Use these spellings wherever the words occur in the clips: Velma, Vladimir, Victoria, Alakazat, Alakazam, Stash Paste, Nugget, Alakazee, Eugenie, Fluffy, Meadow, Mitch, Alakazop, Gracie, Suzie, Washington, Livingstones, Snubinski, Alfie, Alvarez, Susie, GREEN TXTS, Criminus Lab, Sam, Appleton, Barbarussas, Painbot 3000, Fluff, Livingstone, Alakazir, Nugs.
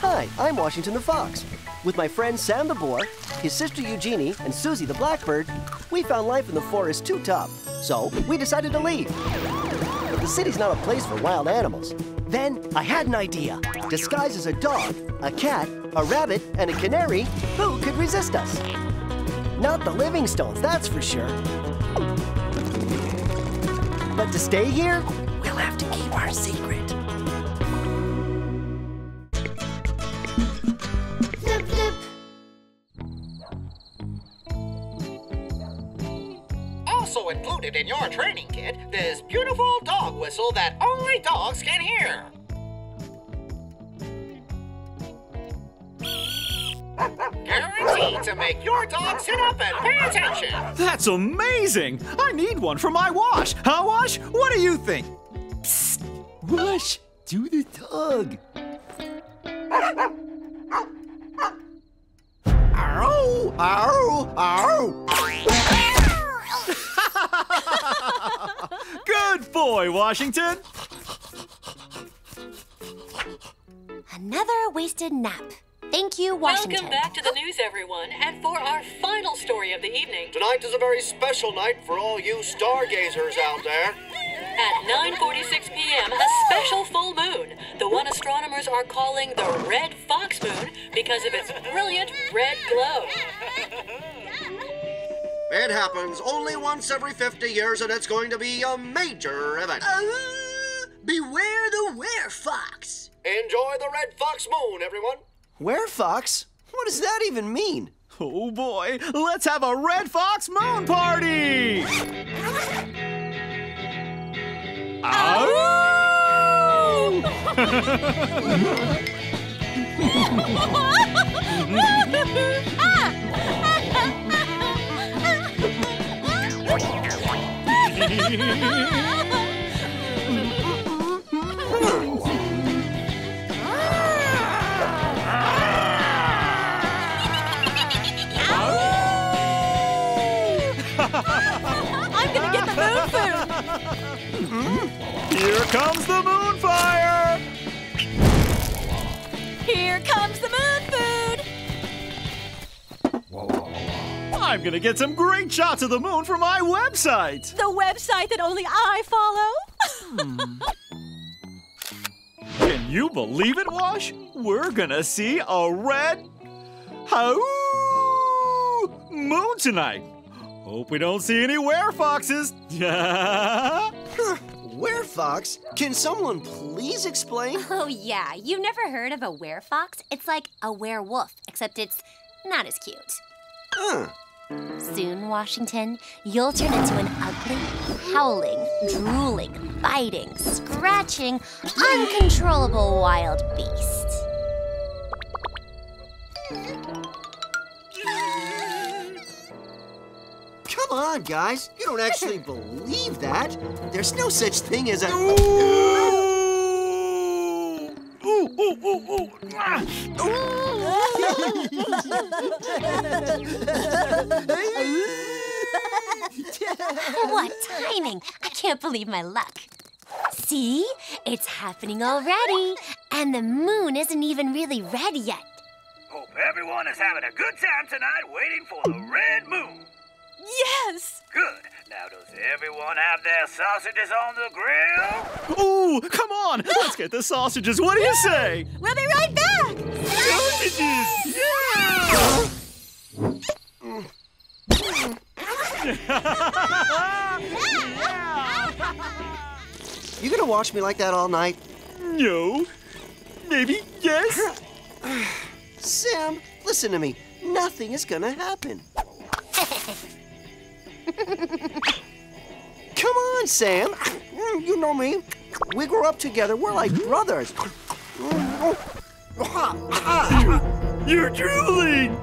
Hi, I'm Washington the Fox. With my friend Sam the Boar, his sister Eugenie, and Susie the Blackbird, we found life in the forest too tough, so we decided to leave. But the city's not a place for wild animals. Then I had an idea. Disguised as a dog, a cat, a rabbit, and a canary, who could resist us? Not the Livingstones, that's for sure. But to stay here, we'll have to keep our secret. Also included in your training kit, this beautiful dog whistle that only dogs can hear. Guaranteed to make your dog sit up and pay attention. That's amazing! I need one for my wash. Huh, Wash? What do you think? Psst! Wash, do the dog. Ow! Ow! Ow! Good boy, Washington. Another wasted nap. Thank you, Washington. Welcome back to the news, everyone, and for our final story of the evening. Tonight is a very special night for all you stargazers out there. At 9:46 p.m., a special full moon, the one astronomers are calling the Red Fox Moon because of its brilliant red glow. It happens only once every 50 years, and it's going to be a major event. Beware the were-fox. Enjoy the Red Fox Moon, everyone. Where fox? What does that even mean? Oh boy, let's have a Red Fox Moon party! I'm gonna get the moon food! Here comes the moon fire! Here comes the moon food! I'm gonna get some great shots of the moon from my website! The website that only I follow? Can you believe it, Wash? We're gonna see a red... moon tonight! Hope we don't see any were-foxes. Were-fox? Can someone please explain? Oh, yeah. You've never heard of a were-fox? It's like a werewolf, except it's not as cute. Soon, Washington, you'll turn into an ugly, howling, drooling, biting, scratching, uncontrollable wild beast. Come on, guys. You don't actually believe that. There's no such thing as a... Ooh! Ooh, ooh, ooh, ooh. Ah. Ooh. What timing. I can't believe my luck. See? It's happening already. And the moon isn't even really red yet. Hope everyone is having a good time tonight waiting for the red moon. Yes! Good. Now, does everyone have their sausages on the grill? Ooh, come on! Let's get the sausages. What do you say? We'll be right back! Sausages! Yeah! You gonna watch me like that all night? No. Maybe, yes? Sam, listen to me. Nothing is gonna happen. Come on, Sam. You know me. We grew up together. We're like brothers. You're drooling.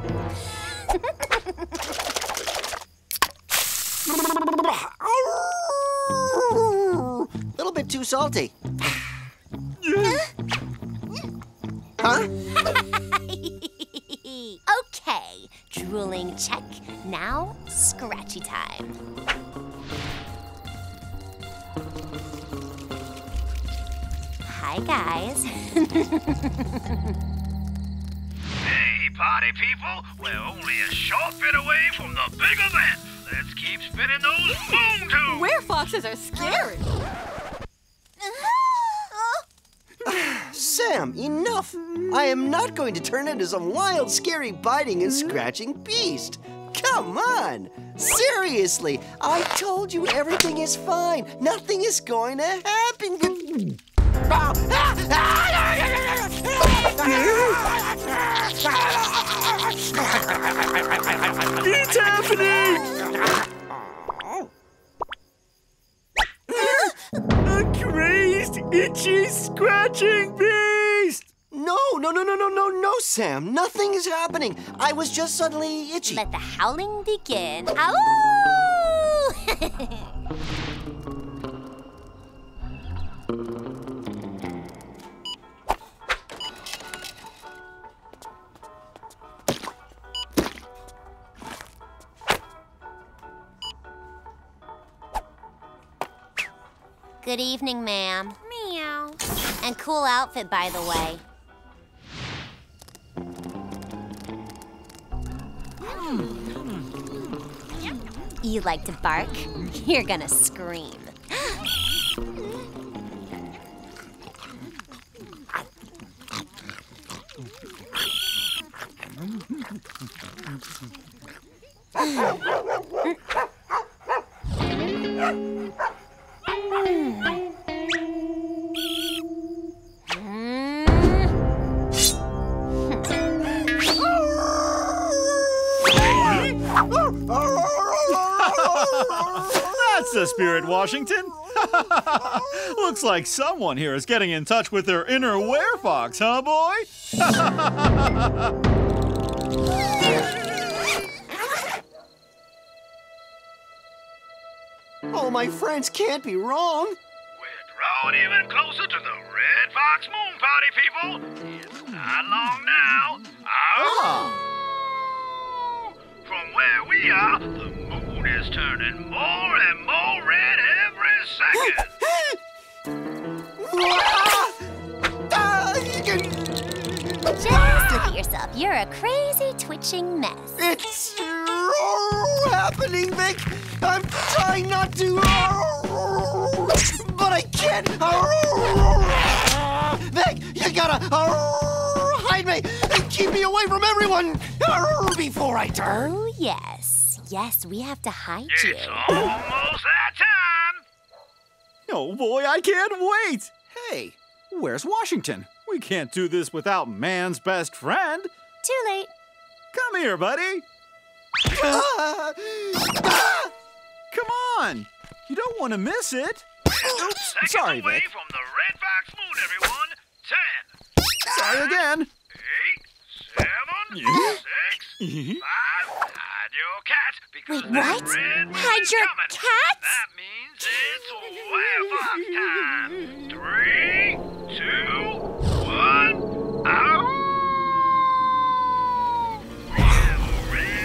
A little bit too salty. Huh? Okay, drooling check. Now, scratchy time. Hi, guys. people, we're only a short bit away from the big event. Let's keep spinning those moon tubes. Werewolves are scary. Sam, enough! I am not going to turn into some wild, scary, biting and scratching beast. Come on! Seriously, I told you everything is fine. Nothing is going to happen. It's happening! A crazed, itchy, scratching beast! No, Sam. Nothing is happening. I was just suddenly itchy. Let the howling begin. Ow! Good evening, ma'am. Meow. And cool outfit, by the way. You like to bark? You're gonna scream. That's the spirit, Washington. Looks like someone here is getting in touch with their inner werefox, huh, boy? Oh, my friends can't be wrong. We're drawing even closer to the Red Fox Moon Party, people. It's not long now. Oh. From where we are, the moon is turning more and more red every second. Just look at yourself. You're a crazy, twitching mess. It's happening, Vic. I'm trying not to, but I can't. Vic, you gotta hide me and keep me away from everyone before I turn. Oh, yes. Yes, we have to hide you. It's almost that time. Oh, boy, I can't wait. Hey, where's Washington? We can't do this without man's best friend. Too late. Come here, buddy. Come on! You don't want to miss it. Oops, sorry, Vic. From the Red Fox Moon, everyone. 10. Sorry again. 8, 7, 6, 5. Hide your cats because the red moon is coming. Cats? That means it's werewolf time. 3, 2, 1. Out. A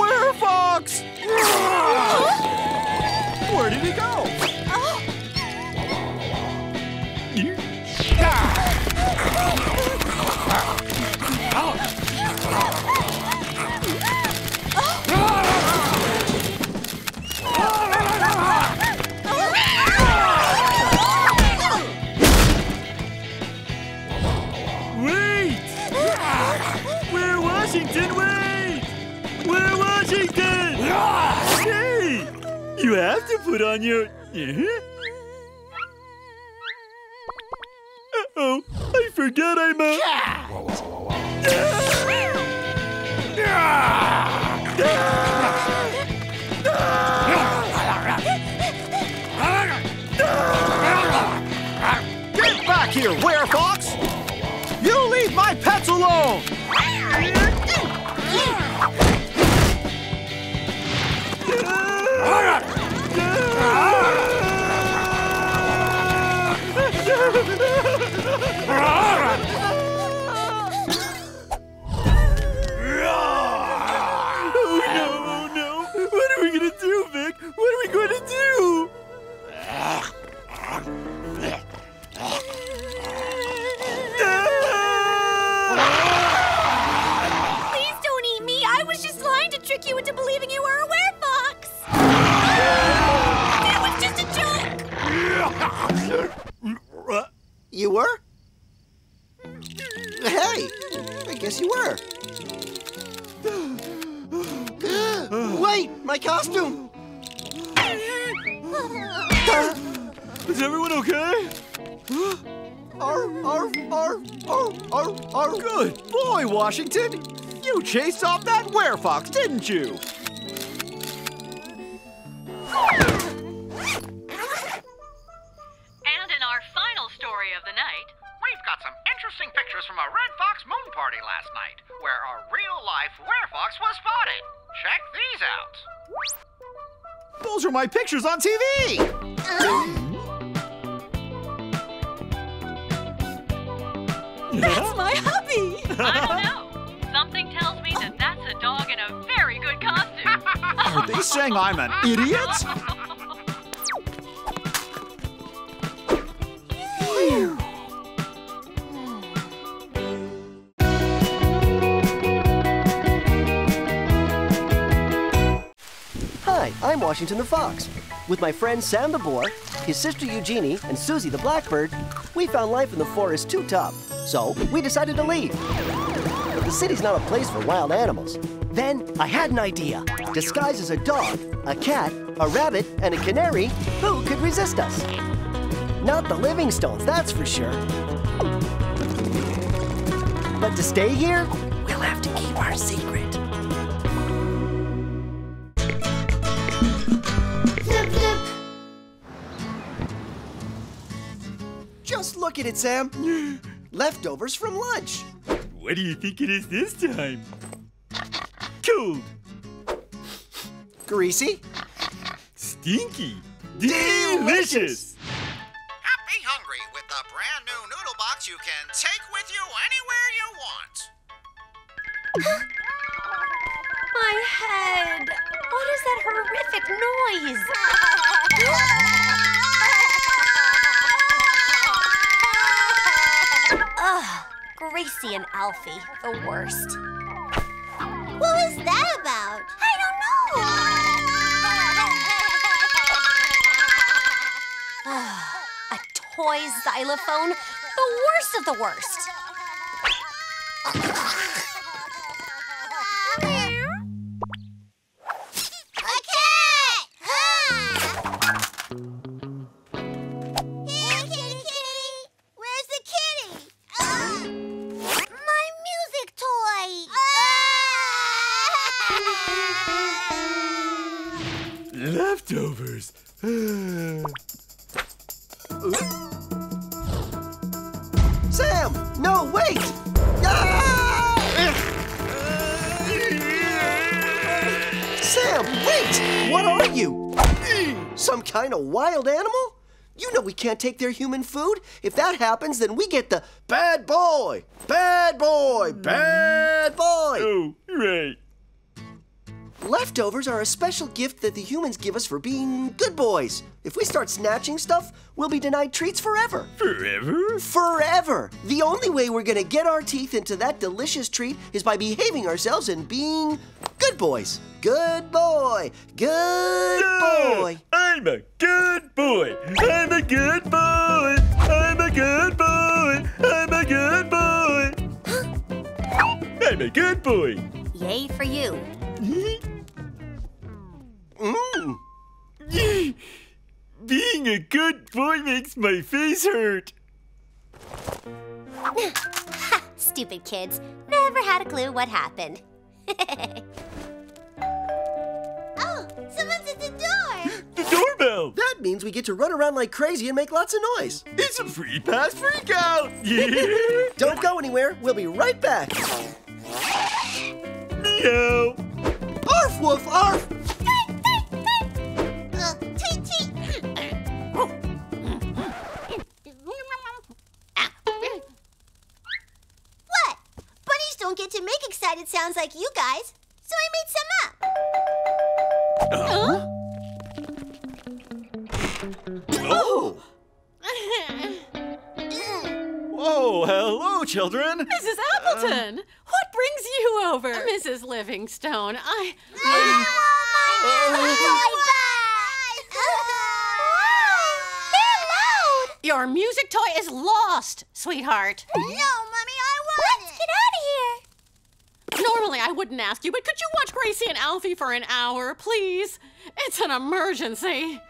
werefox! Where did he go? You have to put on your... Uh-oh, I forgot I'm a... Get back here, werefox! You leave my pets alone! Hey, I guess you were. Wait, my costume! Is everyone okay? Arf, arf, arf, arf, arf, arf. Good boy, Washington. You chased off that werefox, didn't you? And in our final story of the night, we've got some interesting pictures from a Red Fox Moon Party last night, where a real-life werefox was spotted. Check these out. Those are my pictures on TV! That's my hubby! I don't know. Something tells me that that's a dog in a very good costume. Are they saying I'm an idiot? Hi, I'm Washington the Fox. With my friend Sam the Boar, his sister Eugenie, and Susie the Blackbird, we found life in the forest too tough, so we decided to leave. But the city's not a place for wild animals. Then I had an idea. Disguised as a dog, a cat, a rabbit, and a canary, who could resist us? Not the Livingstones, that's for sure. But to stay here, we'll have to keep our secret. Look, look. Just look at it, Sam. Leftovers from lunch. What do you think it is this time? Cold. Greasy. Stinky. Delicious. Happy Hungry with a brand new noodle box you can take with you anywhere you want. My head. What is that horrific noise? Ugh, Gracie and Alfie, the worst. What was that about? I don't know. A toy xylophone? The worst of the worst. A cat! Hey, kitty, kitty. Where's the kitty? My music toy. Leftovers. Sam, no, wait! Ah! Sam, wait! What are you? Some kind of wild animal? You know we can't take their human food. If that happens, then we get the bad boy, bad boy, bad boy. Oh, right. Leftovers are a special gift that the humans give us for being good boys. If we start snatching stuff, we'll be denied treats forever. Forever? Forever! The only way we're gonna get our teeth into that delicious treat is by behaving ourselves and being good boys. Good boy! Good boy! I'm a good boy! I'm a good boy! I'm a good boy! I'm a good boy! I'm a good boy! Yay for you. Being a good boy makes my face hurt. Stupid kids. Never had a clue what happened. Oh, someone's at the door. The doorbell. That means we get to run around like crazy and make lots of noise. It's a free pass freak out. Don't go anywhere. We'll be right back. Meow. Arf, woof, arf. Don't get to make excited sounds like you guys, so I made some up. Oh! Whoa, hello, children. Mrs. Appleton, what brings you over? Mrs. Livingstone, Hello! Your music toy is lost, sweetheart. No, Mommy, I want it. wouldn't ask you, but could you watch Gracie and Alfie for an hour, please? It's an emergency.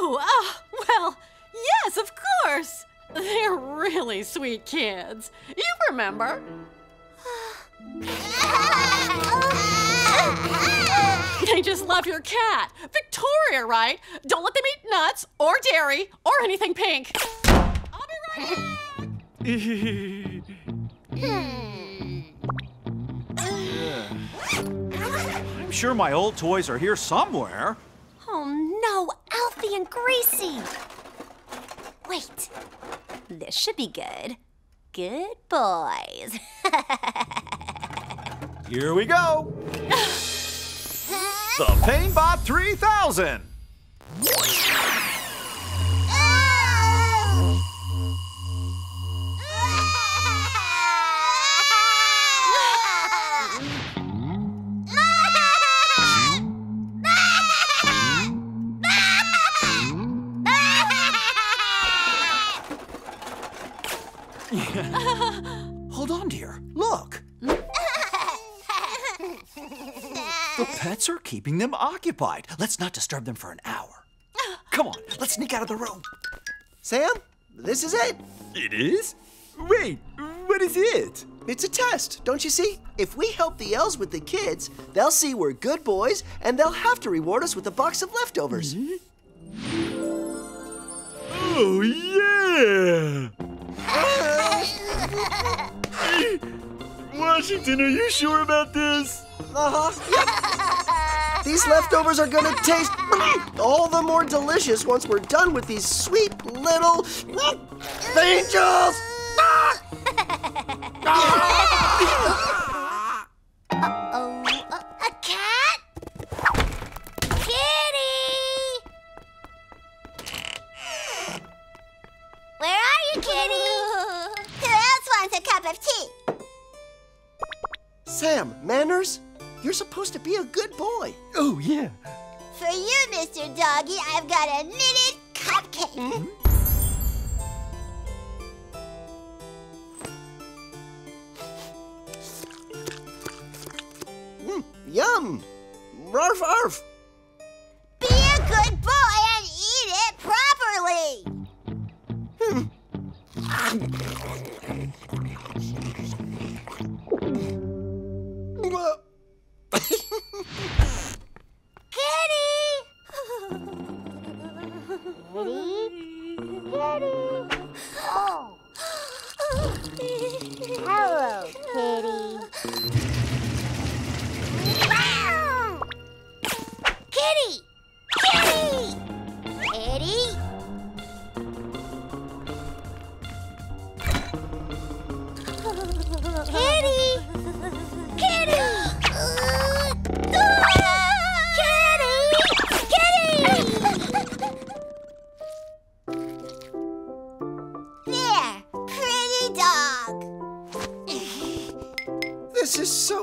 Well, yes, of course. They're really sweet kids. You remember? They just love your cat. Victoria, right? Don't let them eat nuts or dairy or anything pink. I'll be right back. I'm sure my old toys are here somewhere. Oh no, Alfie and Gracie. Wait, this should be good. Good boys. Here we go. The Painbot 3000! Hold on, dear. Look! The pets are keeping them occupied. Let's not disturb them for an hour. Come on, let's sneak out of the room. Sam, this is it. It is? Wait, what is it? It's a test, don't you see? If we help the elves with the kids, they'll see we're good boys, and they'll have to reward us with a box of leftovers. Oh, yeah! Washington, are you sure about this? Uh-huh. Yep. These leftovers are gonna taste all the more delicious once we're done with these sweet little angels! Uh-oh, a cat? Kitty! Where are you, Kitty? Who else wants a cup of tea? Sam, manners? You're supposed to be a good boy. Oh, yeah. For you, Mr. Doggy, I've got a knitted cupcake. Mm-hmm. Yum. Arf, arf. Be a good boy and eat it properly.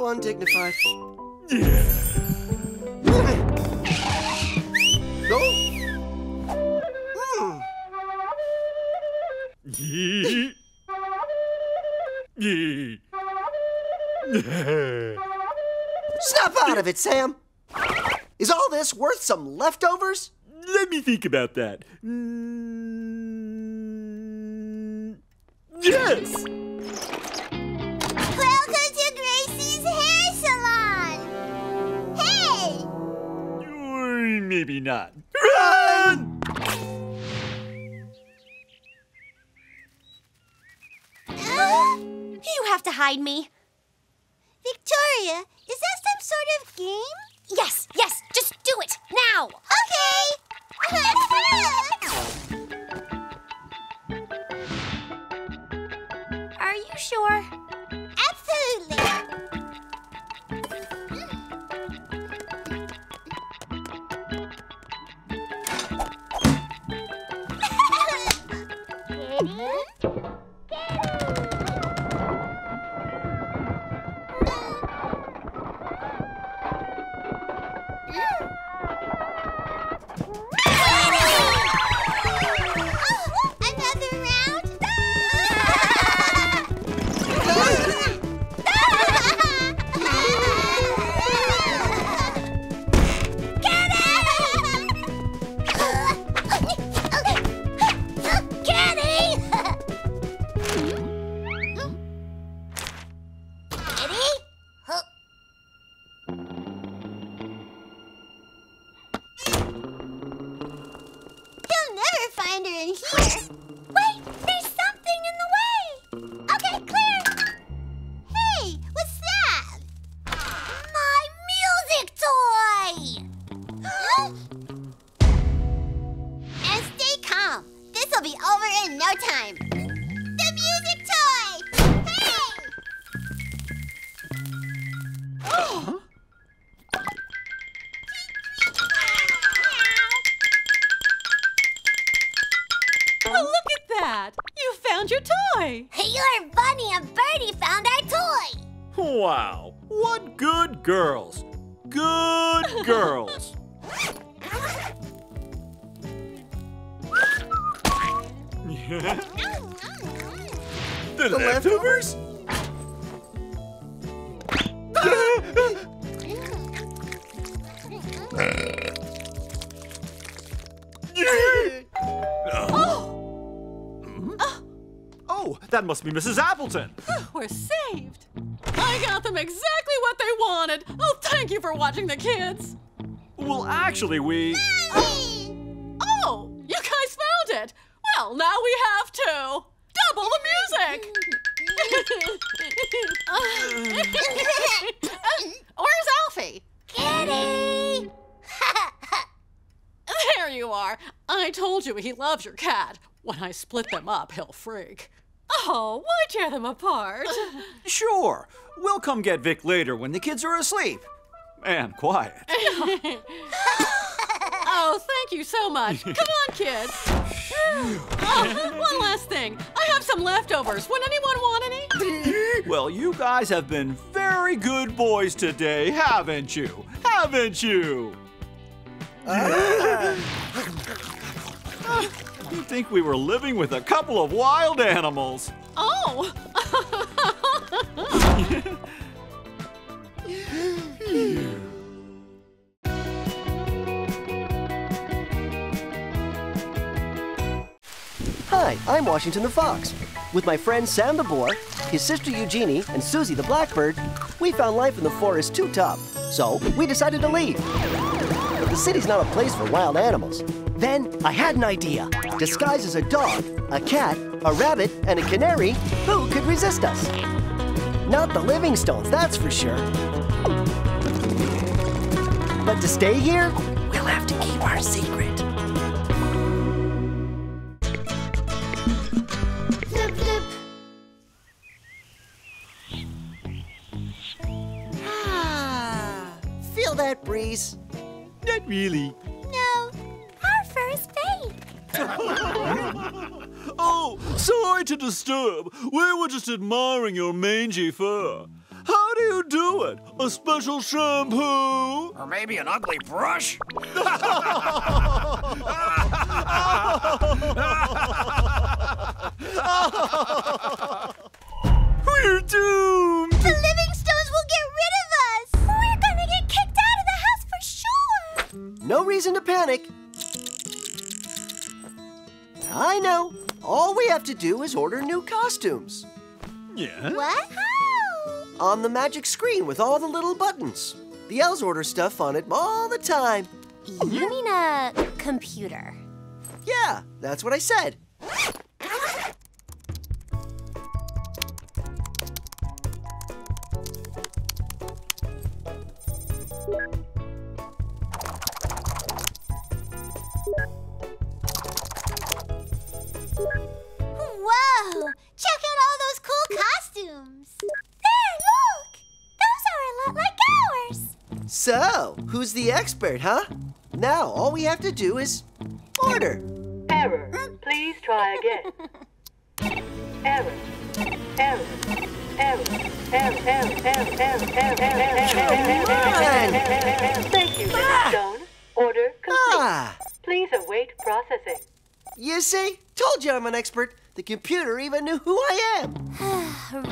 Undignified. Yeah. Oh. Mm. Yee. Yee. Snap out of it, Sam. Is all this worth some leftovers? Let me think about that. Yes. Maybe not. Run! You have to hide me. Victoria, is that some sort of game? Yes, yes, just do it, now! Okay! Are you sure? Absolutely! Another round? in here. Wait, there's something in the way. Okay, clear. Hey, what's that? My music toy. And stay calm. This'll be over in no time. The music toy. Hey. Oh. You found your toy! Your bunny and birdie found our toy! Wow, what good girls! Good girls! The leftovers? That must be Mrs. Appleton. We're saved. I got them exactly what they wanted. Oh, thank you for watching the kids. Well, actually, we... Oh, you guys found it. Well, now we have to double the music. Where's Alfie? Kitty! There you are. I told you he loves your cat. When I split them up, he'll freak. Oh, why tear them apart? Sure. We'll come get Vic later when the kids are asleep. And quiet. Oh, thank you so much. Come on, kids. Oh, one last thing. I have some leftovers. Would anyone want any? Well, you guys have been very good boys today, haven't you? Haven't you? You'd think we were living with a couple of wild animals. Oh! Hi, I'm Washington the Fox. With my friend Sam the Boar, his sister Eugenie, and Susie the Blackbird, we found life in the forest too tough, so we decided to leave. But the city's not a place for wild animals. Then I had an idea. Disguised as a dog, a cat, a rabbit, and a canary, who could resist us? Not the Livingstones, that's for sure. But to stay here, we'll have to keep our secret. Flip, flip. Ah, feel that breeze? Not really. Oh, sorry to disturb. We were just admiring your mangy fur. How do you do it? A special shampoo? Or maybe an ugly brush? We're doomed! The Livingstones will get rid of us! We're gonna get kicked out of the house for sure! No reason to panic. I know. All we have to do is order new costumes. Yeah? Wow! On the magic screen with all the little buttons. The elves order stuff on it all the time. You mean a computer? Yeah, that's what I said. So, who's the expert, huh? Now, all we have to do is order. Error. Please try again. Error. Error. Error. Error. Error. Error. Error. Error. Thank you, Livingstone. Order complete. Please await processing. You see? Told you I'm an expert. The computer even knew who I am.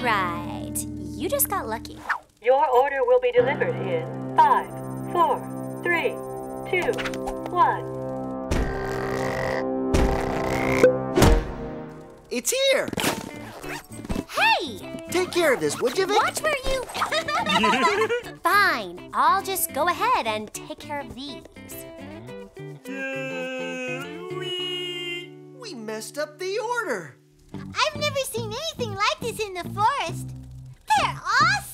Right. You just got lucky. Your order will be delivered in 5, 4, 3, 2, 1. It's here! Hey! Take care of this, would you, Vic? Watch where you... Fine, I'll just go ahead and take care of these. We messed up the order. I've never seen anything like this in the forest. They're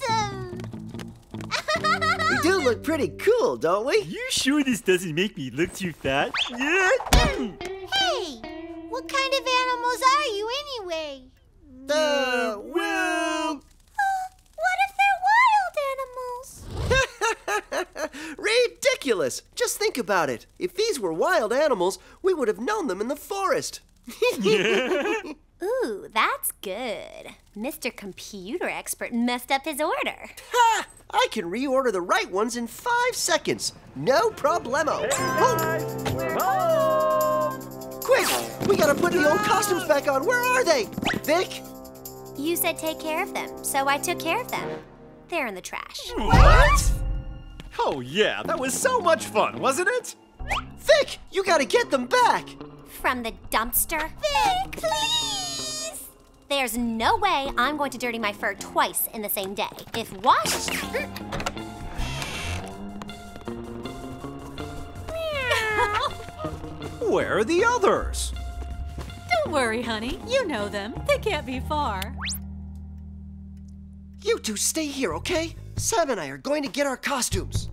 awesome! We do look pretty cool, don't we? You sure this doesn't make me look too fat? Yeah. Hey! What kind of animals are you anyway? Well... what if they're wild animals? Ridiculous! Just think about it. If these were wild animals, we would have known them in the forest. Ooh, that's good. Mr. Computer Expert messed up his order. Ha! I can reorder the right ones in 5 seconds. No problemo. Hey guys, we're home. Quick! We gotta put the old costumes back on. Where are they? Vic? You said take care of them, so I took care of them. They're in the trash. What? Oh yeah, that was so much fun, wasn't it? Vic, you gotta get them back. From the dumpster? Vic, please! There's no way I'm going to dirty my fur twice in the same day. If washed... Where are the others? Don't worry, honey. You know them. They can't be far. You two stay here, okay? Sam and I are going to get our costumes.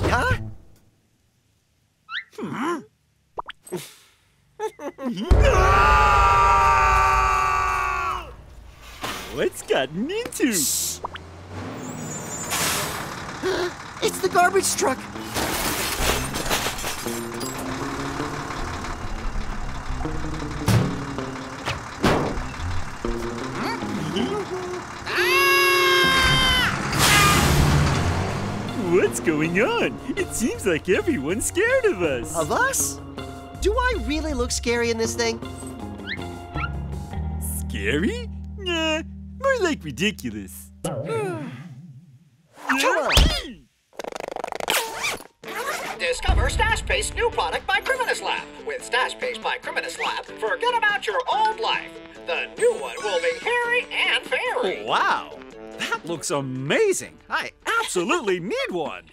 Huh? Hmm? No! What's gotten into? Shh. It's the garbage truck. What's going on? It seems like everyone's scared of us. Of us? Do I really look scary in this thing? Scary? Nah, more like ridiculous. Discover Stash Paste's new product by Criminus Lab. With Stash Paste by Criminus Lab, forget about your old life. The new one will be hairy and fairy. Wow. That looks amazing. I absolutely need one.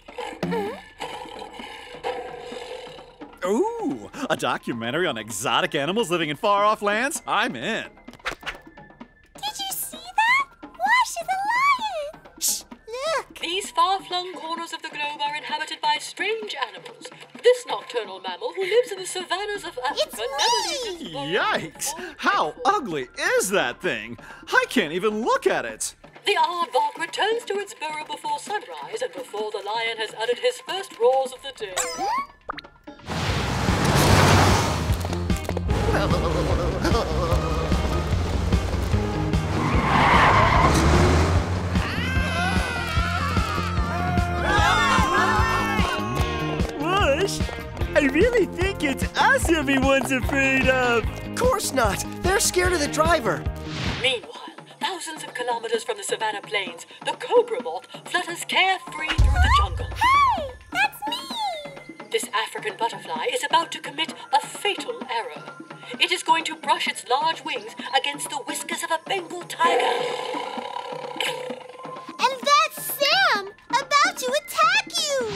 Ooh, a documentary on exotic animals living in far-off lands? I'm in. Did you see that? Wash is a lion. Shh, look. These far-flung corners of the globe are inhabited by strange animals. This nocturnal mammal who lives in the savannas of Africa... It's me! Yikes, how ugly is that thing? I can't even look at it. The aardvark returns to its burrow before sunrise and before the lion has uttered his first roars of the day. Wash, I really think it's us everyone's afraid of. Of course not. They're scared of the driver. Meanwhile, thousands of kilometers from the savannah plains, the cobra moth flutters carefree through the jungle. Hey! That's me! This African butterfly is about to commit a fatal error. It is going to brush its large wings against the whiskers of a Bengal tiger. And that's Sam, about to attack you!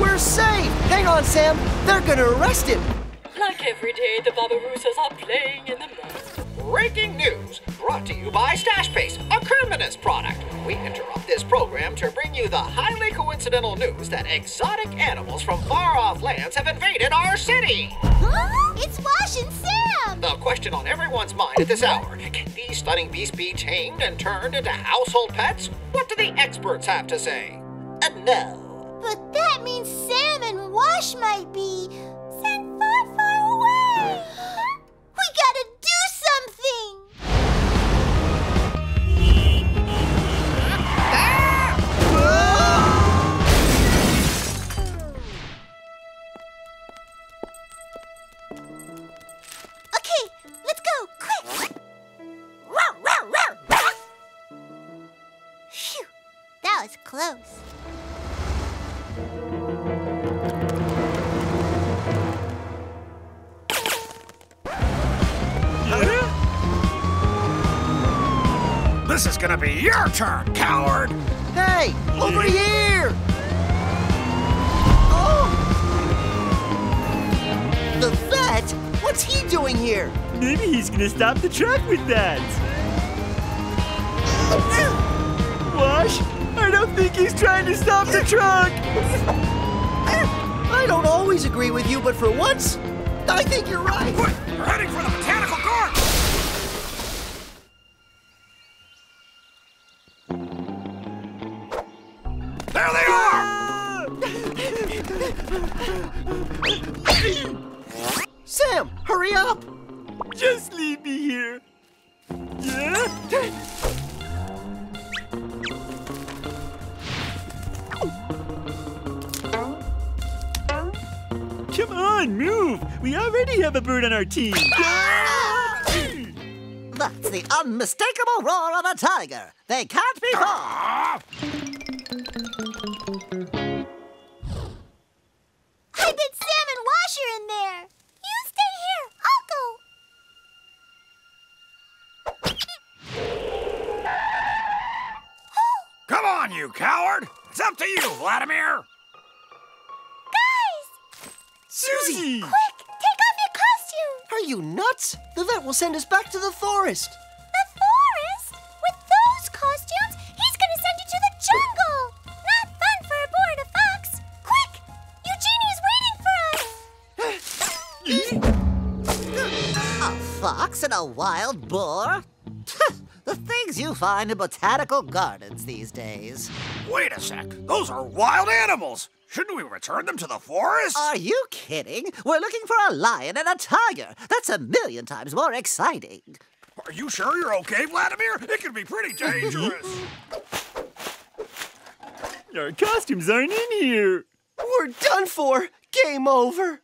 We're safe! Hang on, Sam! They're gonna arrest him! Like every day, the Barbarussas are playing in the mud. Breaking news! Brought to you by Stash Paste, a Criminus product. We interrupt this program to bring you the highly coincidental news that exotic animals from far-off lands have invaded our city! Huh? It's Wash and Sam! The question on everyone's mind at this hour, can these stunning beasts be tamed and turned into household pets? What do the experts have to say? No. But that means Sam and Wash might be sent far, far away. We gotta do something. Okay, let's go. was close. This is gonna be your turn, coward! Hey! Over here! Oh! The vet? What's he doing here? Maybe he's gonna stop the truck with that. Wash, I don't think he's trying to stop the truck! I don't always agree with you, but for once, I think you're right. We're heading for the botanical garden! There they are! Sam, hurry up! Just leave me here. Yeah? Come on, move! We already have a bird on our team. That's the unmistakable roar of a tiger. They can't be caught. I bet Sam and Wash are in there. You stay here. I'll go. Oh. Come on, you coward. It's up to you, Vladimir. Guys! Susie! Quick, take off your costume. Are you nuts? The vet will send us back to the forest. The forest? With those costumes, he's going to send you to the jungle. Not fun for a boy to find. A fox and a wild boar? The things you find in botanical gardens these days. Wait a sec. Those are wild animals. Shouldn't we return them to the forest? Are you kidding? We're looking for a lion and a tiger. That's 1,000,000 times more exciting. Are you sure you're okay, Vladimir? It can be pretty dangerous. Our costumes aren't in here. We're done for. Game over.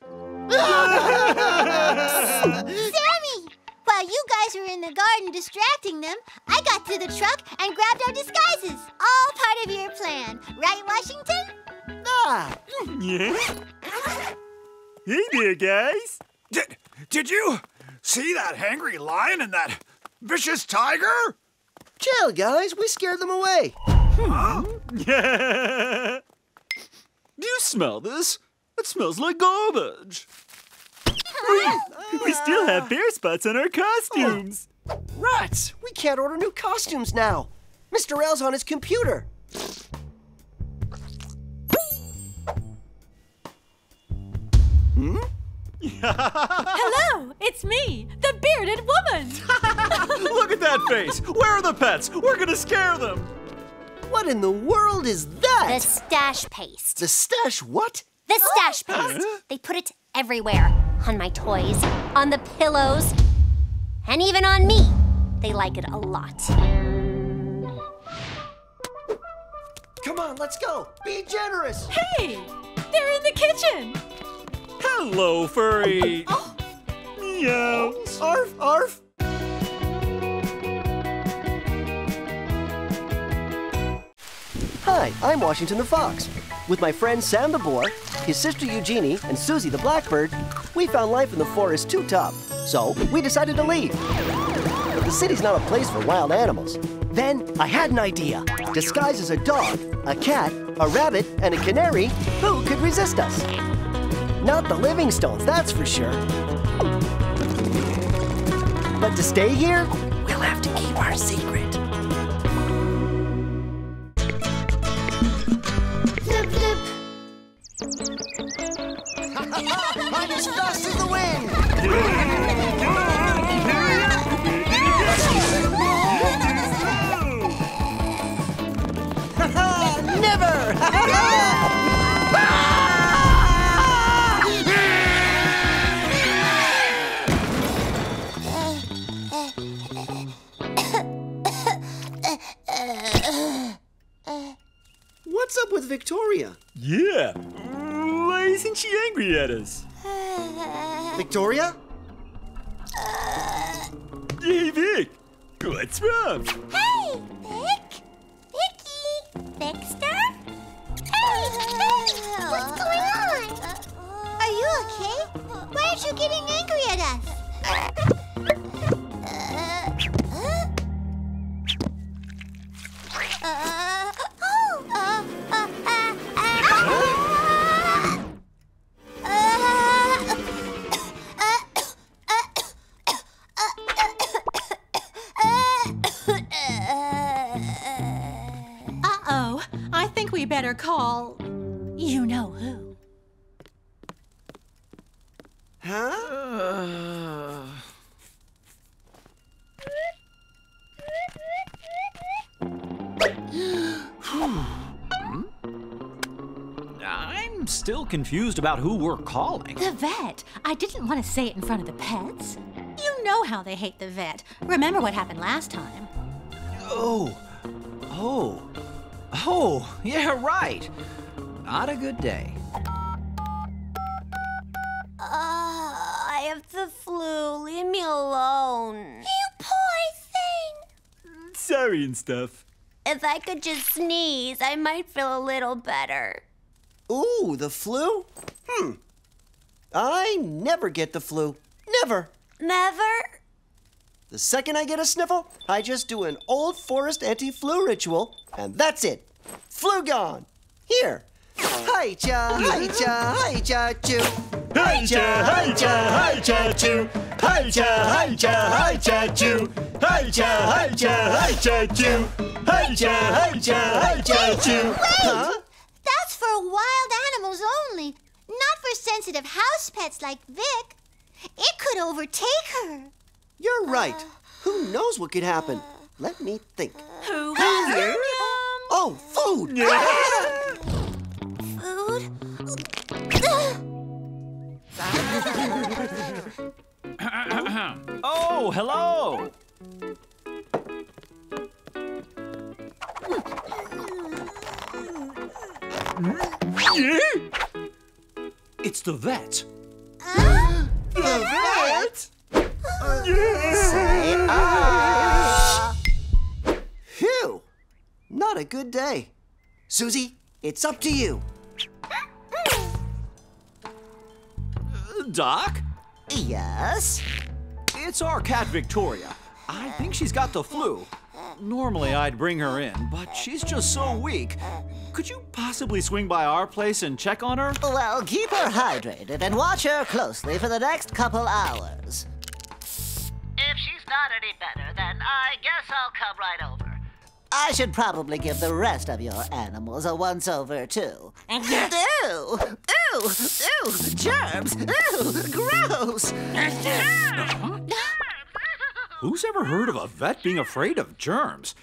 Sammy! While you guys were in the garden distracting them, I got to the truck and grabbed our disguises. All part of your plan. Right, Washington? Ah! Yeah. Hey there, guys. Did you see that hangry lion and that vicious tiger? Chill, guys. We scared them away. Huh? Do you smell this? It smells like garbage. We still have bare spots on our costumes. Oh. Rats! We can't order new costumes now. Mr. L's on his computer. Hmm? Hello, it's me, the bearded woman. Look at that face. Where are the pets? We're gonna scare them. What in the world is that? The stash paste. The stash what? The stash paste. They put it everywhere. On my toys, on the pillows, and even on me. They like it a lot. Come on, let's go. Be generous. Hey, they're in the kitchen. Hello, furry. Oh. Meow. Arf, arf. Hi, I'm Washington the Fox. With my friend Sam the Boar, his sister Eugenie, and Susie the Blackbird, we found life in the forest too tough, so we decided to leave. But the city's not a place for wild animals. Then I had an idea. Disguised as a dog, a cat, a rabbit, and a canary, who could resist us? Not the Livingstones, that's for sure. But to stay here, we'll have to keep our secret. I'm as fast as the wind! Never! What's up with Victoria? Yeah. Why isn't she angry at us? Victoria? Hey, Vic! What's wrong? Hey, Vic! Vicky! Baxter? Hey, hey, what's going on? Are you okay? Why aren't you getting angry at us? Better call you know who. Huh? I'm still confused about who we're calling. The vet. I didn't want to say it in front of the pets. You know how they hate the vet. Remember what happened last time. Oh, yeah, right. Not a good day. I have the flu. Leave me alone. You poor thing. Sorry and stuff. If I could just sneeze, I might feel a little better. Ooh, the flu? I never get the flu. Never. Never? The second I get a sniffle, I just do an old forest anti-flu ritual, and that's it. Flu gone. Here. Hi-cha, hi-cha, hi-cha, choo. Hi-cha, hi-cha, hi-cha, choo. Hi-cha, hi-cha, hi-cha, choo. Hi-cha, hi-cha, hi-cha, choo. Hi-cha, hi-cha, hi-cha, choo. Wait! That's for wild animals only, not for sensitive house pets like Vic. It could overtake her. You're right. Who knows what could happen? Let me think. Who? Oh, food! Food? Oh, hello! It's the vet. The vet? Phew! Not a good day. Susie, it's up to you. Doc? Yes? It's our cat, Victoria. I think she's got the flu. Normally, I'd bring her in, but she's just so weak. Could you possibly swing by our place and check on her? Well, keep her hydrated and watch her closely for the next couple hours. If she's not any better, then I guess I'll come right over. I should probably give the rest of your animals a once-over, too. Ew! Ew! Ew! Germs! Ew! Gross! Who's ever heard of a vet being afraid of germs?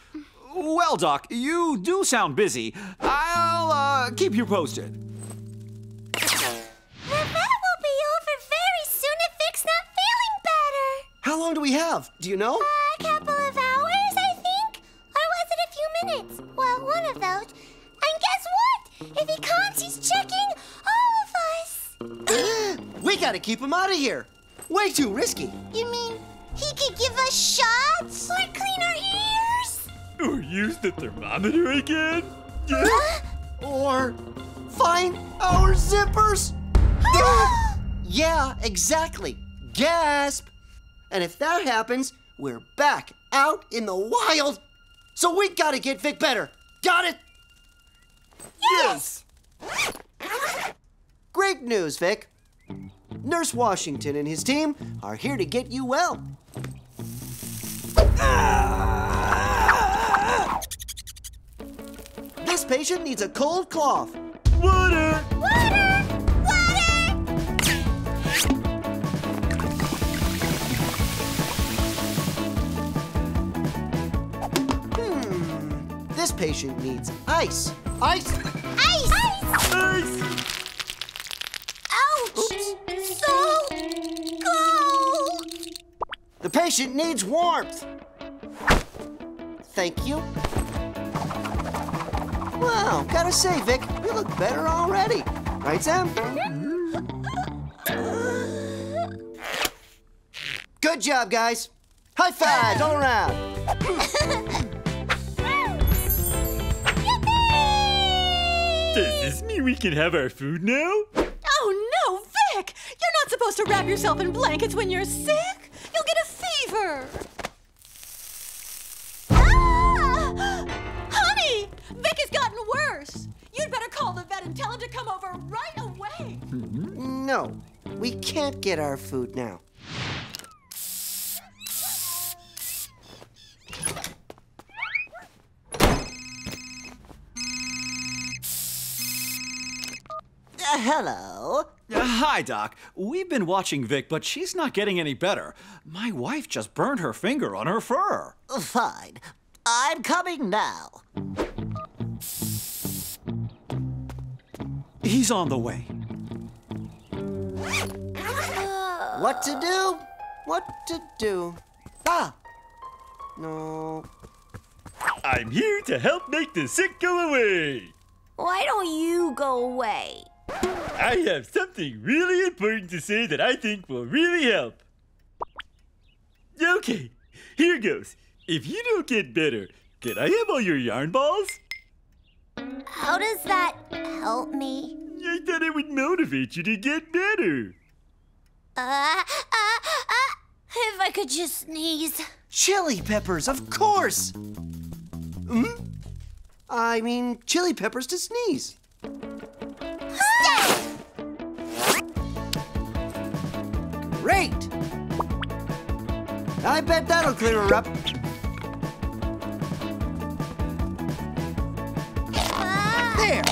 Well, Doc, you do sound busy. I'll, keep you posted. The vet will be over very soon if Vic's not feeling better. How long do we have? Do you know? A couple of hours, I think. Or was it a few minutes? Well, one of those. And guess what? If he comes, he's checking all of us. We gotta keep him out of here. Way too risky. You mean he could give us shots? Or clean our ears? Or use the thermometer again? Or find our zippers? Yeah, exactly. Gasp! And if that happens, we're back out in the wild. So we gotta get Vic better. Got it? Yes! Great news, Vic. Nurse Washington and his team are here to get you well. This patient needs a cold cloth. Water! Water! Water! This patient needs ice. Ice! Ice! Ice! Ice! Ouch! Oops. So cold! The patient needs warmth. Thank you. Wow, gotta say, Vic, you look better already. Right, Sam? Good job, guys. High fives all around. Yippee! Does this mean we can have our food now? Oh no, Vic! You're not supposed to wrap yourself in blankets when you're sick. You'll get a fever. Ah! Honey, Vic has gotten worse. You'd better call the vet and tell him to come over right away. No, we can't get our food now. Hello. Hi, Doc. We've been watching Vic, but she's not getting any better. My wife just burned her finger on her fur. Fine. I'm coming now. He's on the way. What to do? What to do? Ah! No. I'm here to help make the sick go away. Why don't you go away? I have something really important to say that I think will really help. Okay, here goes. If you don't get better, can I have all your yarn balls? How does that help me? I thought it would motivate you to get better. If I could just sneeze. Chili peppers, of course. I mean, chili peppers to sneeze. Great! I bet that'll clear her up. There!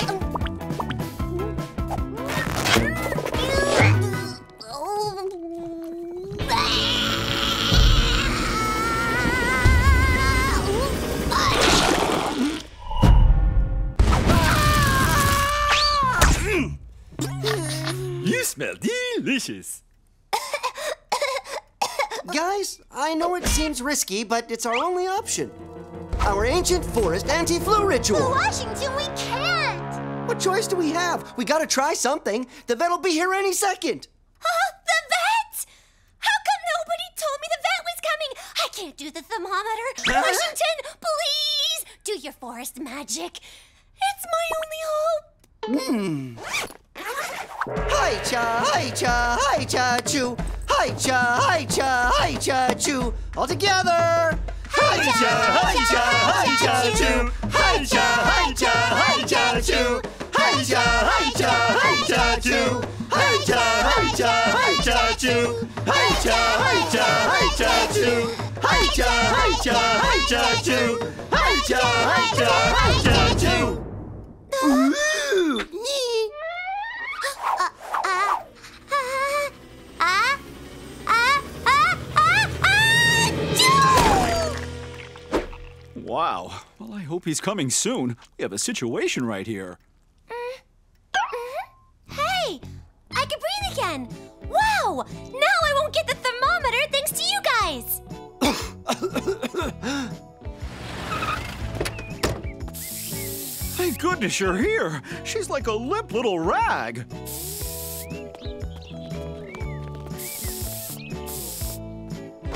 You smell delicious. Guys, I know it seems risky, but it's our only option. Our ancient forest anti-flu ritual. But Washington, we can't. What choice do we have? We gotta try something. The vet'll be here any second. Oh, the vet? How come nobody told me the vet was coming? I can't do the thermometer. Washington, please do your forest magic. It's my only hope. Hi-cha, hi-cha, hi-cha-choo. Hi-cha, hi-cha, hi-cha-choo. All together. Hi-cha, hi-cha, hi-cha-choo. Hi-cha, hi-cha, hi-cha-choo. Hi-cha, hi-cha, hi-cha-choo. Hi-cha, hi-cha, hi-cha-choo. Hi-cha, hi-cha, hi-cha-choo. Hi-cha, hi-cha, hi-cha-choo. Hi-cha, hi-cha, hi-cha-choo. Wow. Well, I hope he's coming soon. We have a situation right here. Hey! I can breathe again! Wow! Now I won't get the thermometer thanks to you guys! Thank goodness you're here! She's like a limp little rag!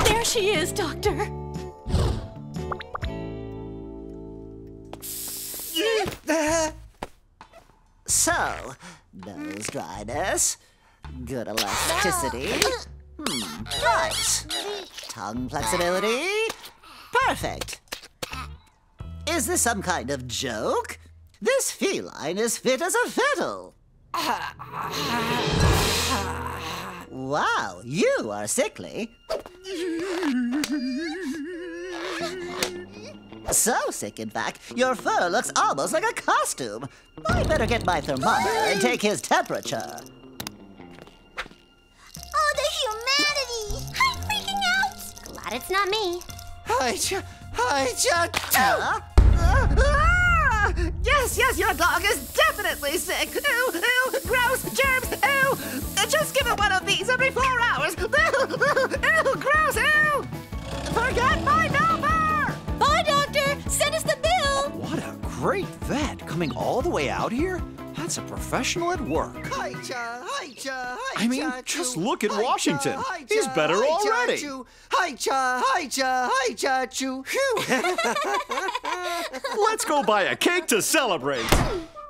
There she is, Doctor! So, nose dryness, good elasticity, right, tongue flexibility, perfect. Is this some kind of joke? This feline is fit as a fiddle. Wow, you are sickly. So sick, in fact, your fur looks almost like a costume. I better get my thermometer and take his temperature. Oh, the humanity! I'm freaking out! Glad it's not me. Yes, your dog is definitely sick. Ew, gross, germs, ew. Just give it one of these every 4 hours. Ew, gross, ew. Forget my number! Bye, Doctor! Send us the bill! What a great vet coming all the way out here? That's a professional at work. Hi-cha, hi-cha, hi-cha, I mean, just look at Washington. He's better already. Hi-cha, hi-cha, hi-cha, choo. Let's go buy a cake to celebrate.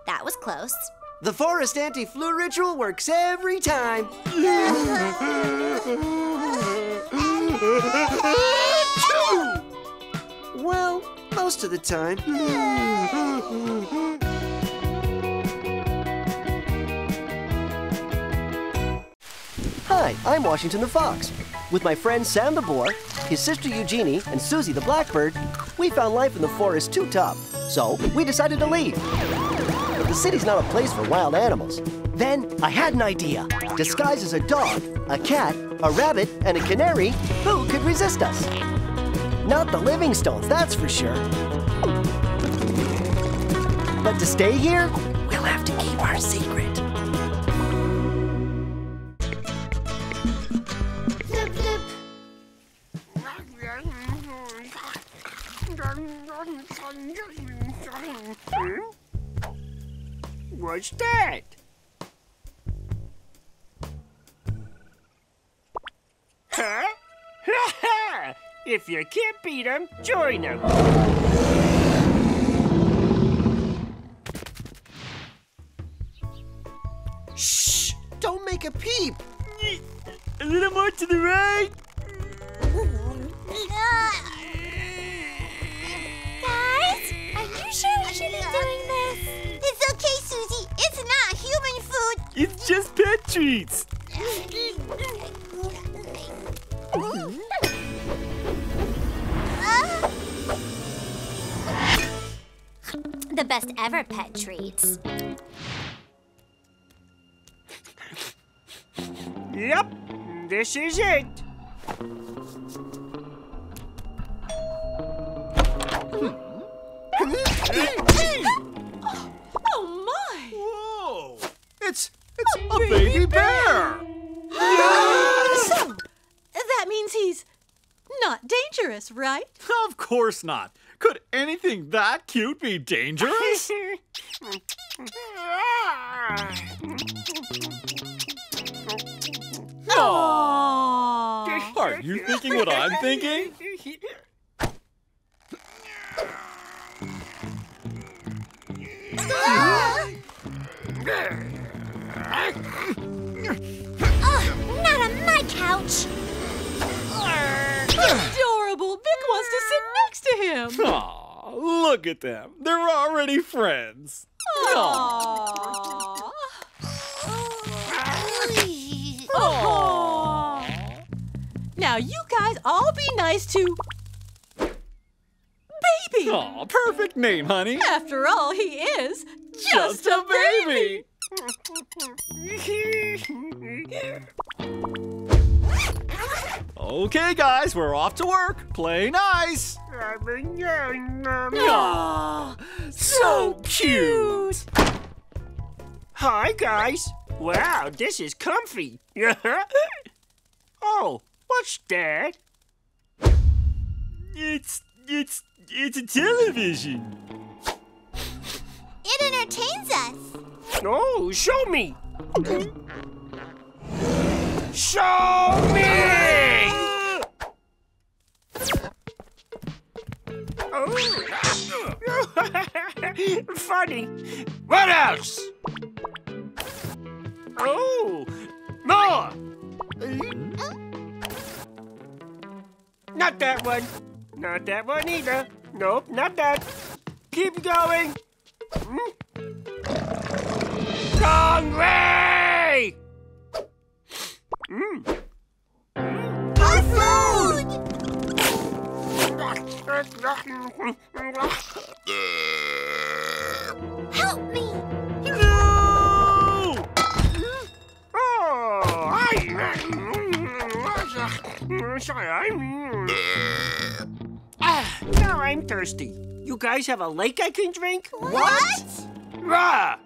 That was close. The forest anti-flu ritual works every time. Well, most of the time. Hi, I'm Washington the Fox. With my friend Sam the Boar, his sister Eugenie, and Susie the Blackbird, we found life in the forest too tough, so we decided to leave. But the city's not a place for wild animals. Then I had an idea. Disguised as a dog, a cat, a rabbit, and a canary, who could resist us? Not the Livingstones, that's for sure. But to stay here, we'll have to keep our secret. What's that? Huh? Ha ha! If you can't beat them, join them. Shh! Don't make a peep. A little more to the right. Guys, are you sure we should be doing this? It's okay, Susie. It's not human food. It's just pet treats. The best ever pet treats. Yep, this is it. It's a baby bear! Yes! That means he's not dangerous, right? Of course not. Could anything that cute be dangerous? Are you thinking what I'm thinking? Not on my couch! Adorable! Vic wants to sit next to him! Aw, look at them. They're already friends. Aww. Aww. Now you guys all be nice to... Baby! Aw, perfect name, honey. After all, he is just a baby! Okay, guys, we're off to work. Play nice. Aww, so cute. Hi, guys. Wow, this is comfy. Oh, what's that? It's a television. It entertains us. Oh, show me! Show me! Oh. Funny. What else? Oh, more! Not that one. Not that one either. Nope, not that. Keep going. Wrong way! Our food! Help me! No! Oh, now I'm thirsty. You guys have a lake I can drink? What? Rah!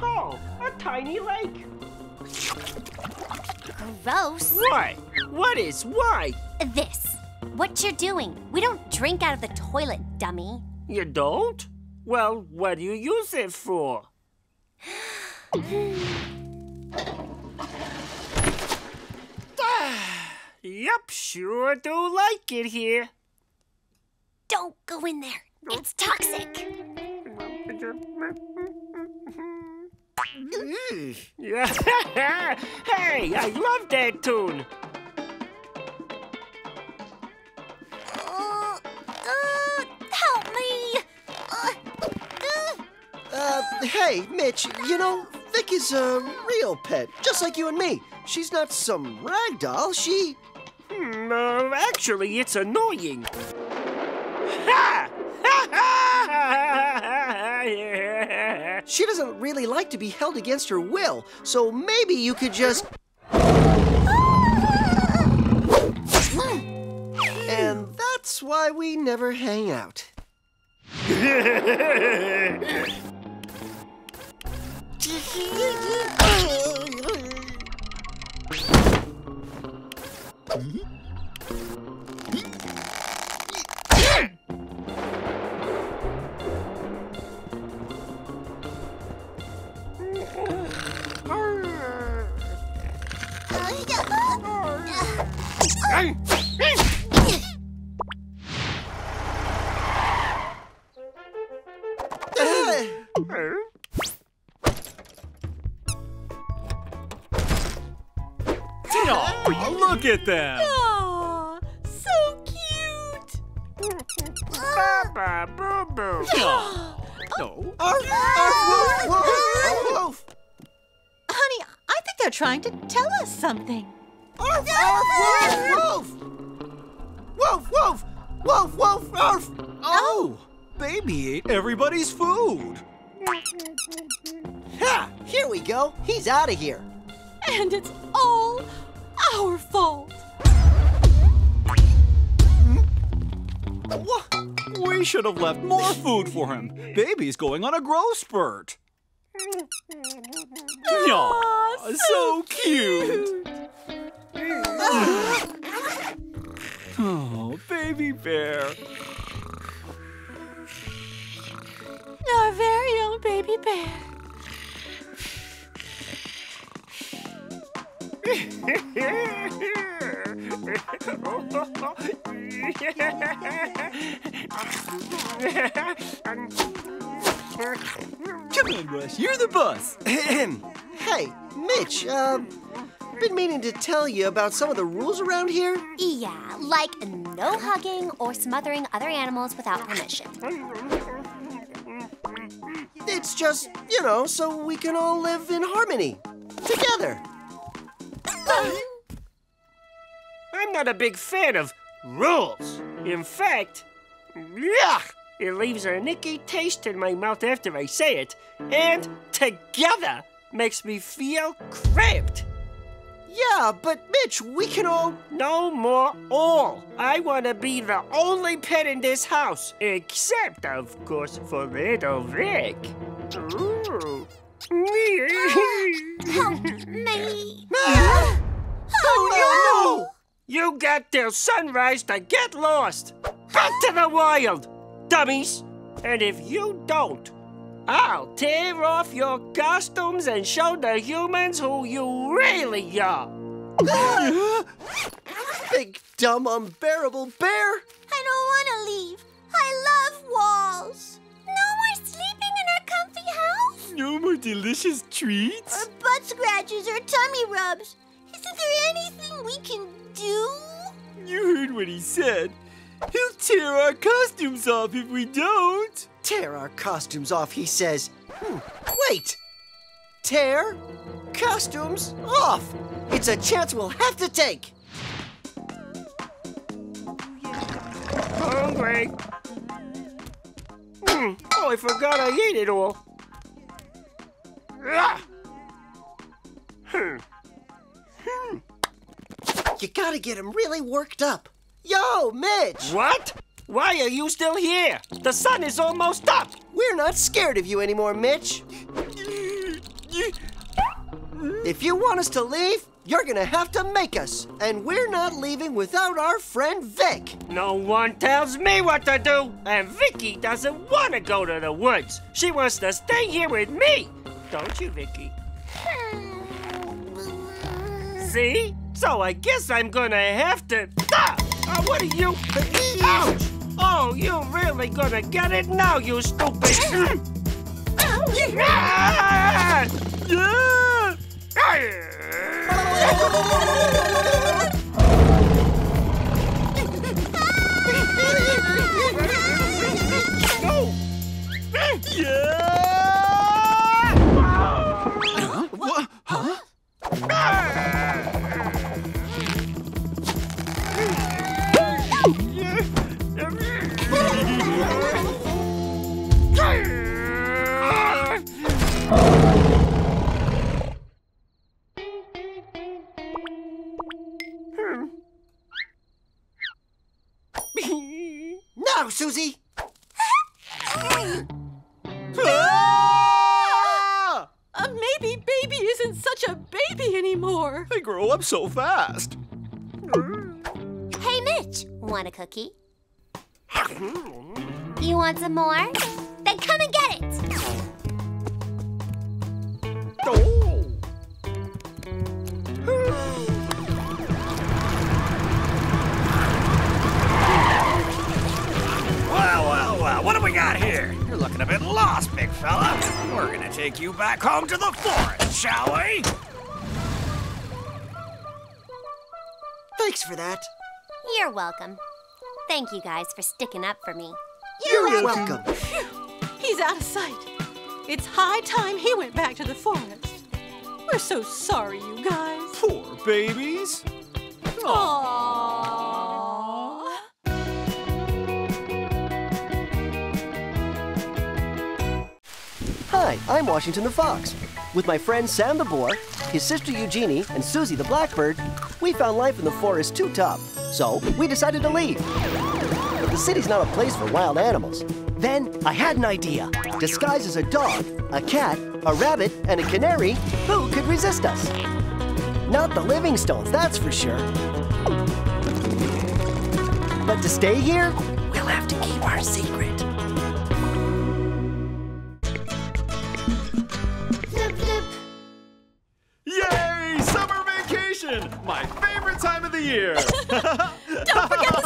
Oh, a tiny lake. Gross. Why? What is why? This. What you're doing. We don't drink out of the toilet, dummy. You don't? Well, what do you use it for? sure do like it here. Don't go in there. It's toxic. Hey, I love that tune. Help me. Hey, Mitch, you know, Vic is a real pet, just like you and me. She's not some rag doll, she... actually, it's annoying. Ha! Ha ha! Yeah. She doesn't really like to be held against her will, so maybe you could just... And that's why we never hang out. Look at them! Aww, so cute! Baba boo boo! No! No! Honey, I think they're trying to tell us something. Arf! Arf! Woof! Woof! Woof! Woof! Woof! Arf! Oh! Baby ate everybody's food! Ha! Here we go! He's out of here! And it's all our fault. What? We should have left more food for him. Baby's going on a growth spurt. Aww, so cute. Oh, baby bear. Our very own baby bear. Come on, Rush, you're the boss. Hey, Mitch, been meaning to tell you about some of the rules around here. Yeah, like no hugging or smothering other animals without permission. It's just, you know, so we can all live in harmony, together. I'm not a big fan of rules. In fact, it leaves a nicky taste in my mouth after I say it, and together makes me feel cramped. Yeah, but Mitch, we can all... No more all. I want to be the only pet in this house, except, of course, for little Vic. Ooh. Help me! Oh, no! You got till sunrise to get lost! Back to the wild, dummies! And if you don't, I'll tear off your costumes and show the humans who you really are! Big, dumb, unbearable bear! I don't want to leave! I love walls! No more sleeping in our comfy house? No more delicious treats? Or butt scratches or tummy rubs. Isn't there anything we can do? You heard what he said. He'll tear our costumes off if we don't. Tear our costumes off, he says. Wait! Tear costumes off! It's a chance we'll have to take. Hungry. Oh, I forgot I ate it all. You gotta get him really worked up. Yo, Mitch! What? Why are you still here? The sun is almost up. We're not scared of you anymore, Mitch. If you want us to leave, you're gonna have to make us. And we're not leaving without our friend Vic. No one tells me what to do. And Vicky doesn't want to go to the woods. She wants to stay here with me. Don't you, Vicky? See? So I guess I'm gonna have to... Ah! What are you? Ouch! Oh, you really gonna get it now, you stupid! No, Susie! Maybe baby isn't such a baby anymore. They grow up so fast. Hey, Mitch, want a cookie? You want some more? Then come and get it! Oh. Well, what do we got here? You're looking a bit lost, big fella. We're gonna take you back home to the forest, shall we? Thanks for that. You're welcome. Thank you guys for sticking up for me. You're welcome. He's out of sight. It's high time he went back to the forest. We're so sorry, you guys. Poor babies. Aww. Hi, I'm Washington the Fox. With my friend Sam the Boar, his sister Eugenie, and Susie the Blackbird, we found life in the forest too tough, so we decided to leave. But the city's not a place for wild animals. Then I had an idea. Disguised as a dog, a cat, a rabbit, and a canary, who could resist us? Not the Livingstones, that's for sure. But to stay here, we'll have to keep our secret. My favorite time of the year! Don't forget the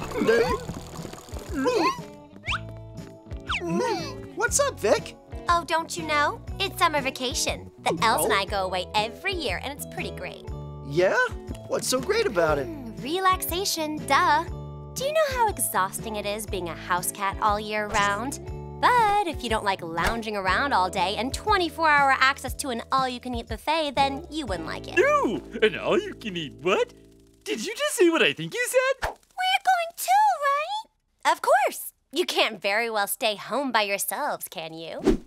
sunscreen! What's up, Vic? Oh, don't you know? It's summer vacation. The elves and I go away every year, and it's pretty great. Yeah? What's so great about it? Relaxation, duh. Do you know how exhausting it is being a house cat all year round? But if you don't like lounging around all day and 24-hour access to an all-you-can-eat buffet, then you wouldn't like it. No! An all-you-can-eat what? Did you just see what I think you said? We're going too, right? Of course! You can't very well stay home by yourselves, can you?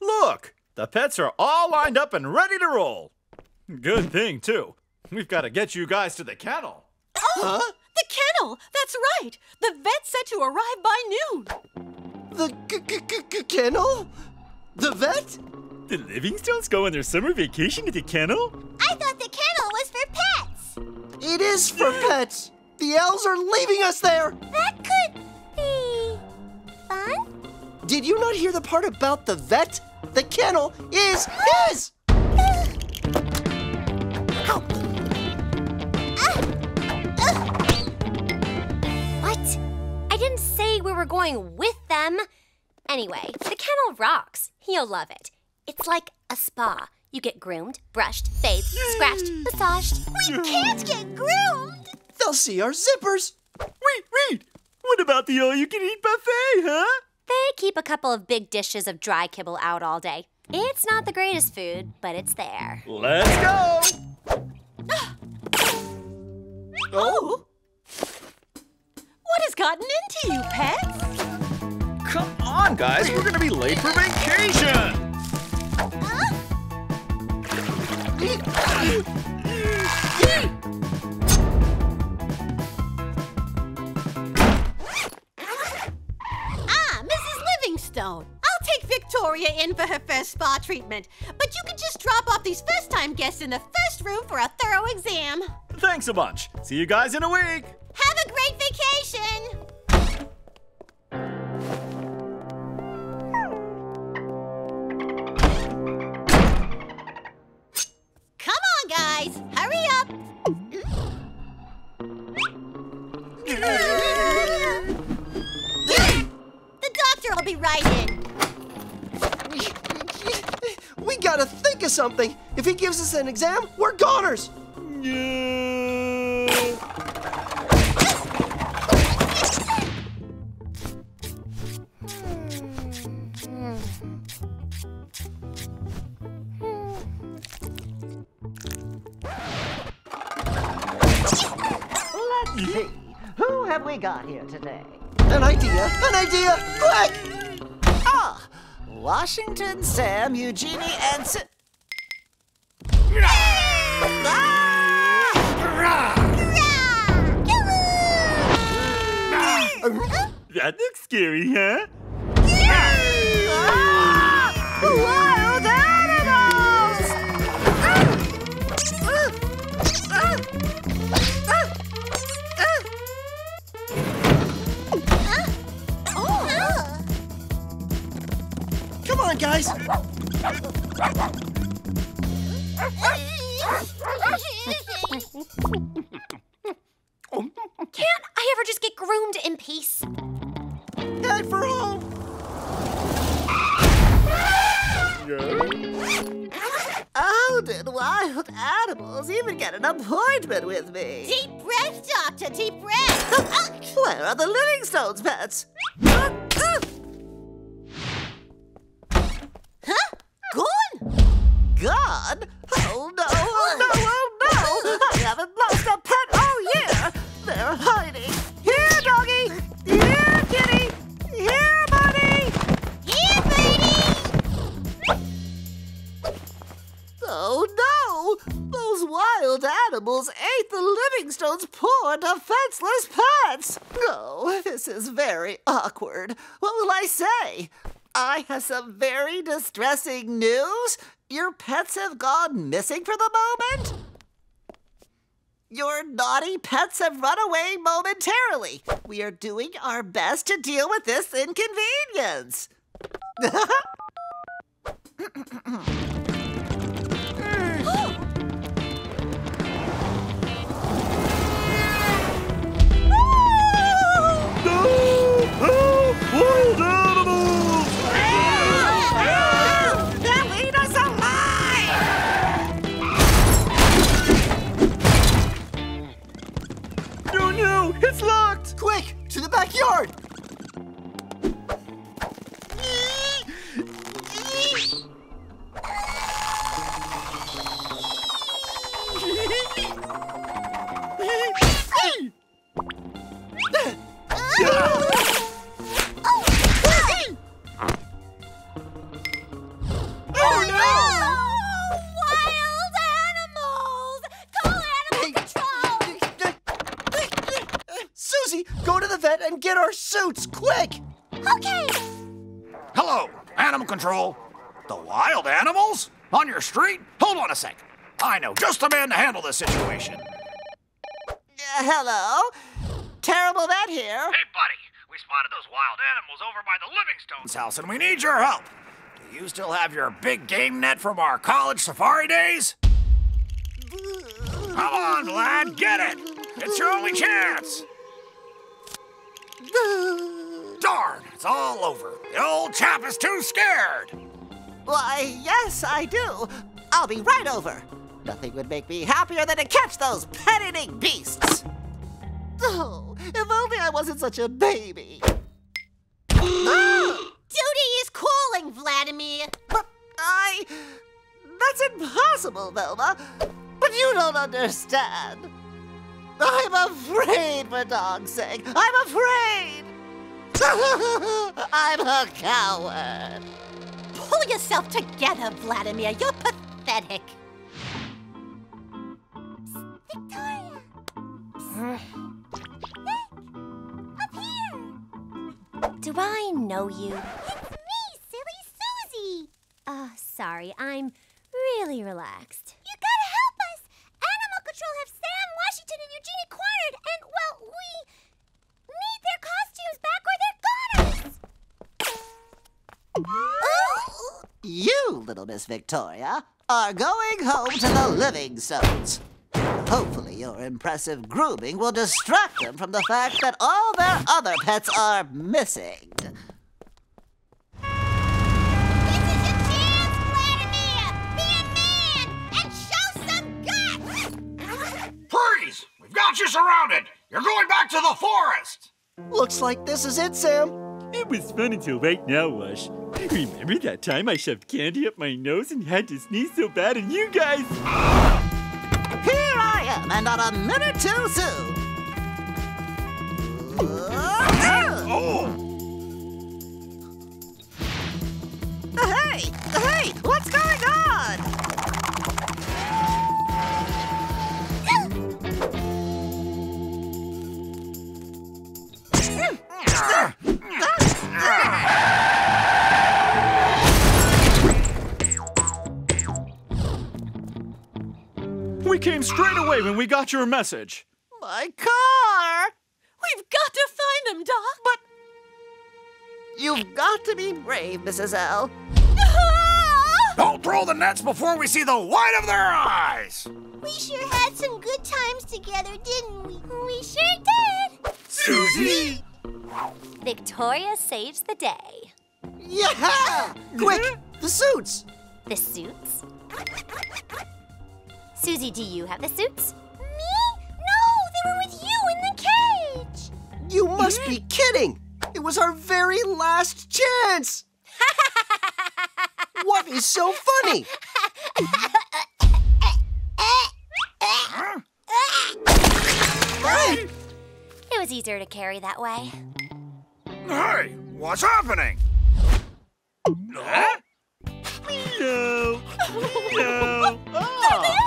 Look, the pets are all lined up and ready to roll. Good thing, too. We've got to get you guys to the kennel. Oh, huh? The kennel! That's right. The vet said to arrive by noon. The kennel? The vet? The Livingstones go on their summer vacation to the kennel? I thought the kennel was for pets. It is for pets. The elves are leaving us there. That could be fun. Did you not hear the part about the vet? The kennel is his! What? I didn't say we were going with them. Anyway, the kennel rocks. He'll love it. It's like a spa. You get groomed, brushed, bathed, scratched, massaged. We can't get groomed! They'll see our zippers. Wait! What about the all-you-can-eat buffet, huh? They keep a couple of big dishes of dry kibble out all day. It's not the greatest food, but it's there. Let's go! Oh! What has gotten into you, pets? Come on, guys. We're going to be late for vacation. I'll take Victoria in for her first spa spa treatment, but you can just drop off these FaceTime guests in the Fest room for a thorough exam. Thanks a bunch. See you guys in a week. Have a great vacation. Come on, guys. Hurry up. The doctor will be right in. We gotta think of something. If he gives us an exam, we're goners. Let's see. Who have we got here today? An idea, quick! Ah! Washington, Sam, Eugenie, and That looks scary, huh? Wild animals! Come on, guys! Can't I ever just get groomed in peace? Head for home! How did wild animals even get an appointment with me? Deep breath, Doctor, deep breath! Where are the Livingstones pets? Huh? Gone? Gone? Oh no, oh no, oh no! I haven't lost a pet all year! They're hiding. Here, doggy! Here, kitty! Here, buddy! Here, baby! Oh no! Those wild animals ate the Livingstones' poor, defenseless pets! Oh, this is very awkward. What will I say? I have some very distressing news. Your pets have gone missing for the moment. Your naughty pets have run away momentarily. We are doing our best to deal with this inconvenience. It's locked! Quick, to the backyard! And get our suits, quick! Okay! Hello, Animal Control. The wild animals? On your street? Hold on a sec. I know just the man to handle this situation. Hello? Terrible Vet here. Hey, buddy. We spotted those wild animals over by the Livingstones' house, and we need your help. Do you still have your big game net from our college safari days? Come on, lad, get it! It's your only chance! Darn, it's all over. The old chap is too scared. Why, yes, I do. I'll be right over. Nothing would make me happier than to catch those pet-eating beasts. Oh, if only I wasn't such a baby. Duty is calling, Vladimir. But that's impossible, Velma. But you don't understand. I'm afraid, for dog's sake. I'm afraid. I'm a coward. Pull yourself together, Vladimir. You're pathetic. Victoria. Up here. Do I know you? It's me, silly Susie. sorry. I'm really relaxed. You gotta help us! Animal Control have Sam, Washington, and Eugenie cornered, and, well, we need their costumes back or they're gone us! Oh. You, little Miss Victoria, are going home to the Livingstones. Hopefully your impressive grooming will distract them from the fact that all their other pets are missing. This is your chance, Vladimir! Be a man and show some guts! Freeze! We've got you surrounded! You're going back to the forest! Looks like this is it, Sam. It was fun until right now, Wash. I remember that time I shoved candy up my nose and had to sneeze so bad and you guys... Here I am, and not a minute too soon. Hey, what's going on? We came straight away when we got your message. My car! We've got to find him, Doc. But you've got to be brave, Mrs. L. Don't throw the nets before we see the light of their eyes! We sure had some good times together, didn't we? We sure did! Susie! Victoria saves the day. Yeah! Quick! The suits! The suits? Susie, do you have the suits? Me? No, they were with you in the cage! You must be kidding! It was our very last chance! What is so funny? Hey! It was easier to carry that way. Hey, what's happening? Huh? No! Oh.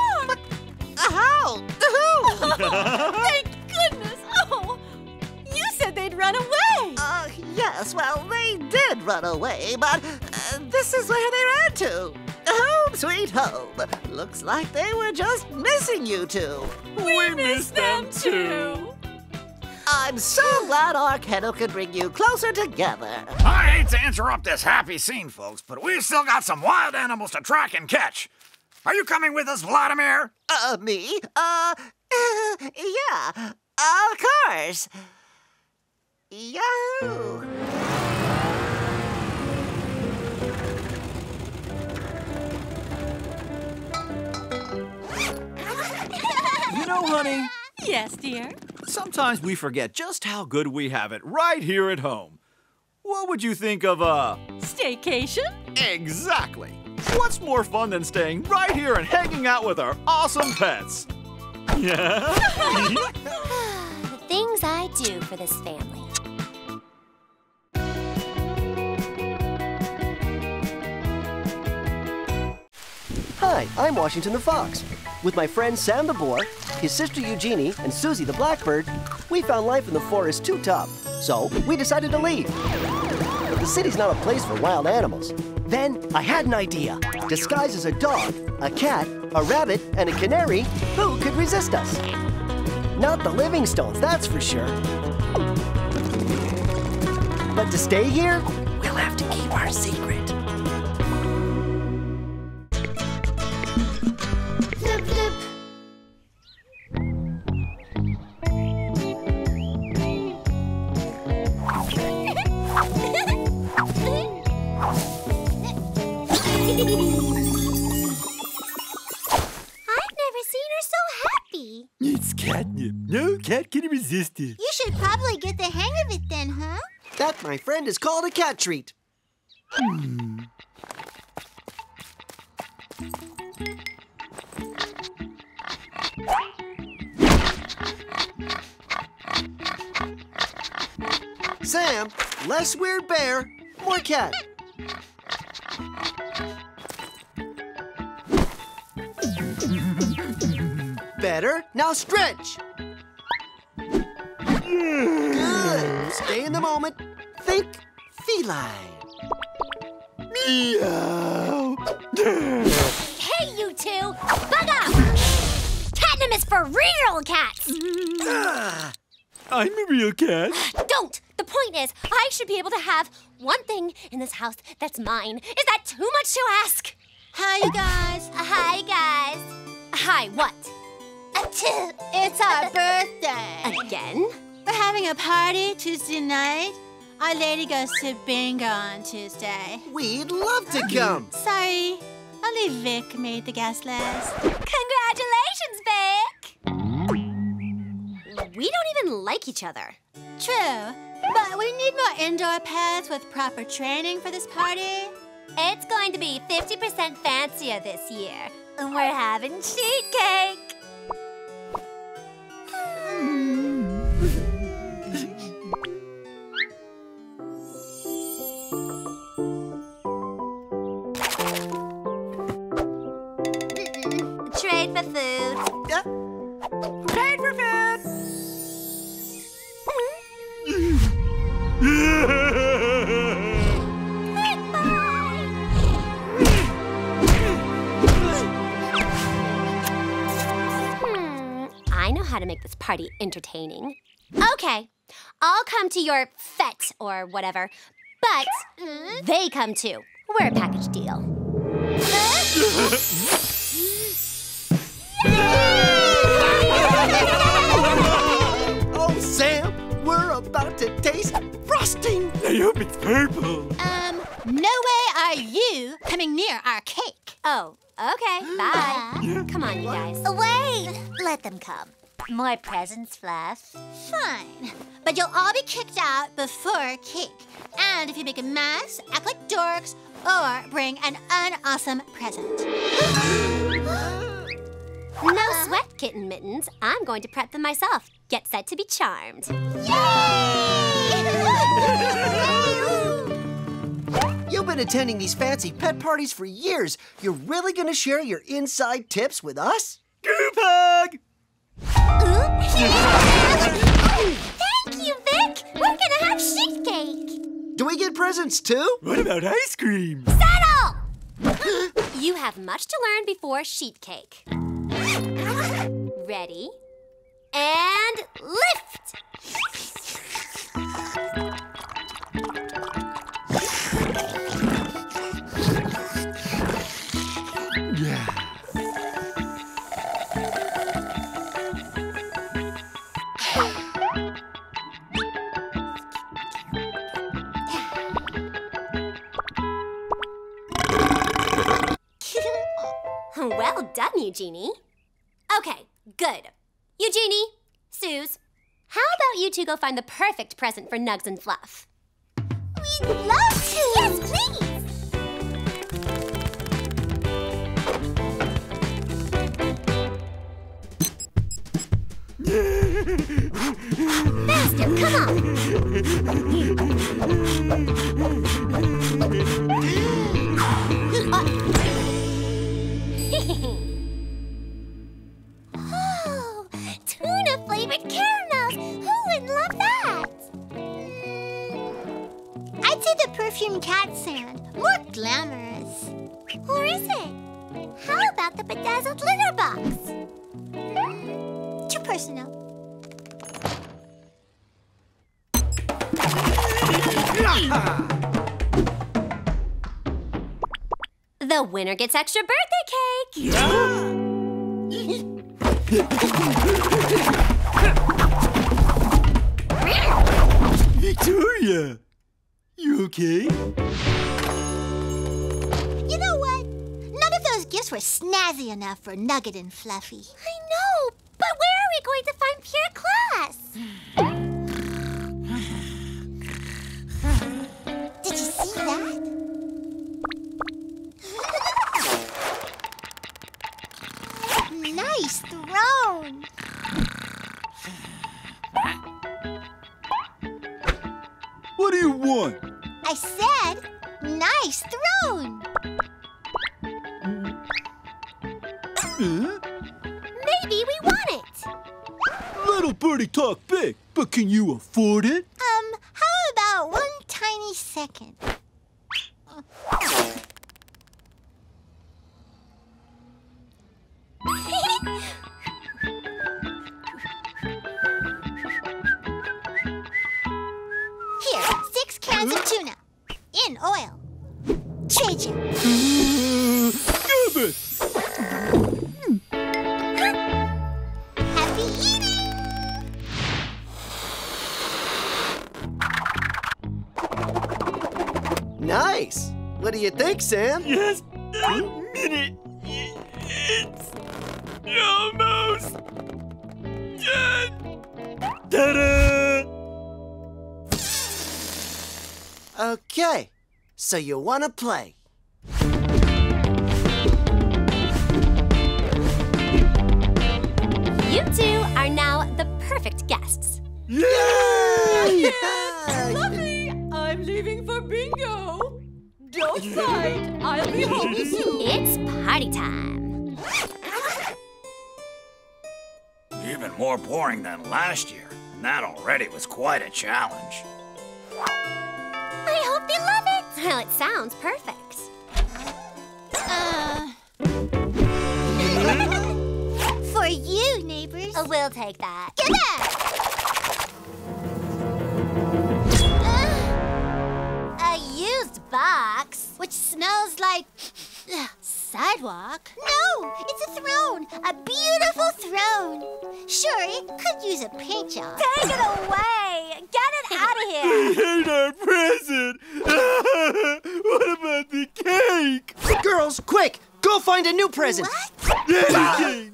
How? Oh, thank goodness! Oh, you said they'd run away! Yes, well, they did run away, but this is where they ran to. Home sweet home. Looks like they were just missing you two. We missed them too. I'm so glad our kennel could bring you closer together. I hate to interrupt this happy scene, folks, but we've still got some wild animals to track and catch. Are you coming with us, Vladimir? Me? Yeah, of course. Yahoo! You know, honey. Yes, dear? Sometimes we forget just how good we have it right here at home. What would you think of a... staycation? Exactly. What's more fun than staying right here and hanging out with our awesome pets? Yeah. The things I do for this family. Hi, I'm Washington the Fox. With my friend Sam the Boar, his sister Eugenie, and Susie the Blackbird, we found life in the forest too tough, so we decided to leave. But the city's not a place for wild animals. Then I had an idea. Disguised as a dog, a cat, a rabbit, and a canary, who could resist us? Not the Livingstones, that's for sure. But to stay here, we'll have to keep our secret. Flip, flip. No cat can resist it. You should probably get the hang of it then, huh? That, my friend, is called a cat treat. Sam, less weird bear, more cat. Better, now stretch. Good. Stay in the moment. Think feline. Meow. are real cats. I'm a real cat. Don't! The point is, I should be able to have one thing in this house that's mine. Is that too much to ask? Hi, you guys. Hi, guys. Hi, what? It's our birthday. Again? We're having a party Tuesday night. Our lady goes to bingo on Tuesday. We'd love to come. Sorry. Only Vic made the guest list. Congratulations, Vic! We don't even like each other. True, but we need more indoor pets with proper training for this party. It's going to be 50% fancier this year, and we're having sheet cake. Trade for food. Trade for food! I know how to make this party entertaining. Okay, I'll come to your fete or whatever, but they come too. We're a package deal. Oh, Sam, we're about to taste frosting. I hope it's purple. No way are you coming near our cake. Oh, okay, bye. Come on, you guys. Wait, let them come. More presents, Fluff. Fine, but you'll all be kicked out before cake. And if you make a mess, act like dorks, or bring an unawesome present. No sweat, kitten mittens. I'm going to prep them myself. Get set to be charmed. Yay! You've been attending these fancy pet parties for years. You're really going to share your inside tips with us? Group hug! Thank you, Vic. We're going to have sheet cake. Do we get presents, too? What about ice cream? Settle! You have much to learn before sheet cake. Ready, and lift! Yeah. Well done, Eugenie. Okay, good. Eugenie, Suze, how about you two go find the perfect present for Nugs and Fluff? We'd love to! Yes, please! Faster, come on! Tuna-flavored caramels! Who would love that? I'd say the perfumed cat sand. More glamorous. Or is it? How about the bedazzled litter box? Too personal. The winner gets extra birthday cake! Yeah. Victoria! You okay? You know what? None of those gifts were snazzy enough for Nugget and Fluffy. I know, but where are we going to find pure class? Did you see that? Nice throne! What do you want? I said, nice throne! Maybe we want it! Little birdie talk big, but can you afford it? How about one tiny second? you think, Sam? Yes, I mean it. It's almost done. Ta-da! Okay, so you want to play? You two are now the perfect guests. Yay! Yes, Fluffy, I'm leaving for bingo. Don't fight, I'll be home soon. It's party time. Even more boring than last year, and that already was quite a challenge. I hope they love it. Well, it sounds perfect. For you, neighbors. Oh, we'll take that. Get that! A used box, which smells like sidewalk. No, it's a throne, a beautiful throne. Sure, it could use a paint job. Take it away! Get it out of here! We hate our present! What about the cake? Girls, quick, go find a new present. What? Anything!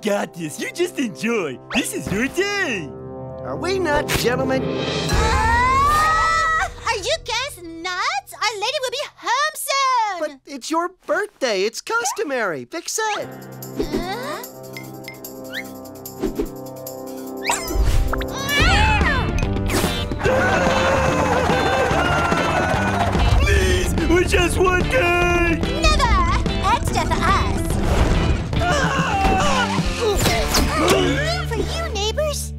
Got this. You just enjoy. This is your day. Are we not, gentlemen? Are you guys nuts? Our lady will be home soon. But it's your birthday. It's customary. Fix it. Please, we just want cake. Never. Extra for us. For you, neighbors.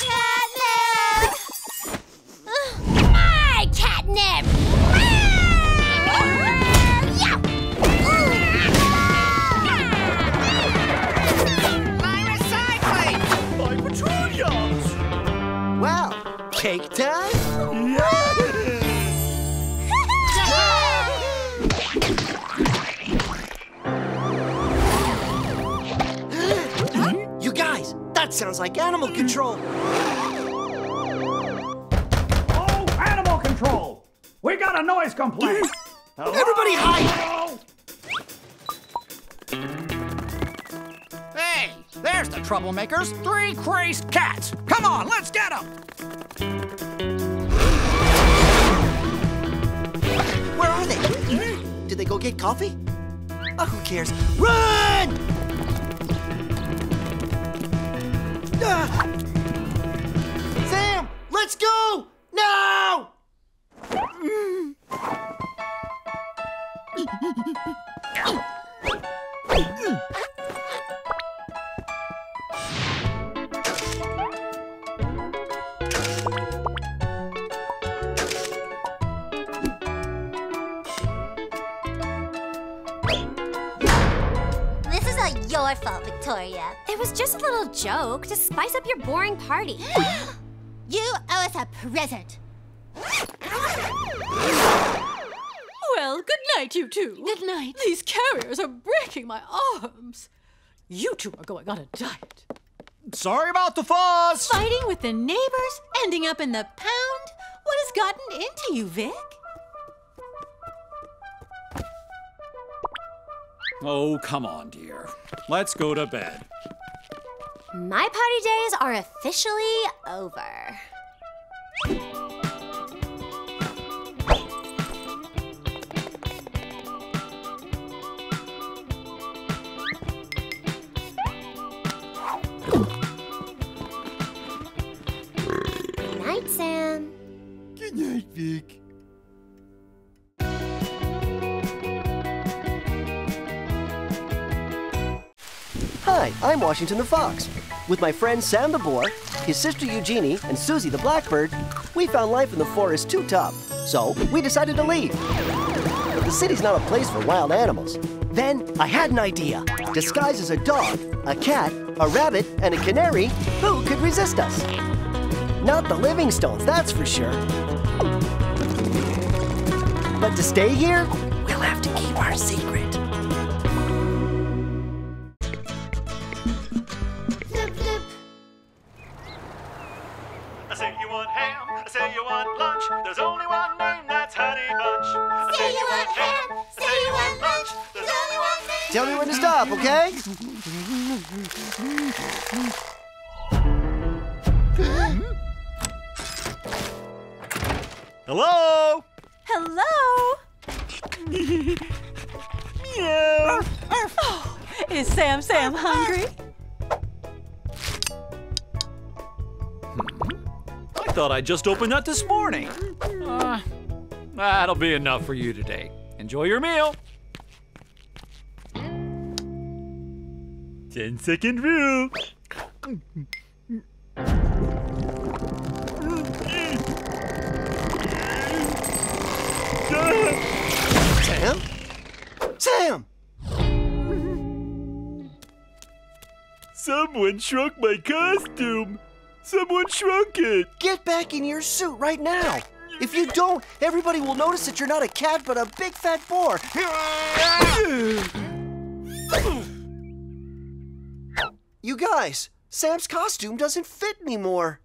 Catnip! My catnip! My recycling! My petroleum! Well, cake time? That sounds like animal control. Oh, animal control! We got a noise complaint. Hello? Everybody hide! Hello? Hey, there's the troublemakers. Three crazed cats. Come on, let's get them. Where are they? Did they go get coffee? Oh, who cares? Run! Sam, let's go! Now! Your fault, Victoria. It was just a little joke to spice up your boring party. You owe us a present. Well, good night, you two. Good night. These carriers are breaking my arms. You two are going on a diet. Sorry about the fuss. Fighting with the neighbors, ending up in the pound. What has gotten into you, Vic? Oh, come on, dear. Let's go to bed. My party days are officially over. Good night, Sam. Good night, Vic. Hi, I'm Washington the Fox. With my friend Sam the Boar, his sister Eugenie, and Susie the Blackbird, we found life in the forest too tough, so we decided to leave. But the city's not a place for wild animals. Then I had an idea. Disguised as a dog, a cat, a rabbit, and a canary, who could resist us? Not the Livingstones, that's for sure. But to stay here, we'll have to keep our secret. Flip, flip. I say you want ham, I say you want lunch. There's only one name, that's Honey Bunch. I say you want ham, say you want lunch. There's only one name. Tell me when to stop, okay? Hello? Hello? Meow. Oh, is Sam hungry? I thought I just opened that this morning. That'll be enough for you today. Enjoy your meal. 10-second rule. Sam? Sam! Someone shrunk my costume. Someone shrunk it. Get back in your suit right now. If you don't, everybody will notice that you're not a cat, but a big fat boar. You guys, Sam's costume doesn't fit anymore.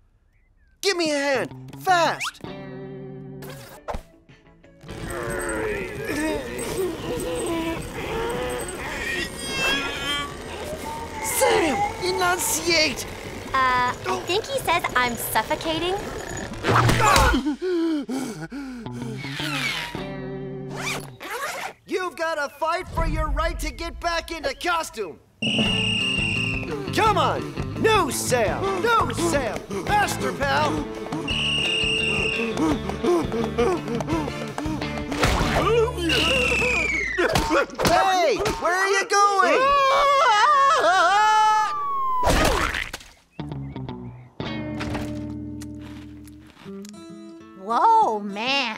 Give me a hand, fast. Sam, enunciate! I think he says I'm suffocating. You've got to fight for your right to get back into costume. Come on! No, Sam! No, Sam! Faster, pal! Hey! Where are you going? Whoa, man.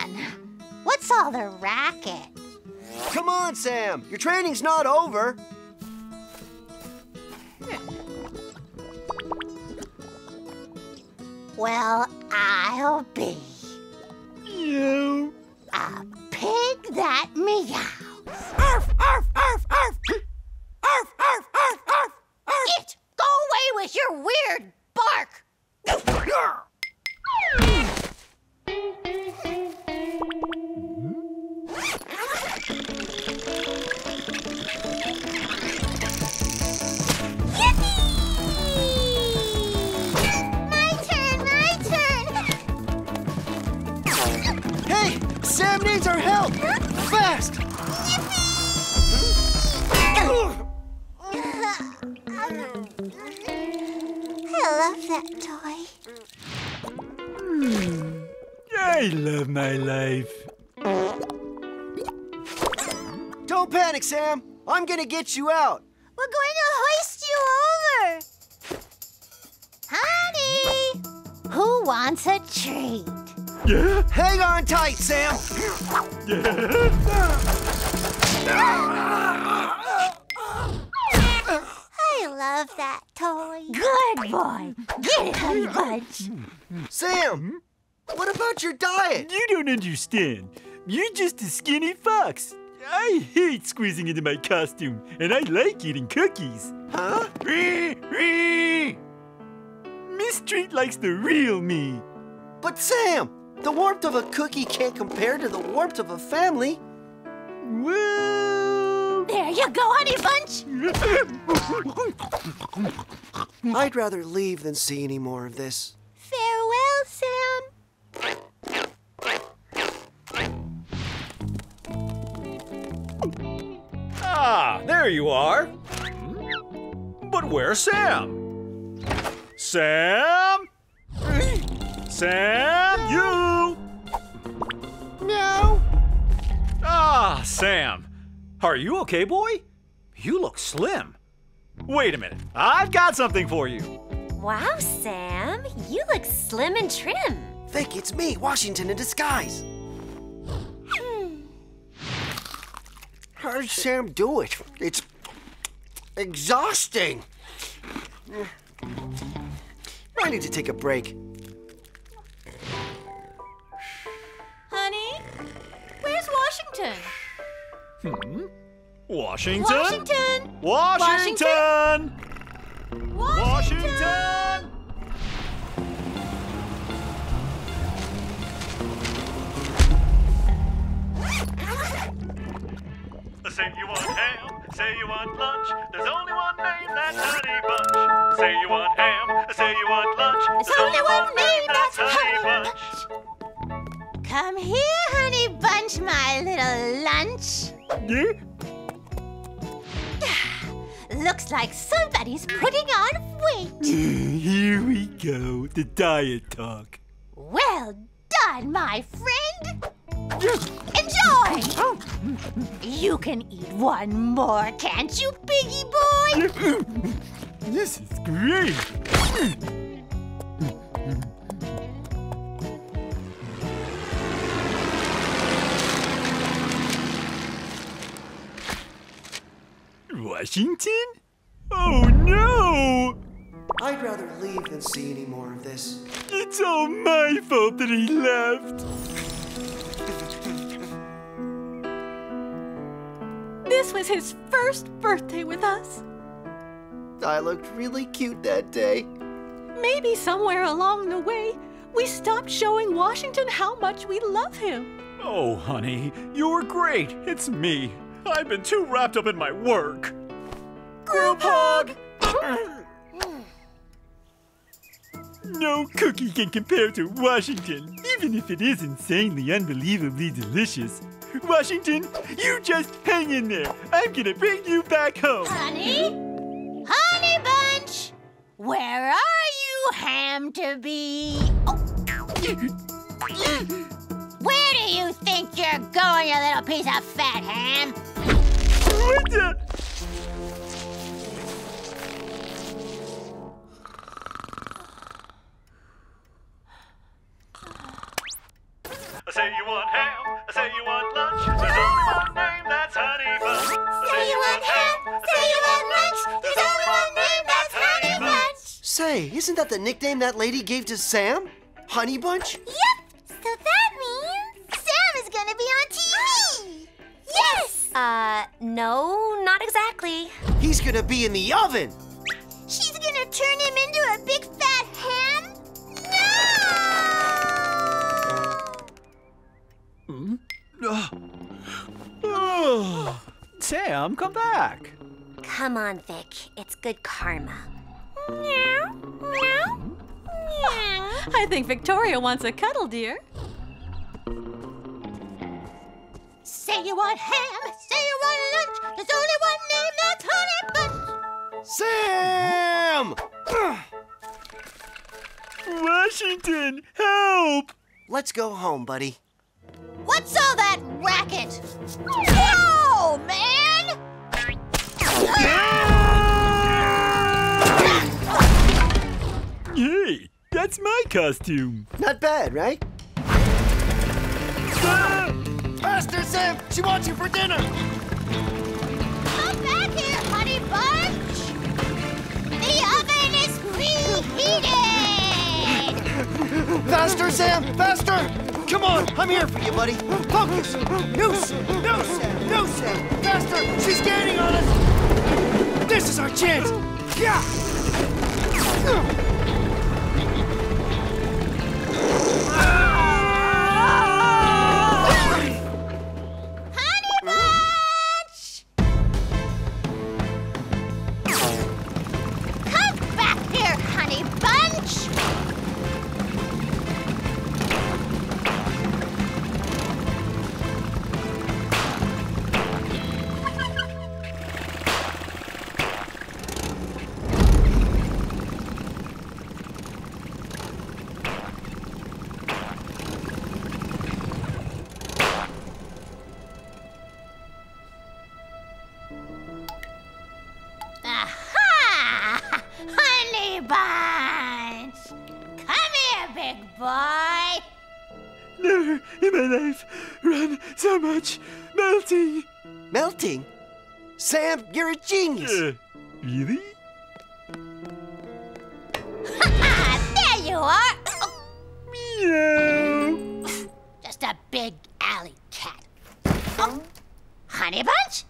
What's all the racket? Come on, Sam. Your training's not over. Well, I'll be. You. A pig that meows. Arf, arf, arf, arf. Arf, arf, arf, arf, arf. It! Go away with your weird bark. Sam needs our help! Huh? Fast! I love that toy. I love my life. Don't panic, Sam. I'm gonna get you out. We're going to hoist you over. Honey! Who wants a treat? Yeah. Hang on tight, Sam. Yeah. I love that toy. Good boy. Get it, Honey Bunch. Sam, what about your diet? You don't understand. You're just a skinny fox. I hate squeezing into my costume, and I like eating cookies. Huh? Miss Treat likes the real me. But Sam, the warmth of a cookie can't compare to the warmth of a family. Woo! There you go, Honey Bunch! I'd rather leave than see any more of this. Farewell, Sam. Ah, there you are. But where's Sam? Sam? Sam, you! Meow. Ah, Sam. Are you okay, boy? You look slim. Wait a minute. I've got something for you. Wow, Sam. You look slim and trim. Vic, it's me, Washington in disguise. How did Sam do it? It's exhausting. I need to take a break. Washington. Hmm? Washington? Washington! Washington! Washington! Washington! Say you want ham, say you want lunch, there's only one name that's Honey Bunch. Say you want ham, say you want lunch, there's only one name that's Honey Bunch. Come here, Honey Bunch, my little lunch. Looks like somebody's putting on weight. Here we go, the diet talk. Well done, my friend. Enjoy! Oh. You can eat one more, can't you, Piggy Boy? This is great! Washington? Oh no! I'd rather leave than see any more of this. It's all my fault that he left. This was his first birthday with us. I looked really cute that day. Maybe somewhere along the way, we stopped showing Washington how much we love him. Oh, honey, you're great. It's me. I've been too wrapped up in my work. Group hug! No cookie can compare to Washington, even if it is insanely, unbelievably delicious. Washington, you just hang in there. I'm gonna bring you back home. Honey? Honey Bunch! Where are you, ham to be? Oh. Where do you think you're going, you little piece of fat ham? What the? I say you want ham. I say you want lunch. There's only one name that's Honey Bunch. Say you want ham. Say you want lunch. There's only one name that's Honey Bunch. Say, isn't that the nickname that lady gave to Sam? Honey Bunch? Yep. So that means Sam is gonna be on TV. Yes. No, not exactly. He's gonna be in the oven. She's gonna turn him into a big fat ham. No. Oh, Sam, come back. Come on, Vic. It's good karma. Meow, meow, meow. I think Victoria wants a cuddle, dear. Say you want ham, say you want lunch. There's only one name that's Honey Bunch. Sam! Washington, help! Let's go home, buddy. What's all that racket? Oh, man! Hey, that's my costume. Not bad, right? Faster, Sam! She wants you for dinner! Come back here, Honey Bunch! The oven is preheated! Faster, Sam! Faster! Come on, I'm here for you, buddy. Focus. No, Sam. Faster, she's gaining on us. This is our chance. Yeah. Honey Bunch! Come back here, Honey Bunch. Melting? Sam, you're a genius. Really? There you are. Oh. Meow. Just a big alley cat. Oh. Honey bunch?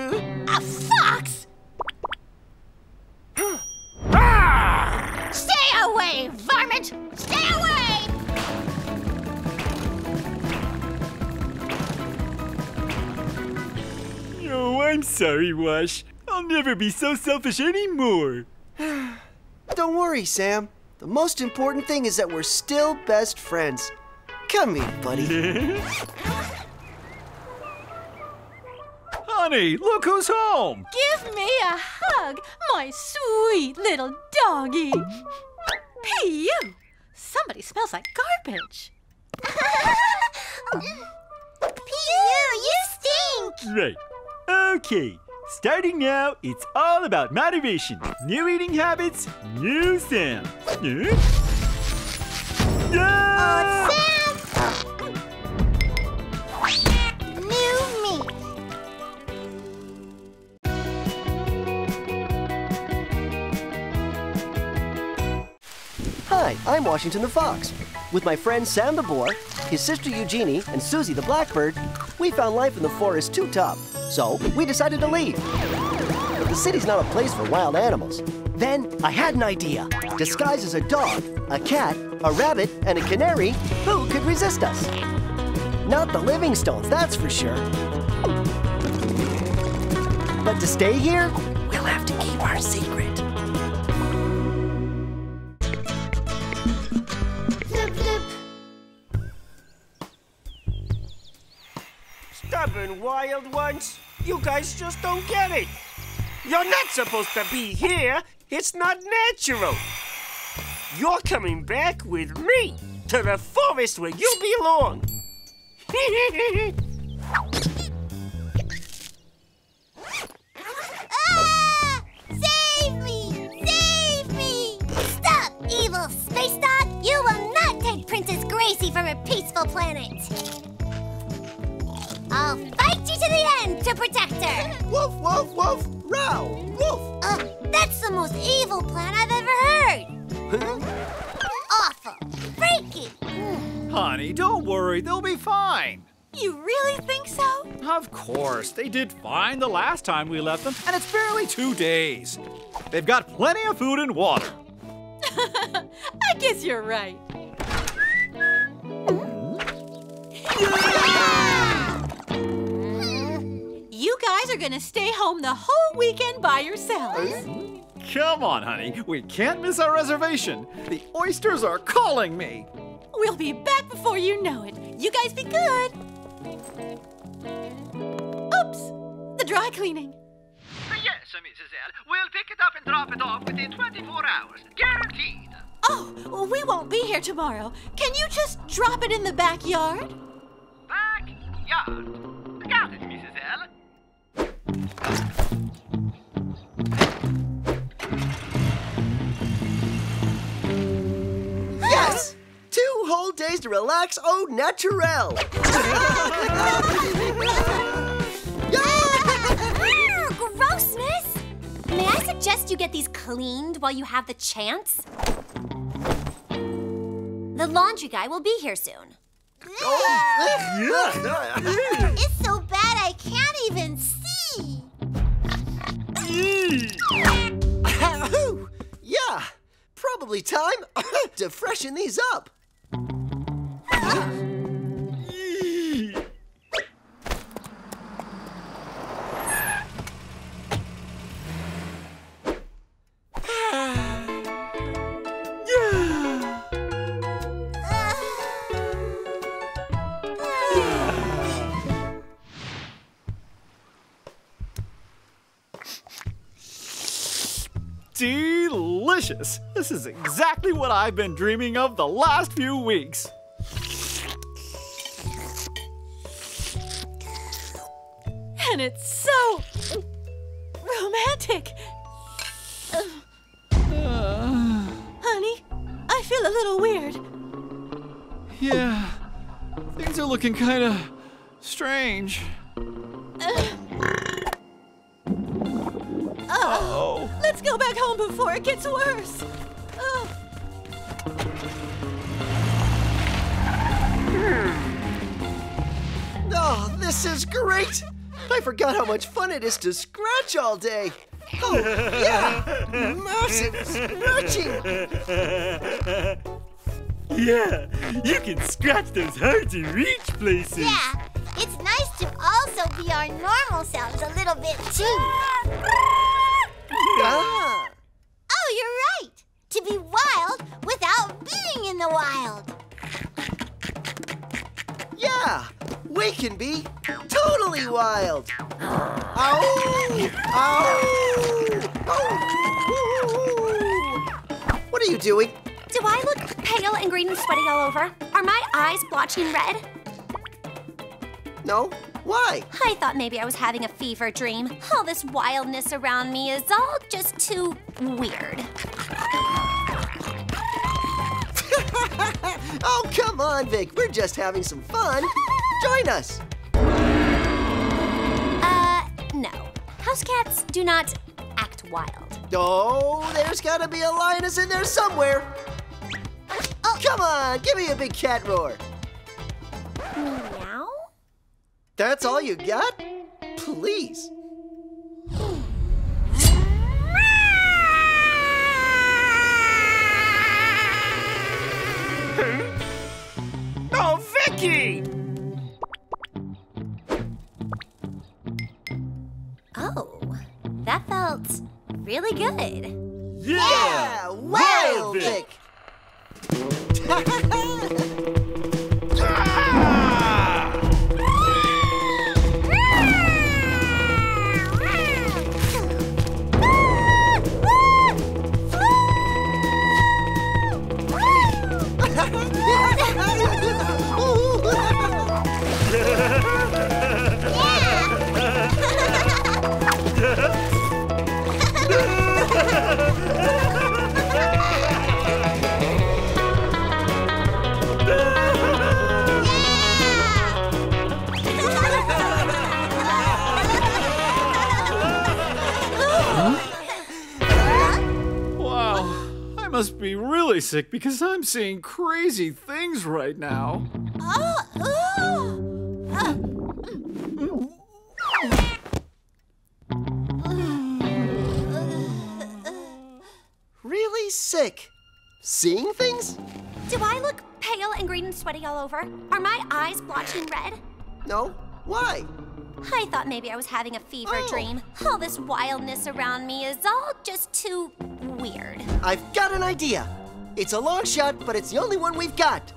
A fox! Stay away, varmint! Stay away! Oh, I'm sorry, Wash. I'll never be so selfish anymore. Don't worry, Sam. The most important thing is that we're still best friends. Come here, buddy. Honey, look who's home! Give me a hug, my sweet little doggy. Hey, you! Somebody smells like garbage. Pew, you stink! Right. Okay. Starting now, it's all about motivation, new eating habits, new Sam. Yeah! Old Sam! New me. Hi, I'm Washington the Fox. With my friend Sam the Boar, his sister Eugenie, and Susie the Blackbird, we found life in the forest too tough, so we decided to leave. But the city's not a place for wild animals. Then I had an idea. Disguised as a dog, a cat, a rabbit, and a canary, who could resist us? Not the Livingstones, that's for sure. But to stay here, we'll have to keep our secret. Stubborn wild ones, you guys just don't get it. You're not supposed to be here. It's not natural. You're coming back with me to the forest where you belong. Ah! Save me! Save me! Stop, evil space dog! You will not take Princess Gracie from her peaceful planet. I'll fight you to the end to protect her. Woof, woof, woof, row, woof. That's the most evil plan I've ever heard. Awful. Freaky. Honey, don't worry. They'll be fine. You really think so? Of course. They did fine the last time we left them, and it's barely 2 days. They've got plenty of food and water. I guess you're right. Yeah! You guys are going to stay home the whole weekend by yourselves. Come on, honey. We can't miss our reservation. The oysters are calling me. We'll be back before you know it. You guys be good. Oops, the dry cleaning. Yes, Mrs. L. We'll pick it up and drop it off within 24 hours. Guaranteed. Oh, we won't be here tomorrow. Can you just drop it in the backyard? Backyard. Got it, Mrs. L. Yes! 2 whole days to relax au naturel! Grossness! May I suggest you get these cleaned while you have the chance? The laundry guy will be here soon. Oh, yeah. It's so bad I can't even see! Yeah! Probably time to freshen these up. Delicious! This is exactly what I've been dreaming of the last few weeks. And it's so romantic. Honey, I feel a little weird. Yeah, things are looking kind of strange. Uh-oh. Let's go back home before it gets worse. This is great! I forgot how much fun it is to scratch all day. Oh, yeah! Massive scratching! Yeah, you can scratch those hard-to-reach places. Yeah, it's nice to also be our normal selves a little bit, too. Ah. Oh, you're right. To be wild without being in the wild. Yeah, we can be totally wild. Ow! Ow! Ow! What are you doing? Do I look pale and green and sweaty all over? Are my eyes blotchy and red? No. Why? I thought maybe I was having a fever dream. All this wildness around me is all just too weird. Oh, come on, Vic. We're just having some fun. Join us. No. House cats do not act wild. Oh, there's gotta be a lioness in there somewhere. Oh. Come on, give me a big cat roar. Meow? That's all you got? Please. Oh, Vicky! Oh, that felt really good. Yeah! Wild Vic! Must be really sick because I'm seeing crazy things right now. Really sick? Seeing things? Do I look pale and green and sweaty all over? Are my eyes blotchy and red? No. Why? I thought maybe I was having a fever dream. All this wildness around me is all just too weird. I've got an idea. It's a long shot, but it's the only one we've got.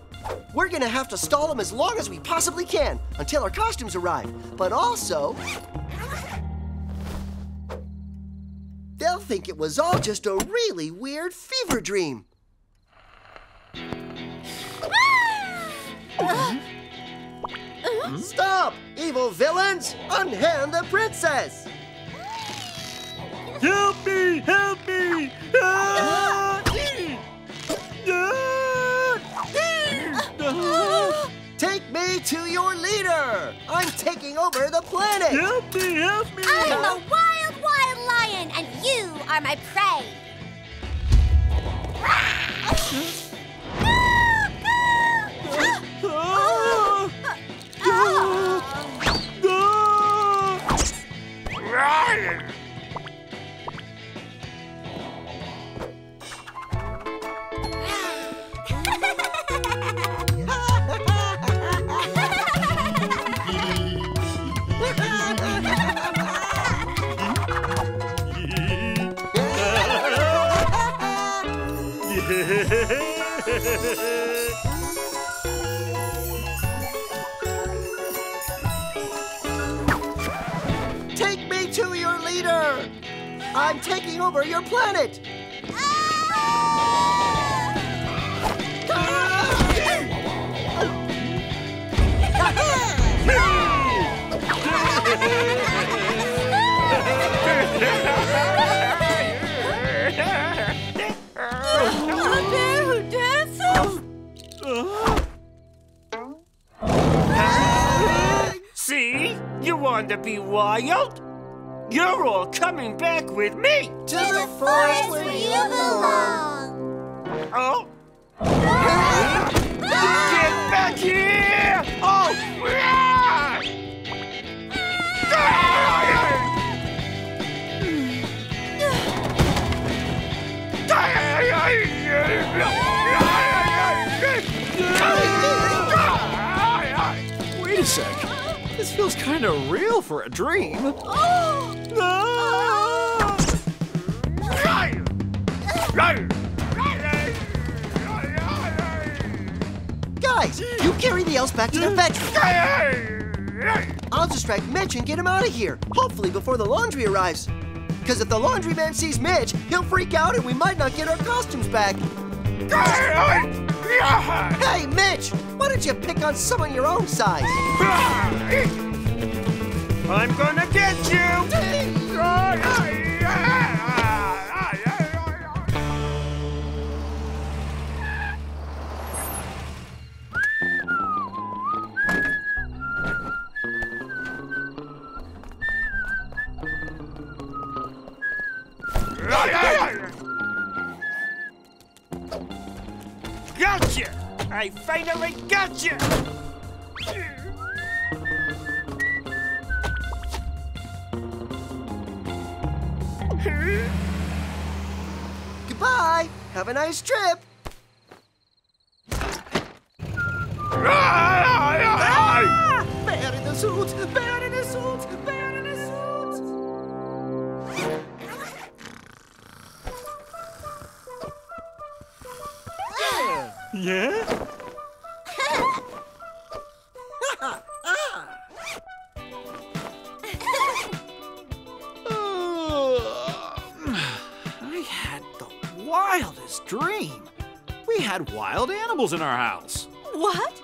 We're gonna have to stall them as long as we possibly can until our costumes arrive. But also, they'll think it was all just a really weird fever dream. Stop, evil villains! Unhand the princess! Help me! Help me! Take me to your leader! I'm taking over the planet! Help me! Help me! I'm a wild, wild lion, and you are my prey! Take me to your leader! I'm taking over your planet! See? You want to be wild? You're all coming back with me! To the forest where you belong! Oh? Get back here! Oh! Wait a sec. This feels kind of real for a dream. Guys, you carry the elves back to the bedroom. I'll distract Mitch and get him out of here, hopefully before the laundry arrives. Because if the laundryman sees Mitch, he'll freak out and we might not get our costumes back. Hey, Mitch! Why don't you pick on someone your own size? I'm gonna get you! Gotcha! I finally got you! Goodbye! Have a nice trip! Ah! Bear in the suit! Bear in the suit! Bear in the suit! Yeah? Yeah? Dream. We had wild animals in our house. What?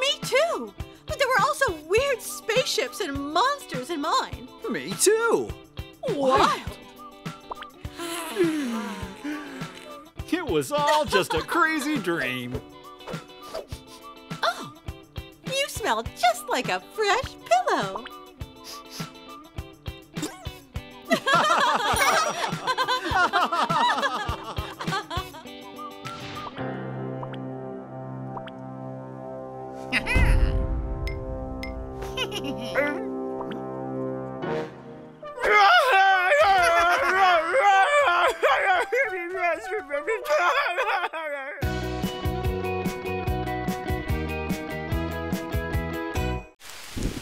Me too. But there were also weird spaceships and monsters in mine. Me too. Wild. It was all just a crazy dream. Oh, you smell just like a fresh pillow.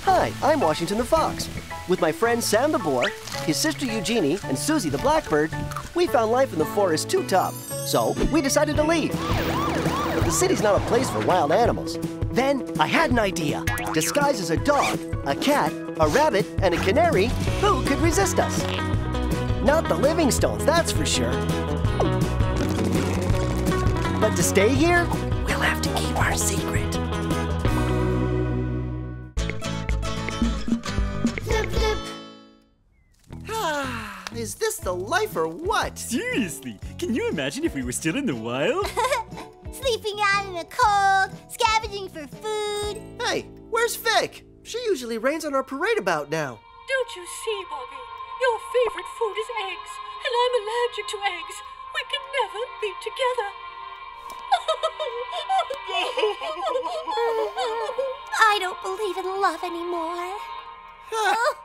Hi, I'm Washington the Fox. With my friend Sam the Boar, his sister Eugenie, and Susie the Blackbird, we found life in the forest too tough, so we decided to leave. But the city's not a place for wild animals. Then I had an idea. Disguised as a dog, a cat, a rabbit, and a canary, who could resist us? Not the Livingstones, that's for sure. But to stay here, we'll have to keep our secret. Flip, flip. Is this the life or what? Seriously, can you imagine if we were still in the wild? Sleeping out in the cold, scavenging for food. Hey, where's Vic? She usually rains on our parade about now. Don't you see, Bobby? Your favorite food is eggs, and I'm allergic to eggs. We can never be together. I don't believe in love anymore.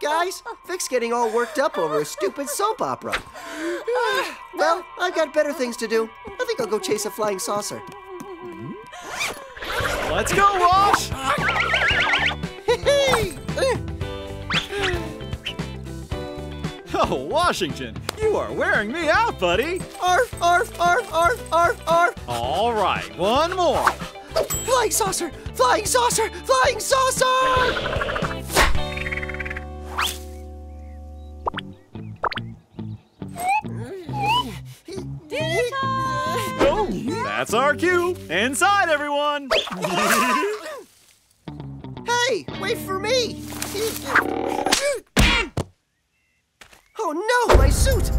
Guys, Vic's getting all worked up over a stupid soap opera. Well, I've got better things to do. I think I'll go chase a flying saucer. Let's go, Wash! Oh, Washington, you are wearing me out, buddy. Arf, arf, arf, arf, arf, arf. All right, one more. Flying saucer, flying saucer, flying saucer! That's our cue. Inside, everyone. Hey, wait for me. Oh no, my suit.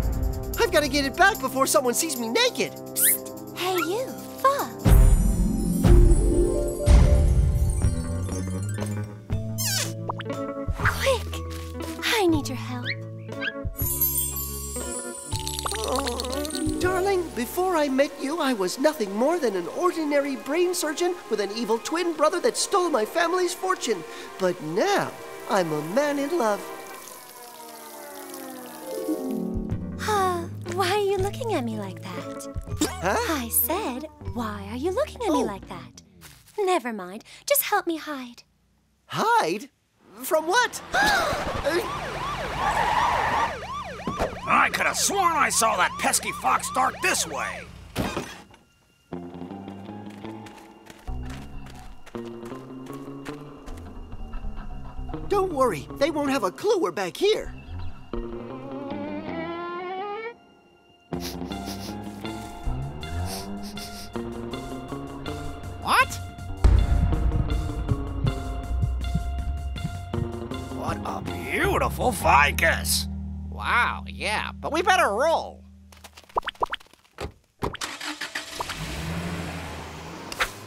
I've got to get it back before someone sees me naked. Psst. Hey, you, Fox. Quick, I need your help. Darling, before I met you, I was nothing more than an ordinary brain surgeon with an evil twin brother that stole my family's fortune. But now, I'm a man in love. Why are you looking at me like that? Huh? I said, why are you looking at me like that? Never mind, just help me hide. Hide? From what? I could have sworn I saw that pesky fox dart this way. Don't worry, they won't have a clue we're back here. What? What a beautiful ficus! Wow, yeah, but we better roll.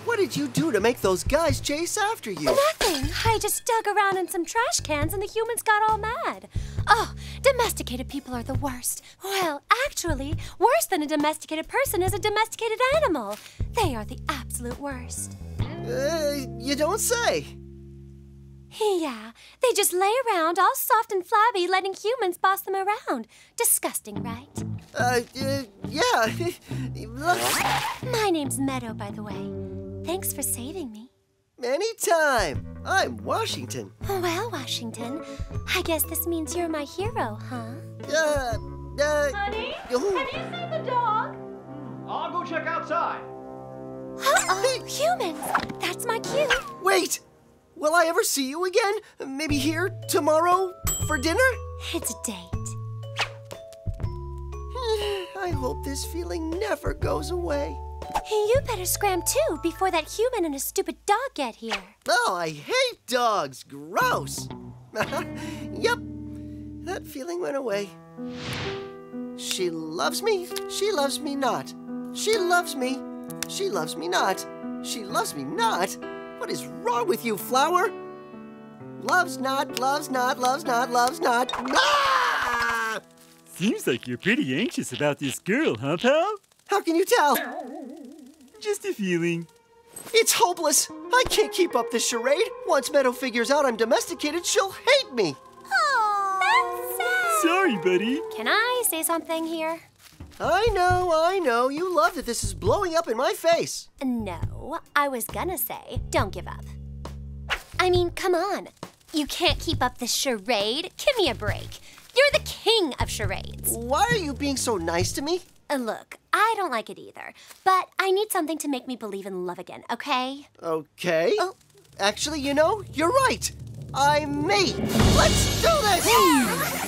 What did you do to make those guys chase after you? Nothing. I just dug around in some trash cans and the humans got all mad. Oh, domesticated people are the worst. Well, actually, worse than a domesticated person is a domesticated animal. They are the absolute worst. You don't say. Yeah, they just lay around all soft and flabby, letting humans boss them around. Disgusting, right? Yeah. My name's Meadow, by the way. Thanks for saving me. Anytime. I'm Washington. Well, Washington, I guess this means you're my hero, huh? Honey, have you seen the dog? I'll go check outside. Uh-oh, humans. That's my cue. Wait. Will I ever see you again? Maybe here, tomorrow, for dinner? It's a date. I hope this feeling never goes away. You better scram too before that human and his stupid dog get here. Oh, I hate dogs. Gross. Yep. That feeling went away. She loves me. She loves me not. She loves me. She loves me not. She loves me not. What is wrong with you, Flower? Loves not, loves not, loves not, loves not. Ah! Seems like you're pretty anxious about this girl, huh, pal? How can you tell? Just a feeling. It's hopeless. I can't keep up this charade. Once Meadow figures out I'm domesticated, she'll hate me. Oh, that's sad. Sorry, buddy. Can I say something here? I know, you love that this is blowing up in my face. No, I was gonna say, don't give up. I mean, come on. You can't keep up this charade. Give me a break. You're the king of charades. Why are you being so nice to me? Look, I don't like it either, but I need something to make me believe in love again, okay? Okay. Oh. Actually, you know, you're right. I'm me. Let's do this! Yeah.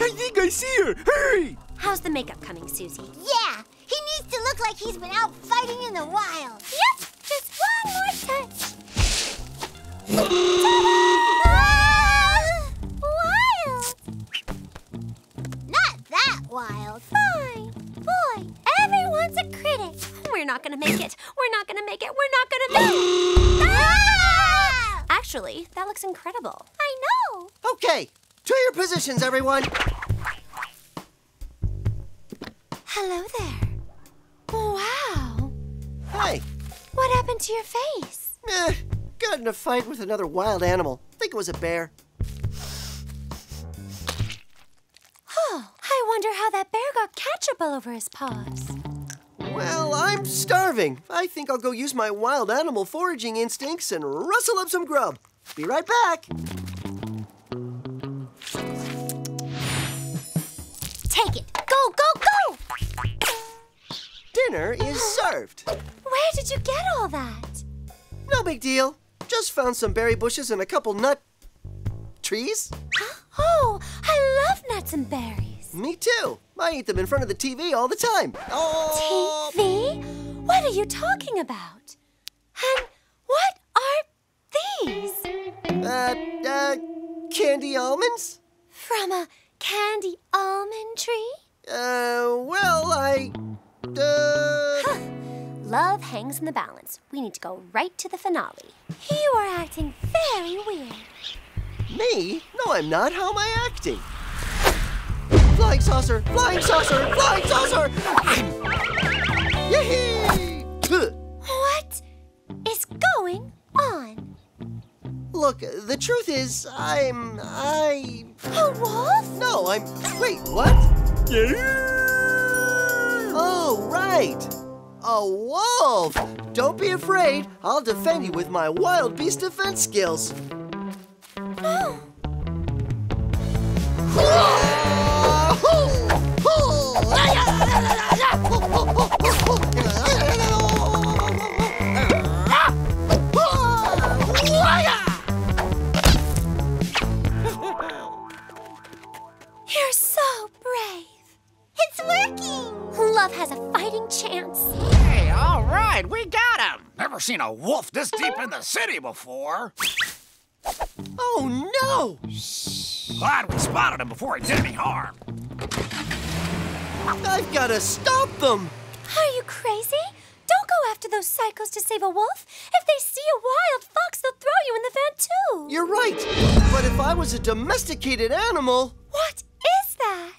I think I see her! Hurry! How's the makeup coming, Susie? Yeah! He needs to look like he's been out fighting in the wild! Yep! Just one more touch! Ah! Wild! Not that wild! Fine! Boy, everyone's a critic! We're not gonna make it! We're not gonna make it! We're not gonna make it! Ah! Actually, that looks incredible. I know! Okay! To your positions, everyone! Hello there. Wow. Hi. What happened to your face? Got in a fight with another wild animal. I think it was a bear. Oh, I wonder how that bear got ketchup over his paws. Well, I'm starving. I think I'll go use my wild animal foraging instincts and rustle up some grub. Be right back. Take it. Go, go, go! Dinner is served. Where did you get all that? No big deal. Just found some berry bushes and a couple nut... trees? Oh, I love nuts and berries. Me too. I eat them in front of the TV all the time. Oh. TV? What are you talking about? And what are these? Candy almonds? From a... candy almond tree? Well, Huh. Love hangs in the balance. We need to go right to the finale. You are acting very weird. Me? No, I'm not. How am I acting? Flying saucer! Flying saucer! Flying saucer! Yee-hee! What is going on? Look, the truth is, I... A wolf? No, Wait, what? Yeah. Oh, right. A wolf. Don't be afraid. I'll defend you with my wild beast defense skills. You're so brave. It's working. Love has a fighting chance. Hey, all right, we got him. Never seen a wolf this deep in the city before. Oh, no! Shh. Glad we spotted him before he did any harm. I've got to stop them! Are you crazy? Don't go after those psychos to save a wolf. If they see a wild fox, they'll throw you in the van, too. You're right. But if I was a domesticated animal... What is that?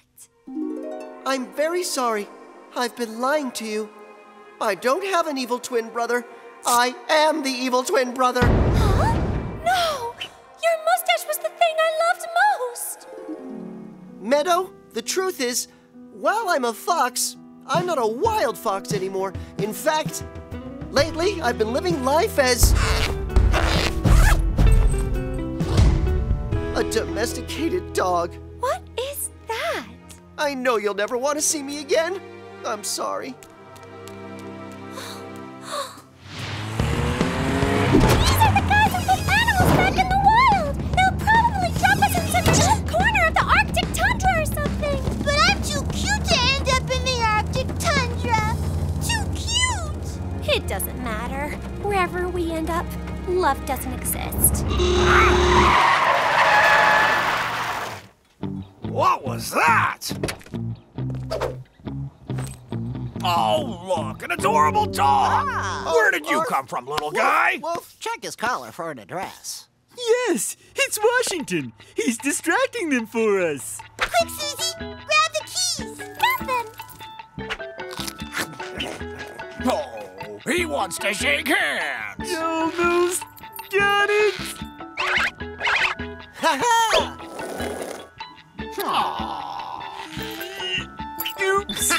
I'm very sorry. I've been lying to you. I don't have an evil twin brother. I am the evil twin brother. Huh? No! Your mustache was the thing I loved most! Meadow, the truth is, while I'm a fox, I'm not a wild fox anymore. In fact, lately I've been living life as... a domesticated dog. What is that? I know you'll never want to see me again. I'm sorry. These are the guys who put animals back in the wild! They'll probably drop us in some cheap corner of the Arctic tundra or something! But I'm too cute to end up in the Arctic tundra! Too cute! It doesn't matter. Wherever we end up, love doesn't exist. What was that? Oh, look, an adorable dog! Ah, where did you come from, little guy? Well, check his collar for an address. Yes, it's Washington. He's distracting them for us. Quick, Susie, grab the keys. Got them. Oh, he wants to shake hands. You almost got it. Ha ha! Oops.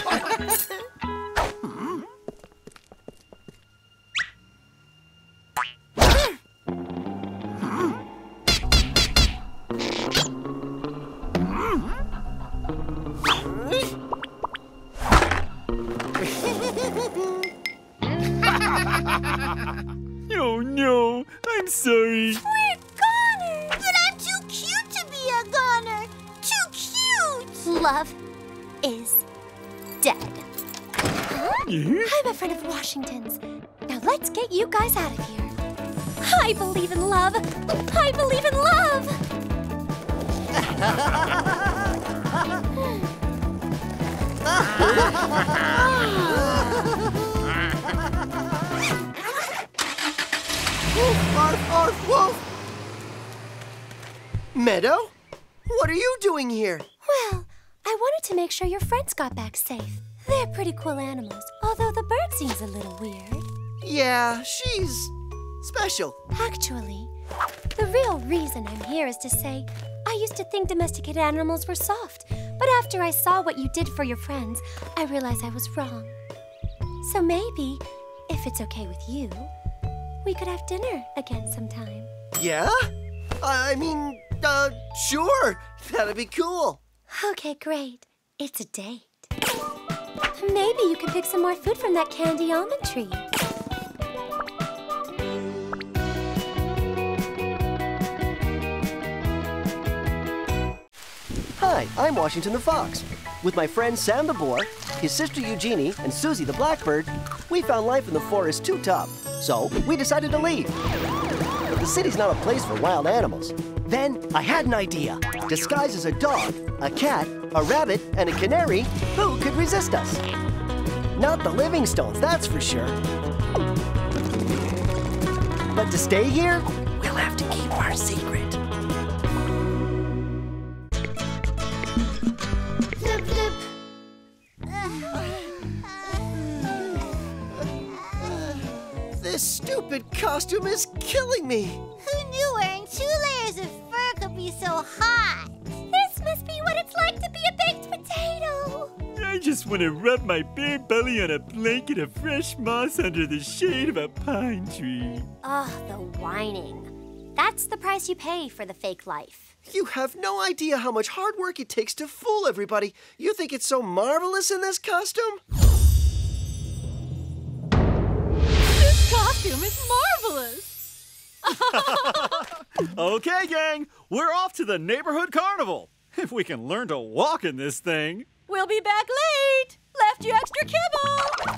Oh no, I'm sorry. We're goners! But I'm too cute to be a goner! Too cute! Love is dead. Huh? I'm a friend of Washington's. Now let's get you guys out of here. I believe in love! I believe in love! Woof, arf, arf, woof! Meadow? What are you doing here? Well, I wanted to make sure your friends got back safe. They're pretty cool animals, although the bird seems a little weird. Yeah, she's special. Actually, the real reason I'm here is to say, I used to think domesticated animals were soft, but after I saw what you did for your friends, I realized I was wrong. So maybe, if it's okay with you, we could have dinner again sometime. Yeah? Sure. That'd be cool. Okay, great. It's a date. Maybe you could pick some more food from that candy almond tree. Hi, I'm Washington the Fox. With my friend Sam the Boar, his sister Eugenie, and Susie the Blackbird, we found life in the forest too tough, so we decided to leave. But the city's not a place for wild animals. Then I had an idea. Disguised as a dog, a cat, a rabbit, and a canary, who could resist us? Not the Livingstones, that's for sure. But to stay here, we'll have to keep our secret. This stupid costume is killing me. Who knew wearing 2 layers of fur could be so hot? This must be what it's like to be a baked potato. I I just want to rub my bare belly on a blanket of fresh moss under the shade of a pine tree. Ugh, the whining. That's the price you pay for the fake life. You have no idea how much hard work it takes to fool everybody. You think it's so marvelous in this costume? This costume is marvelous! Okay, gang, we're off to the neighborhood carnival. If we can learn to walk in this thing. We'll be back late. Left you extra kibble.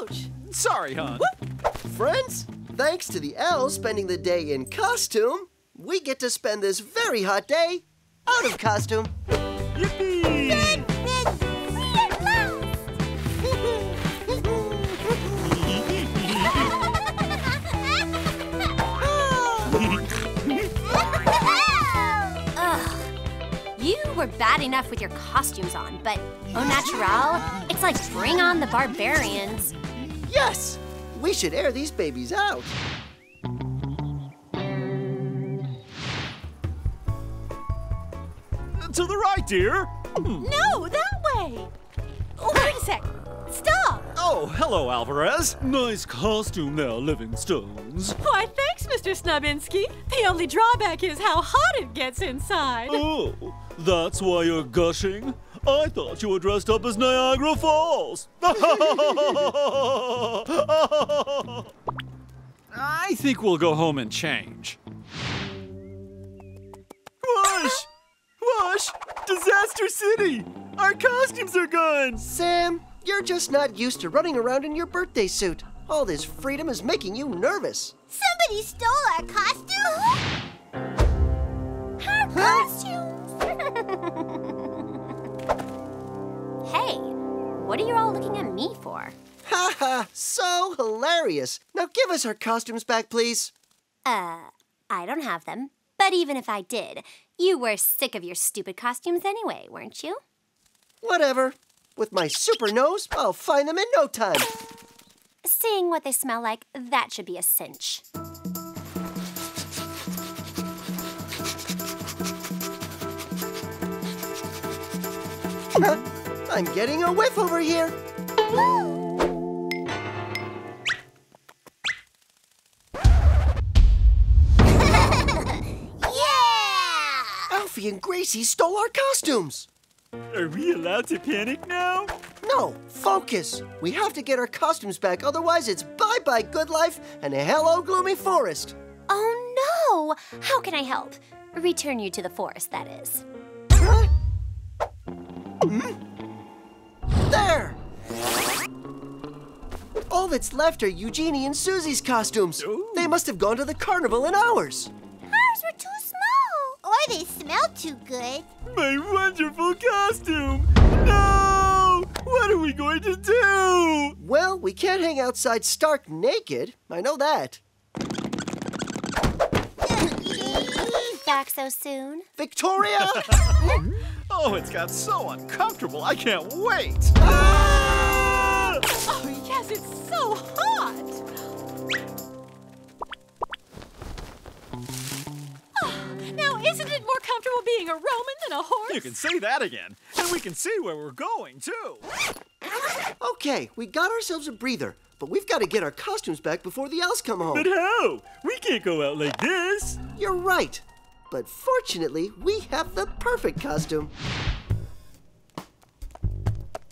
Ouch. Sorry, hon. Whoop. Friends, thanks to the elves spending the day in costume, we get to spend this very hot day out of costume. Yippee! You were bad enough with your costumes on, but au naturel, it's like bring on the barbarians. Yes! We should air these babies out. To the right, dear. No, that way. Oh, wait a sec. Stop. Oh, hello, Alvarez. Nice costume there, Livingstones. Why, thanks, Mr. Snubinski. The only drawback is how hot it gets inside. Oh. That's why you're gushing? I thought you were dressed up as Niagara Falls. I think we'll go home and change. Wash! Wash! Disaster City! Our costumes are gone! Sam, you're just not used to running around in your birthday suit. All this freedom is making you nervous. Somebody stole our costume? Our costume? Hey, what are you all looking at me for? Ha ha, so hilarious. Now give us our costumes back, please. I don't have them. But even if I did, you were sick of your stupid costumes anyway, weren't you? Whatever. With my super nose, I'll find them in no time. Seeing what they smell like, that should be a cinch. I'm getting a whiff over here. Woo! Yeah! Alfie and Gracie stole our costumes. Are we allowed to panic now? No, focus. We have to get our costumes back, otherwise it's bye-bye good life and hello gloomy forest. Oh no! How can I help? Return you to the forest, that is. Huh? Mm-hmm. There! All that's left are Eugenie and Susie's costumes. Ooh. They must have gone to the carnival in ours. Ours were too small. Or they smelled too good. My wonderful costume! No! What are we going to do? Well, we can't hang outside stark naked. I know that. Back so soon. Victoria! Oh, it's got so uncomfortable, I can't wait! Ah! Oh, yes, it's so hot! Oh, now, isn't it more comfortable being a Roman than a horse? You can say that again, and we can see where we're going, too. Okay, we got ourselves a breather, but we've got to get our costumes back before the elves come home. But how? We can't go out like this. You're right. But fortunately, we have the perfect costume.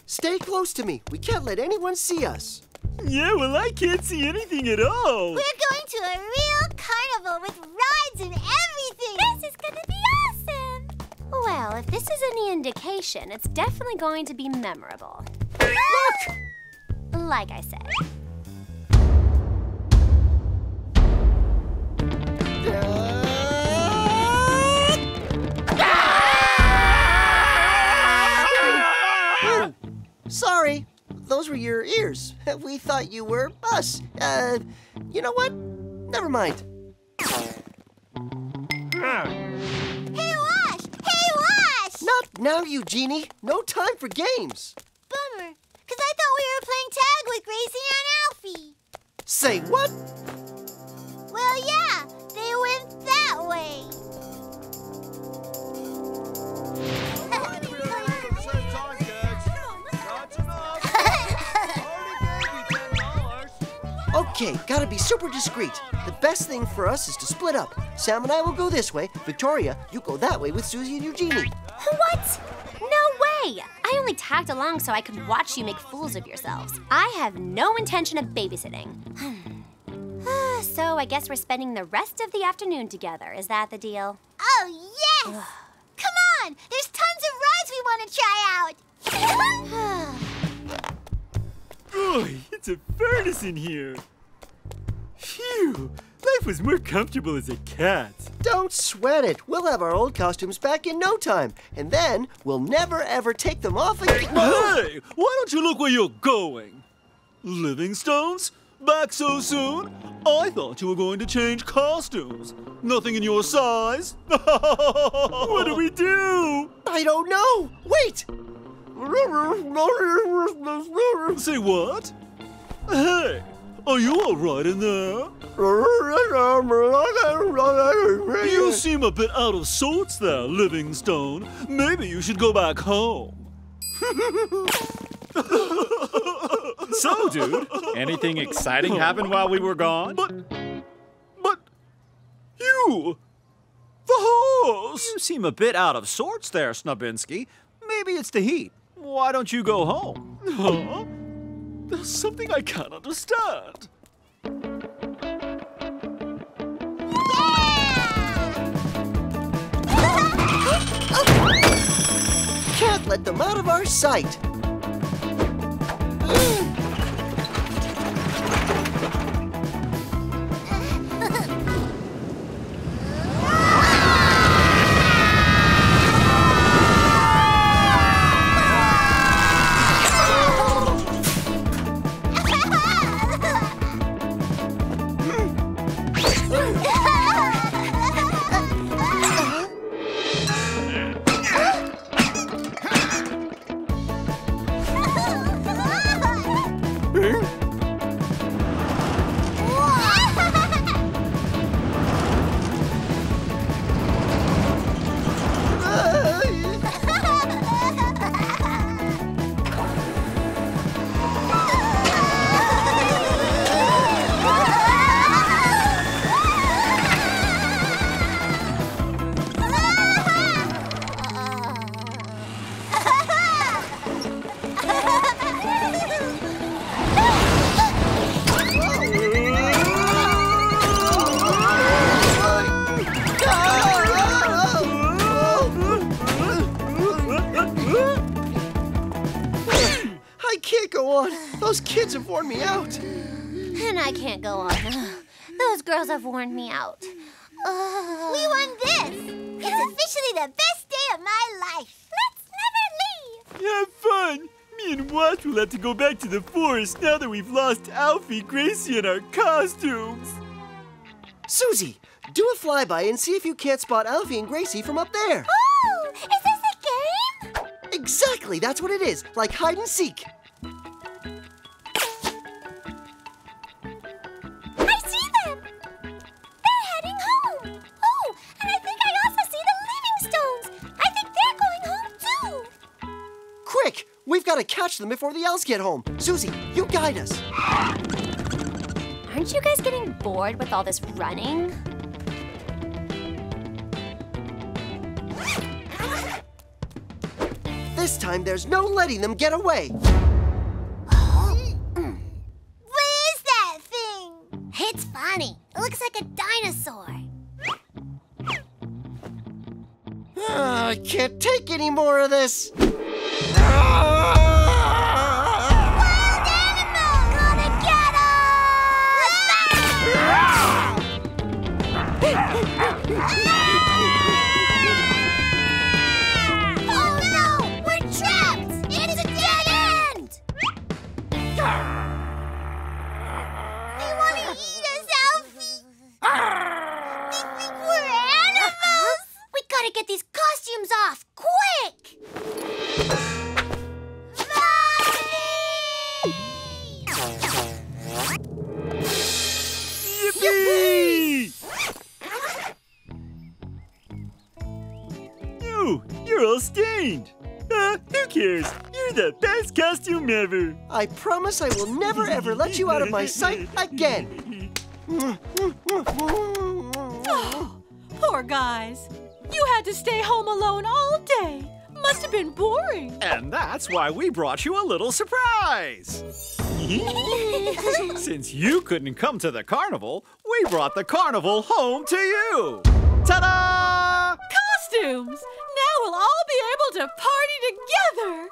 Stay close to me. We can't let anyone see us. Yeah, well, I can't see anything at all. We're going to a real carnival with rides and everything. This is going to be awesome. Well, if this is any indication, it's definitely going to be memorable. Look! Like I said. Sorry, those were your ears. We thought you were us. You know what? Never mind. Hey, Wash! Hey, Wash! Not now, Eugenie. No time for games. Bummer, because I thought we were playing tag with Gracie and Alfie. Say what? Well, yeah, they went that way. Okay, gotta be super discreet. The best thing for us is to split up. Sam and I will go this way. Victoria, you go that way with Susie and Eugenie. What? No way! I only tagged along so I could watch you make fools of yourselves. I have no intention of babysitting. So I guess we're spending the rest of the afternoon together. Is that the deal? Oh, yes! Come on! There's tons of rides we want to try out! Boy, it's a furnace in here. Phew! Life was more comfortable as a cat. Don't sweat it. We'll have our old costumes back in no time. And then we'll never, ever take them off again. Hey! Why don't you look where you're going? Livingstones? Back so soon? I thought you were going to change costumes. Nothing in your size. What do we do? I don't know. Wait. Say what? Hey, are you all right in there? You seem a bit out of sorts there, Livingstone. Maybe you should go back home. So, dude, anything exciting happened while we were gone? But you, the horse! You seem a bit out of sorts there, Snubinski. Maybe it's the heat. Why don't you go home? Huh? There's something I can't understand. Yeah! Can't let them out of our sight. Have worn me out. And I can't go on. Those girls have worn me out. We won this! It's officially the best day of my life. Let's never leave! Have fun! Me and Watch will have to go back to the forest now that we've lost Alfie, Gracie, and our costumes. Susie, do a flyby and see if you can't spot Alfie and Gracie from up there. Oh! Is this a game? Exactly! That's what it is. Like hide and seek. We've got to catch them before the elves get home. Susie, you guide us. Aren't you guys getting bored with all this running? This time, there's no letting them get away. What is that thing? It's funny. It looks like a dinosaur. I can't take any more of this. Oh no! We're trapped! It's a dead end! They want to eat us, Alfie! They think we're animals! We gotta get these costumes off, quick! You're all stained. Who cares? You're You're the best costume ever. I promise I will never ever let you out of my sight again. Oh, poor guys. You had to stay home alone all day. Must have been boring. And that's why we brought you a little surprise. Since you couldn't come to the carnival, we brought the carnival home to you. Ta-da! Costumes! Now we'll all be able to party together.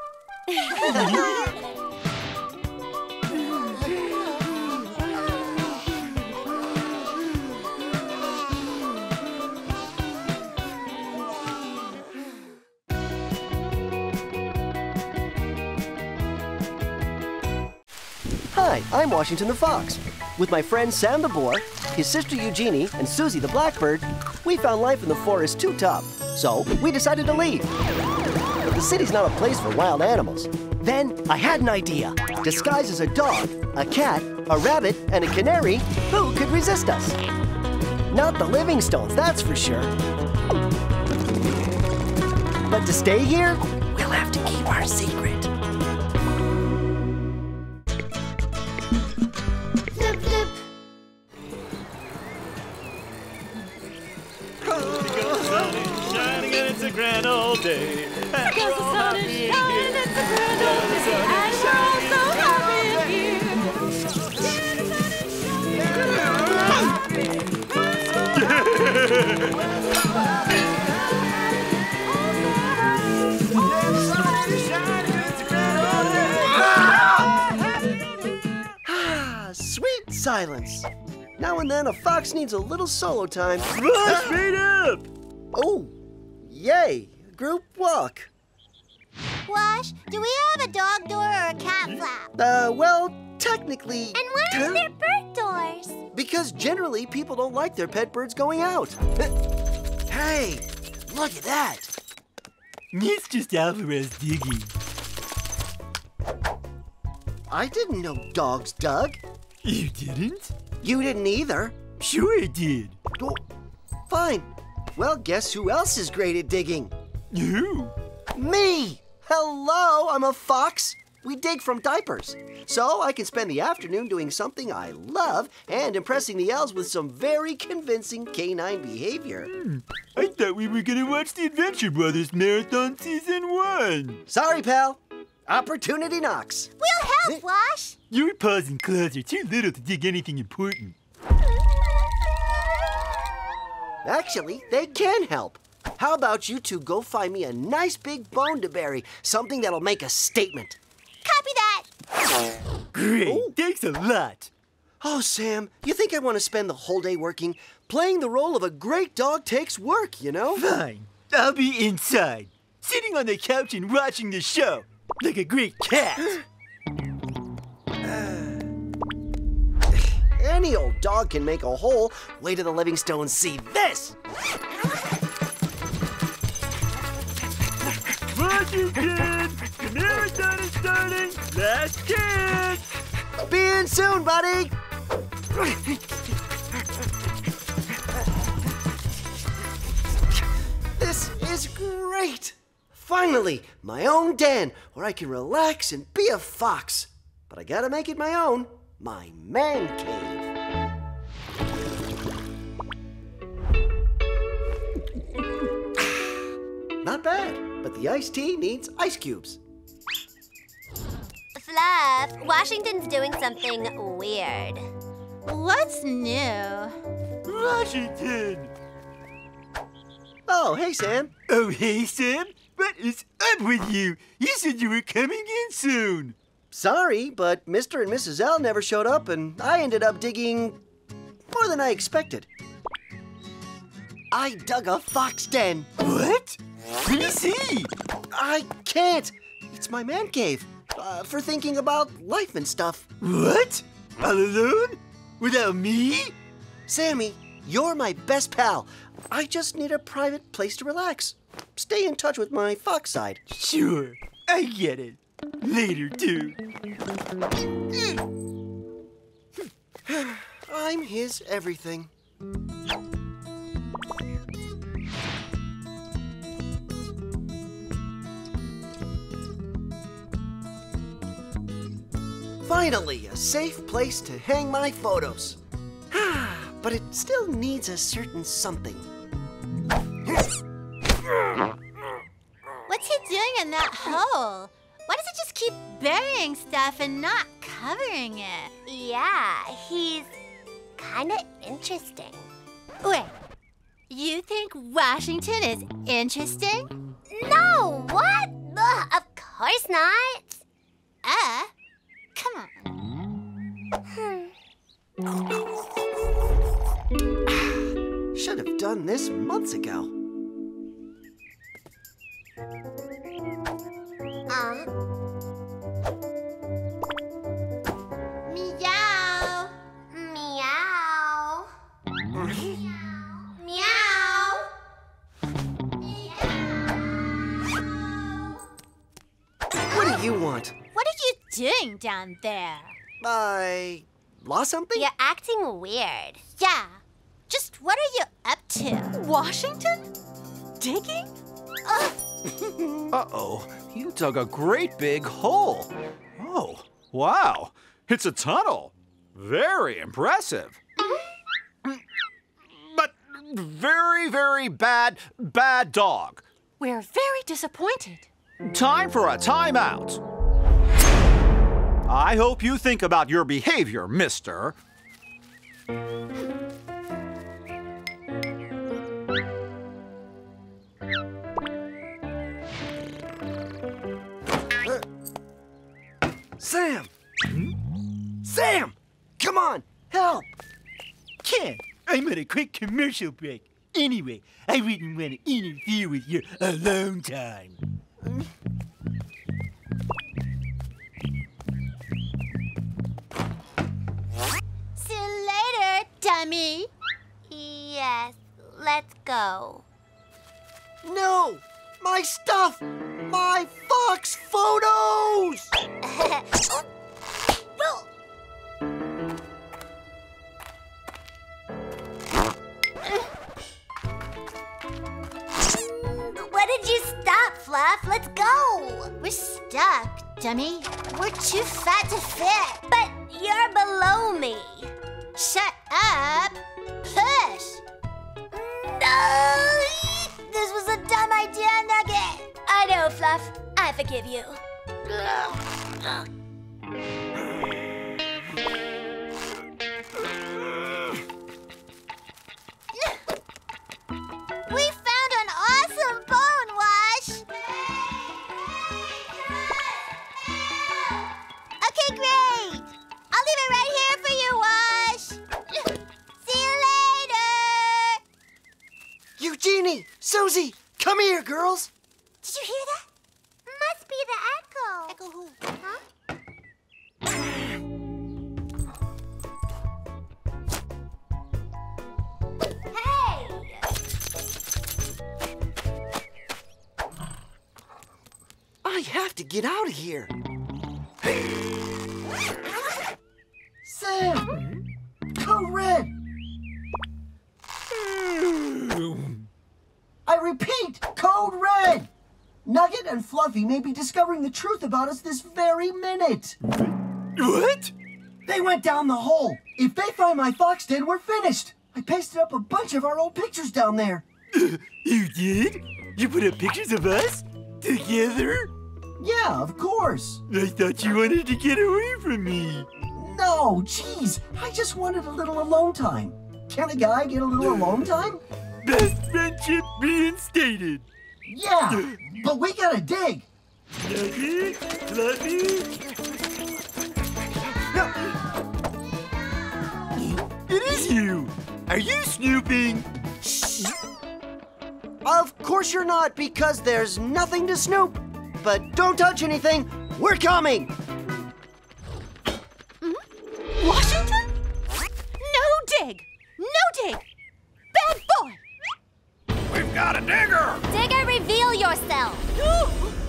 Hi, I'm Washington the Fox. With my friend Sam the Boar, his sister Eugenie, and Susie the Blackbird, we found life in the forest too tough, so we decided to leave. But the city's not a place for wild animals. Then I had an idea. Disguised as a dog, a cat, a rabbit, and a canary, who could resist us? Not the Livingstones, that's for sure. But to stay here, we'll have to keep our secret. Grand old day. And because the sun is shining, it's a grand old day. And we're all so happy here. Ah, sweet silence. Now and then a fox needs a little solo time. Let's meet up! Oh. Yay! Group walk. Wash, do we have a dog door or a cat flap? Well, technically... And why aren't there bird doors? Because generally people don't like their pet birds going out. Hey, look at that! It's just Alvarez digging. I didn't know dogs dug. You didn't? You didn't either. Sure I did. Oh, fine. Well, guess who else is great at digging? You. Me! Hello, I'm a fox. We dig from diapers. So I can spend the afternoon doing something I love and impressing the elves with some very convincing canine behavior. I thought we were gonna watch the Adventure Brothers Marathon Season 1. Sorry, pal. Opportunity knocks. We'll help, Wash. Your paws and claws are too little to dig anything important. Actually, they can help. How about you two go find me a nice big bone to bury, something that'll make a statement. Copy that. Great, ooh, thanks a lot. Oh, Sam, you think I want to spend the whole day working? Playing the role of a great dog takes work, you know? Fine, I'll be inside, sitting on the couch and watching the show, like a great cat. Any old dog can make a hole. Wait till the Livingstones see this! Washington! The marathon is starting! Let's kick! Be in soon, buddy! This is great! Finally, my own den, where I can relax and be a fox. But I gotta make it my own. My man cave. Not bad, but the iced tea needs ice cubes. Fluff, Washington's doing something weird. What's new? Washington! Oh, hey, Sam. Oh, hey, Sam. What is up with you? You said you were coming in soon. Sorry, but Mr. and Mrs. L never showed up, and I ended up digging more than I expected. I dug a fox den. What? Let me see. I can't. It's my man cave for thinking about life and stuff. What? All alone? Without me? Sammy, you're my best pal. I just need a private place to relax. Stay in touch with my fox side. Sure, I get it. Later, too. I'm his everything. Finally, a safe place to hang my photos. But it still needs a certain something. What's he doing in that hole? Why does it just keep burying stuff and not covering it? Yeah, he's kind of interesting. Wait, you think Washington is interesting? No, what? Ugh, of course not. Come on. Should have done this months ago. Meow. Meow. Meow. Meow. What do you want? What are you doing down there? I lost something? You're acting weird. Yeah. Just what are you up to? Washington? Digging? Uh-oh, you dug a great big hole. Oh, wow, it's a tunnel. Very impressive. But very, very bad dog. We're very disappointed. Time for a timeout. I hope you think about your behavior, mister. Sam! Sam! Come on, help! Ken, I'm on a quick commercial break. Anyway, I wouldn't want to interfere with your alone time. See you later, dummy. Yes, let's go. No! My stuff! My fox photos! What did you stop, Fluff? Let's go! We're stuck, dummy. We're too fat to fit. But you're below me. Shut up. Push. No! This was a dumb idea, Nugget. I know, Fluff. I forgive you. We found an awesome bone wash. Okay, great. I'll leave it right here for you, Wash. See you later. Eugenie, Susie, come here, girls. Did you hear that? Must be the echo. Echo who? Huh? Hey! I have to get out of here. Sam! Go red! I repeat, code red! Nugget and Fluffy may be discovering the truth about us this very minute. What? They went down the hole. If they find my fox den, we're finished. I pasted up a bunch of our old pictures down there. You did? You put up pictures of us? Together? Yeah, of course. I thought you wanted to get away from me. No, geez. I just wanted a little alone time. Can a guy get a little alone time? Best friendship reinstated. Yeah, but we gotta dig. Nugget, Fluffy. It is you. Are you snooping? Shh. Of course you're not, because there's nothing to snoop. But don't touch anything. We're coming. Washington? No dig. No dig. Bad boy. We've got a digger! Digger, reveal yourself! No!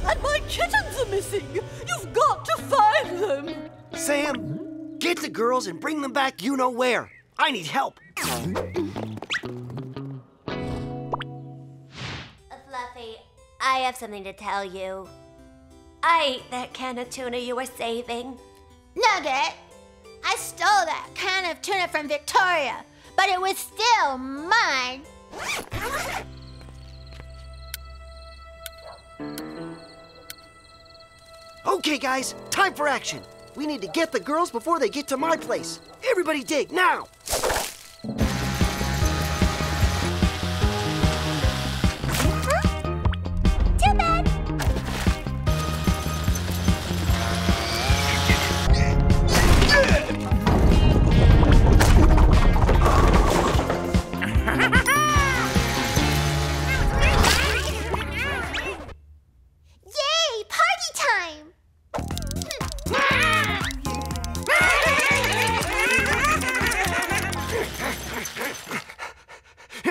And my kittens are missing! You've got to find them! Sam, get the girls and bring them back you-know-where. I need help. Fluffy, I have something to tell you. I ate that can of tuna you were saving. Nugget, I stole that can of tuna from Victoria, but it was still mine. Okay, guys, time for action. We need to get the girls before they get to my place. Everybody dig, now!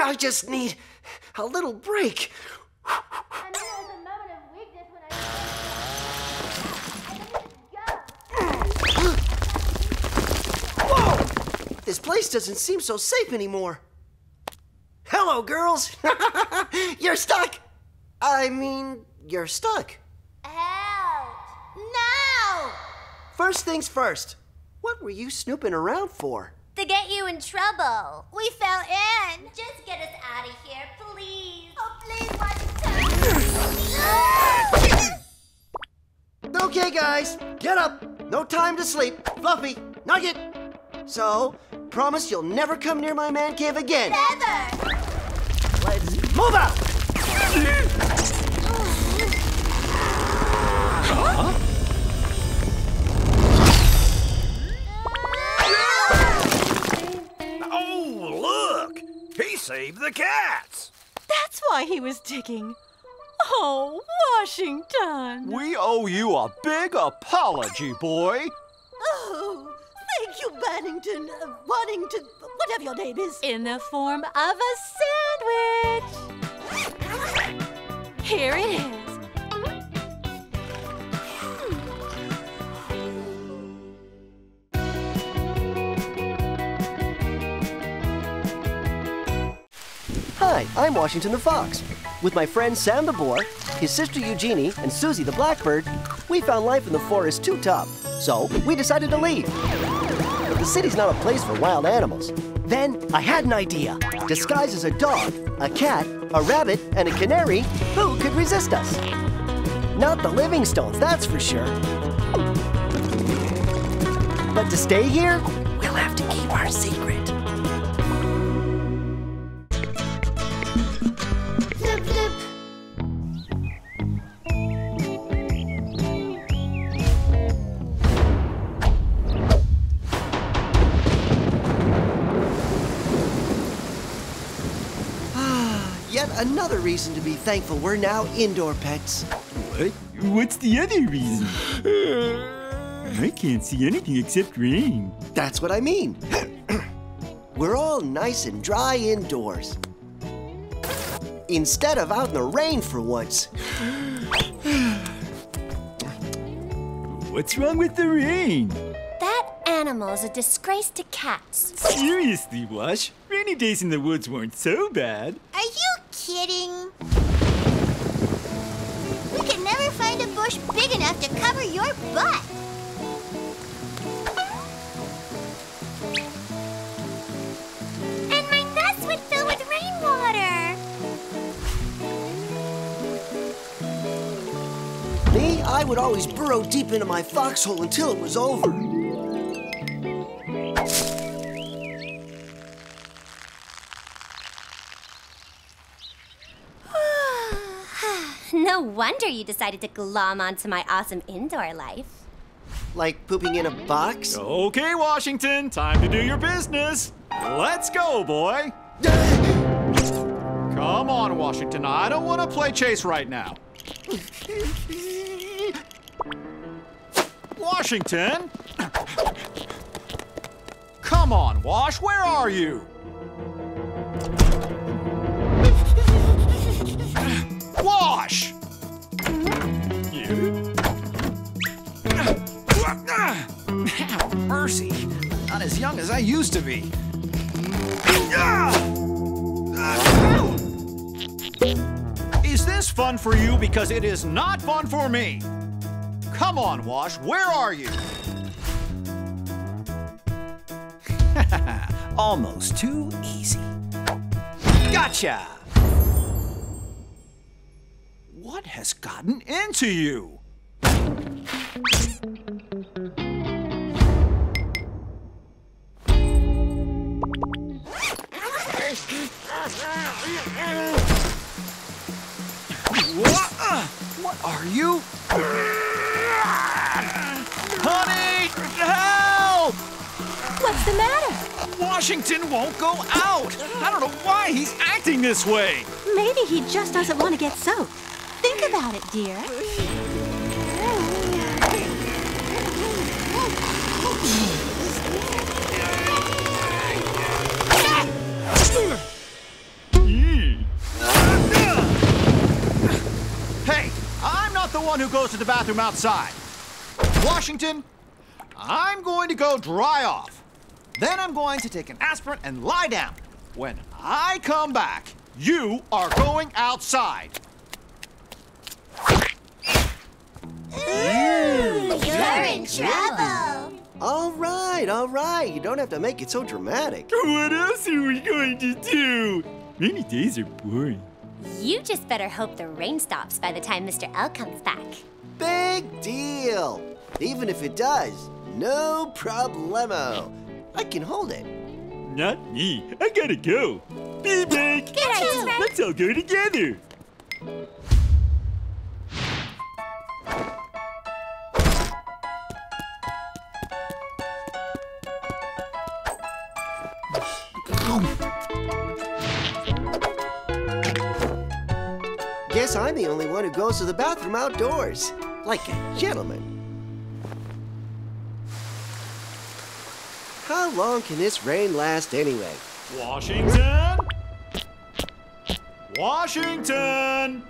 I just need a little break. And there was a moment of weakness when I... Whoa! This place doesn't seem so safe anymore. Hello, girls. You're stuck. I mean, you're stuck. Help! No! First things first. What were you snooping around for? To get you in trouble. We fell in. Just get us out of here, please. Oh, please, Washington. Okay, guys, get up. No time to sleep. Fluffy, Nugget. So, promise you'll never come near my man cave again. Never. Let's move out. Huh? He saved the cats! That's why he was digging. Oh, Washington! We owe you a big apology, boy. Oh, thank you, Bannington. Waddington, whatever your name is. In the form of a sandwich. Here it is. Hi, I'm Washington the Fox. With my friend Sam the Boar, his sister Eugenie, and Susie the Blackbird, we found life in the forest too tough, so we decided to leave. But the city's not a place for wild animals. Then I had an idea. Disguised as a dog, a cat, a rabbit, and a canary, who could resist us? Not the Livingstones, that's for sure. But to stay here, we'll have to keep our secret. Another reason to be thankful we're now indoor pets. What? What's the other reason? I can't see anything except rain. That's what I mean. We're all nice and dry indoors. Instead of out in the rain for once. What's wrong with the rain? That animal is a disgrace to cats. Seriously, Wash? Rainy days in the woods weren't so bad. Are you kidding? We can never find a bush big enough to cover your butt. And my nuts would fill with rainwater. Me, I would always burrow deep into my foxhole until it was over. No wonder you decided to glom onto my awesome indoor life. Like pooping in a box? Okay, Washington, time to do your business. Let's go, boy. Come on, Washington, I don't want to play chase right now. Washington! Come on, Wash, where are you? Wash! Oh, mercy, not as young as I used to be. Is this fun for you? Because it is not fun for me. Come on, Wash, where are you? Almost too easy. Gotcha! What has gotten into you? What are you? Honey, help! What's the matter? Washington won't go out. I don't know why he's acting this way. Maybe he just doesn't want to get soaked. Think about it, dear. Hey, I'm not the one who goes to the bathroom outside. Washington, I'm going to go dry off. Then I'm going to take an aspirin and lie down. When I come back, you are going outside. Ooh, you're in trouble. All right, you don't have to make it so dramatic. What else are we going to do? Rainy days are boring. You just better hope the rain stops by the time Mr. L comes back. Big deal. Even if it does, no problemo. I can hold it. Not me. I gotta go. Be back. Good idea. Let's all go together. Guess I'm the only one who goes to the bathroom outdoors, like a gentleman. How long can this rain last anyway? Washington? Washington!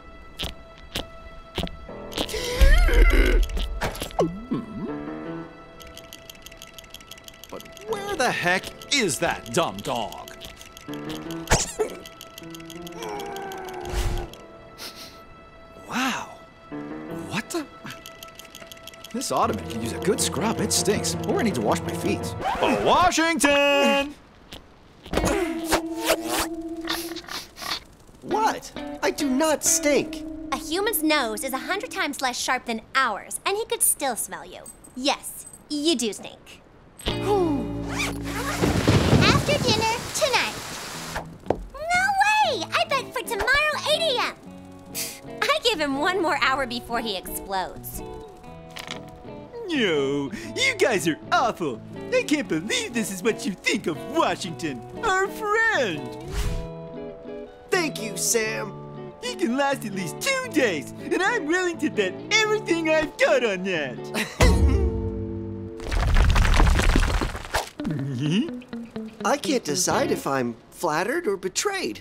But where the heck is that dumb dog? Wow. What the? This ottoman could use a good scrub. It stinks. Or I need to wash my feet. Oh, Washington! What? I do not stink. A human's nose is 100 times less sharp than ours, and he could still smell you. Yes, you do stink. After dinner tonight. No way! I bet for tomorrow 8 a.m. I give him 1 more hour before he explodes. No, you guys are awful. I can't believe this is what you think of Washington, our friend. Thank you, Sam. He can last at least 2 days, and I'm willing to bet everything I've got on that. I can't decide if I'm flattered or betrayed.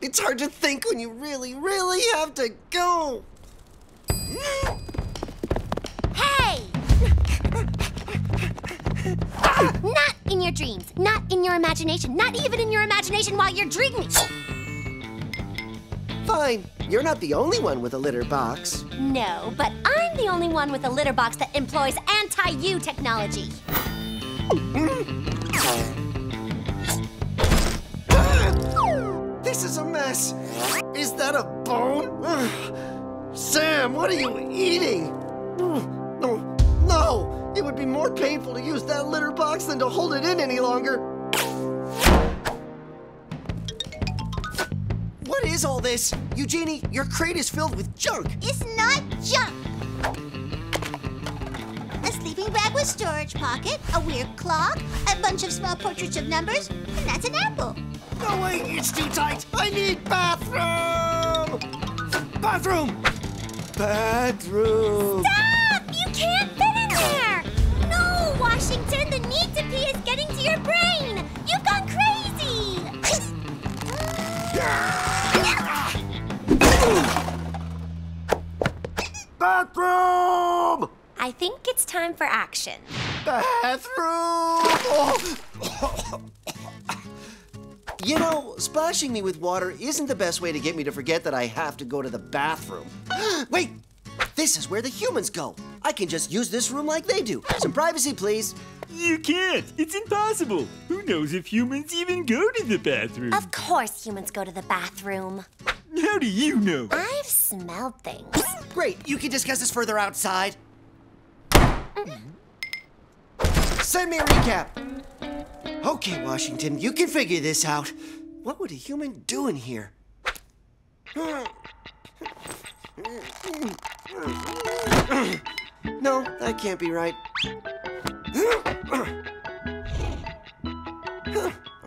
It's hard to think when you really, really have to go. Hey! Not in your dreams, not in your imagination, not even in your imagination while you're dreaming. Fine. You're not the only one with a litter box. No, but I'm the only one with a litter box that employs anti-U technology. This is a mess. Is that a bone? Sam, what are you eating? No, it would be more painful to use that litter box than to hold it in any longer. What is all this? Eugenie, your crate is filled with junk. It's not junk. A sleeping bag with storage pocket, a weird clock, a bunch of small portraits of numbers, and that's an apple. No way, it's too tight. I need bathroom. Bathroom. Bathroom. Stop, you can't fit in there. No, Washington, the need to pee is getting to your brain. You've gone crazy. Bathroom! I think it's time for action. Bathroom! You know, splashing me with water isn't the best way to get me to forget that I have to go to the bathroom. Wait! This is where the humans go. I can just use this room like they do. Some privacy, please. You can't. It's impossible. Who knows if humans even go to the bathroom? Of course humans go to the bathroom. How do you know? I've smelled things. Great. You can discuss this further outside. Send me a recap. Okay, Washington, you can figure this out. What would a human do in here? No, that can't be right.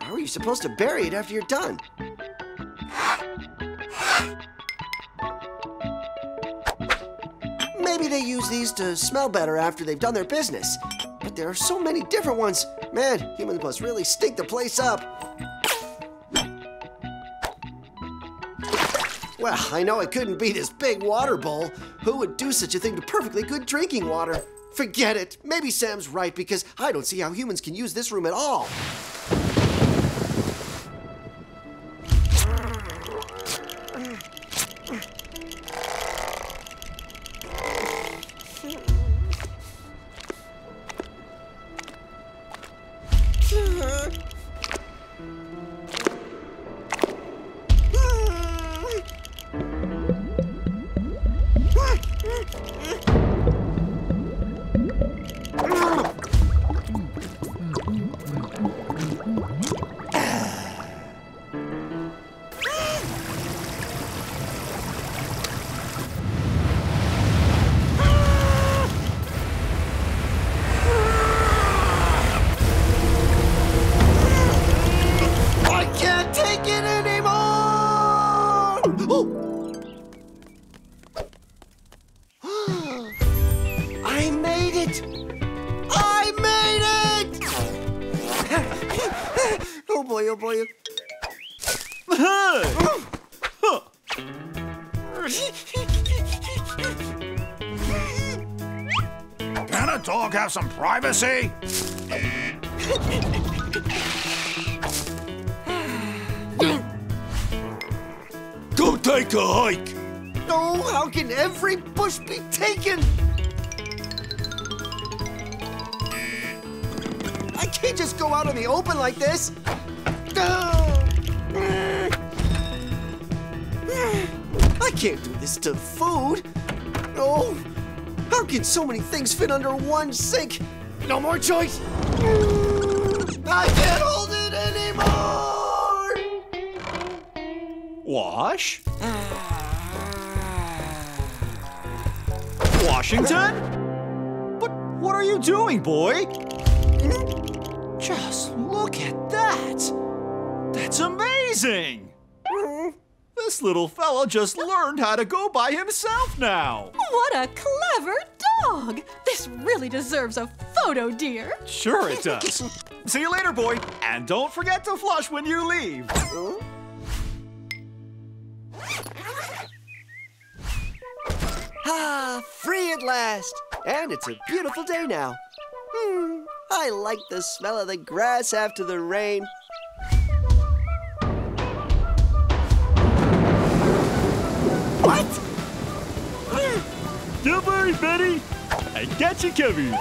How are you supposed to bury it after you're done? Maybe they use these to smell better after they've done their business. But there are so many different ones. Man, humans must really stink the place up. Well, I know it couldn't be this big water bowl. Who would do such a thing to perfectly good drinking water? Forget it. Maybe Sam's right, because I don't see how humans can use this room at all. Some privacy? Go take a hike! No, how can every bush be taken? I can't just go out in the open like this! I can't do this to food! No! How can so many things fit under one sink? No more choice. I can't hold it anymore! Wash? Washington? But what are you doing, boy? Just look at that. That's amazing. This little fella just learned how to go by himself now. What a clever dog! This really deserves a photo, dear. Sure it does. See you later, boy. And don't forget to flush when you leave. Ah, free at last. And it's a beautiful day now. I like the smell of the grass after the rain. What? Don't worry, buddy. I got you covered.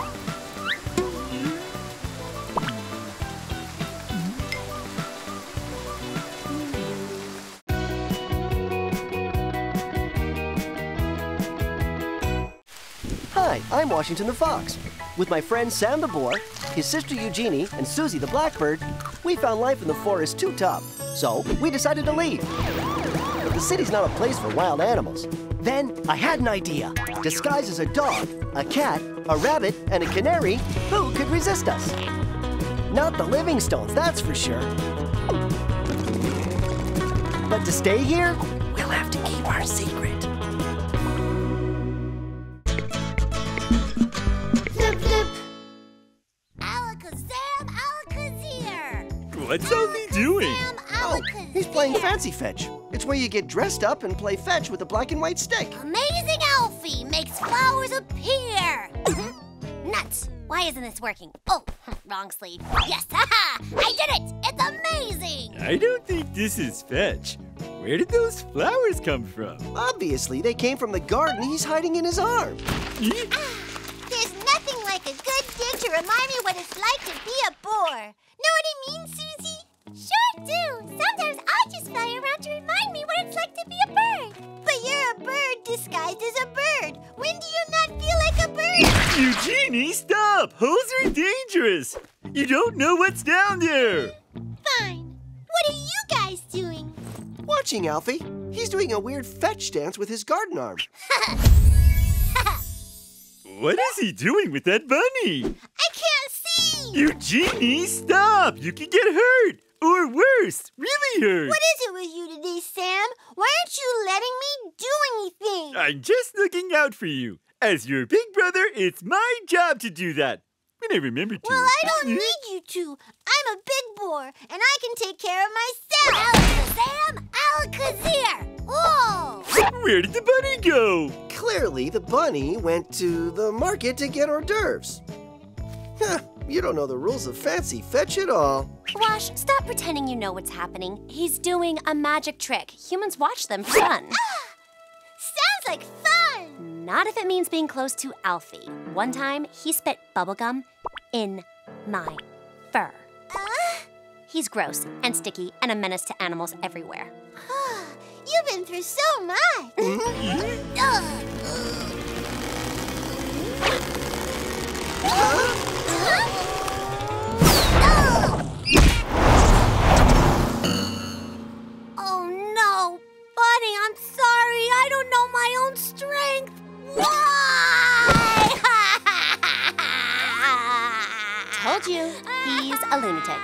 Hi, I'm Washington the Fox. With my friend Sam the Boar, his sister Eugenie, and Susie the Blackbird, we found life in the forest too tough, so we decided to leave. The city's not a place for wild animals. Then I had an idea. Disguised as a dog, a cat, a rabbit, and a canary, who could resist us? Not the Livingstones, that's for sure. But to stay here, we'll have to keep our secret. Flip, flip. Alakazam, Alakazir. What's Alfie doing? Oh, he's playing fancy fetch. It's where you get dressed up and play fetch with a black and white stick. Amazing Alfie makes flowers appear. Nuts. Why isn't this working? Oh, wrong sleeve. Yes, haha, I did it. It's amazing. I don't think this is fetch. Where did those flowers come from? Obviously, they came from the garden he's hiding in his arm. There's nothing like a good dig to remind me what it's like to be a boar. Know what I mean, Susie? Sure do. Sometimes I just fly around to remind me what it's like to be a bird. But you're a bird disguised as a bird. When do you not feel like a bird? Eugenie, stop! Holes are dangerous. You don't know what's down there. Fine. What are you guys doing? Watching Alfie. He's doing a weird fetch dance with his garden arm. What is he doing with that bunny? I can't see! Eugenie, stop! You can get hurt! Or worse, really hurt! What is it with you today, Sam? Why aren't you letting me do anything? I'm just looking out for you. As your big brother, it's my job to do that. When I remember to. Well, I don't need you to. I'm a big boar, and I can take care of myself. Alakazam, Alakazir! Oh! Where did the bunny go? Clearly, the bunny went to the market to get hors d'oeuvres. Huh, you don't know the rules of fancy fetch at all. Wash, stop pretending you know what's happening. He's doing a magic trick. Humans watch them for fun. Sounds like fun! Not if it means being close to Alfie. One time, he spit bubblegum in my fur. He's gross and sticky and a menace to animals everywhere. You've been through so much. Oh no, buddy, I'm sorry. I don't know my own strength. Why? Told you, he's a lunatic.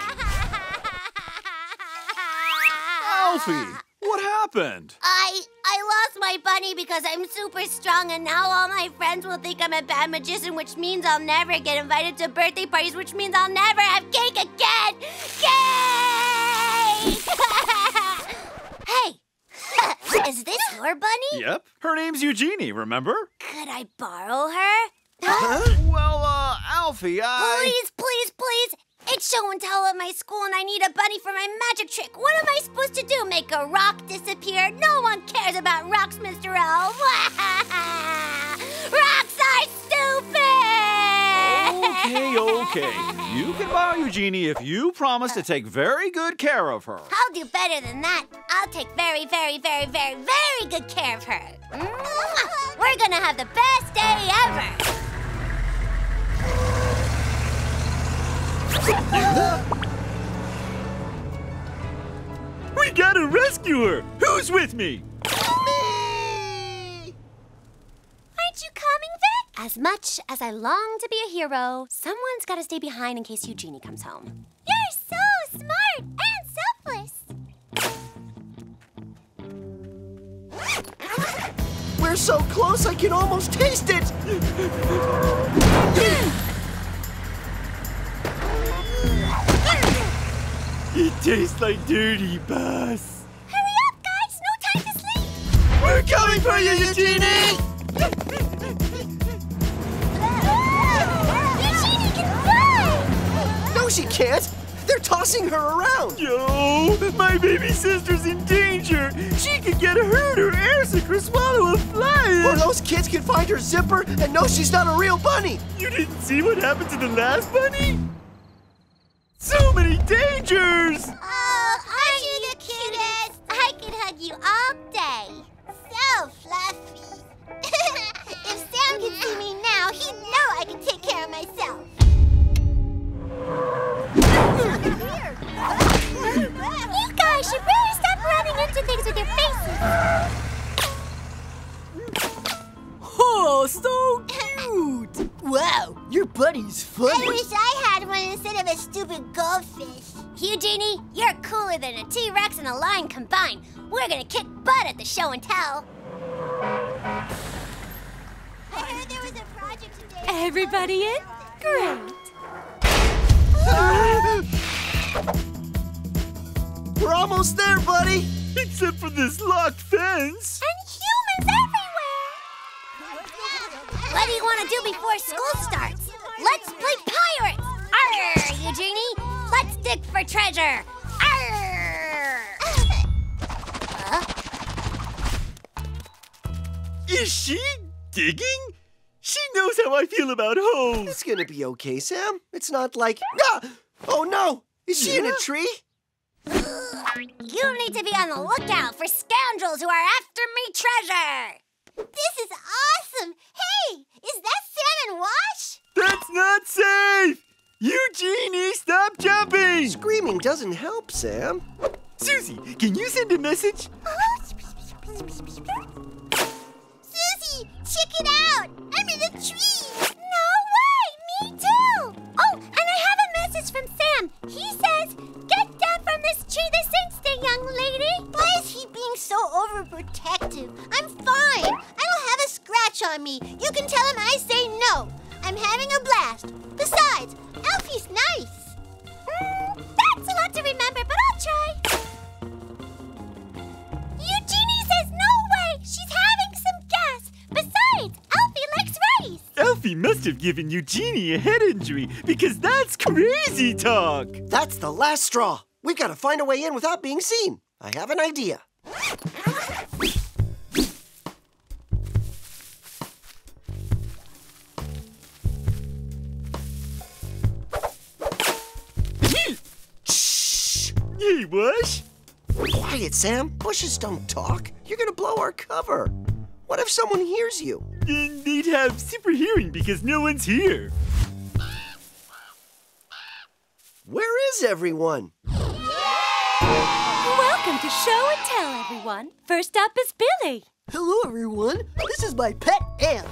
Alfie. What happened? I lost my bunny because I'm super strong, and now all my friends will think I'm a bad magician, which means I'll never get invited to birthday parties, which means I'll never have cake again! Cake! Hey, is this your bunny? Yep. Her name's Eugenie, remember? Could I borrow her? Huh? Well, Alfie, Please! It's show and tell at my school, and I need a bunny for my magic trick. What am I supposed to do? Make a rock disappear? No one cares about rocks, Mr. Elf. Rocks are stupid! Okay. You can borrow Eugenie if you promise to take very good care of her. I'll do better than that. I'll take very, very, very, very, very good care of her. We're gonna have the best day ever. We gotta rescue her! Who's with me? Me! Aren't you coming, Vic? As much as I long to be a hero, someone's gotta stay behind in case Eugenie comes home. You're so smart and selfless. We're so close I can almost taste it! It tastes like dirty bus. Hurry up, guys. No time to sleep. We're coming for you, Eugenie. Eugenie can fly. No, she can't. They're tossing her around. Yo, my baby sister's in danger. She could get hurt or airsick or swallow a fly. Or those kids could find her zipper and know she's not a real bunny. You didn't see what happened to the last bunny? So many dangers! Oh, aren't you the cutest? I could hug you all day. So fluffy. If Sam could see me now, he'd know I could take care of myself. You guys should really stop running into things with your faces. Oh, so cute! Wow, your buddy's funny. I wish I had one instead of a stupid goldfish. Eugenie, you're cooler than a T-Rex and a lion combined. We're gonna kick butt at the show and tell. I heard there was a project today. Everybody in? Great. We're almost there, buddy. Except for this locked fence. And humans everywhere. What do you want to do before school starts? Let's play pirates! Arr, Eugenie! Let's dig for treasure! Arr! Huh? Is she digging? She knows how I feel about home. It's gonna be okay, Sam. It's not like... Ah! Oh, no! Is she in a tree? You need to be on the lookout for scoundrels who are after me treasure. This is awesome! Hey, is that Sam and Wash? That's not safe! Eugenie, stop jumping! Screaming doesn't help, Sam. Susie, can you send a message? Oh, Susie, check it out! I'm in a tree! No way! Me too! Oh, and I have a message from Sam. He says, get down from this tree this instant, young lady. Why is he being so overprotective? I'm fine. I don't have a scratch on me. You can tell him I say no. I'm having a blast. Besides, Alfie's nice. That's a lot to remember, but I'll try. Eugenie says no way. She's having some gas. Besides, Alfie likes rice. Alfie must have given Eugenie a head injury because that's crazy talk. That's the last straw. We've got to find a way in without being seen. I have an idea. Hey, Bush. Quiet, Sam. Bushes don't talk. You're gonna blow our cover. What if someone hears you? Then they'd have super hearing because no one's here. Where is everyone? Yay! Welcome to Show and Tell, everyone. First up is Billy. Hello, everyone. This is my pet ant.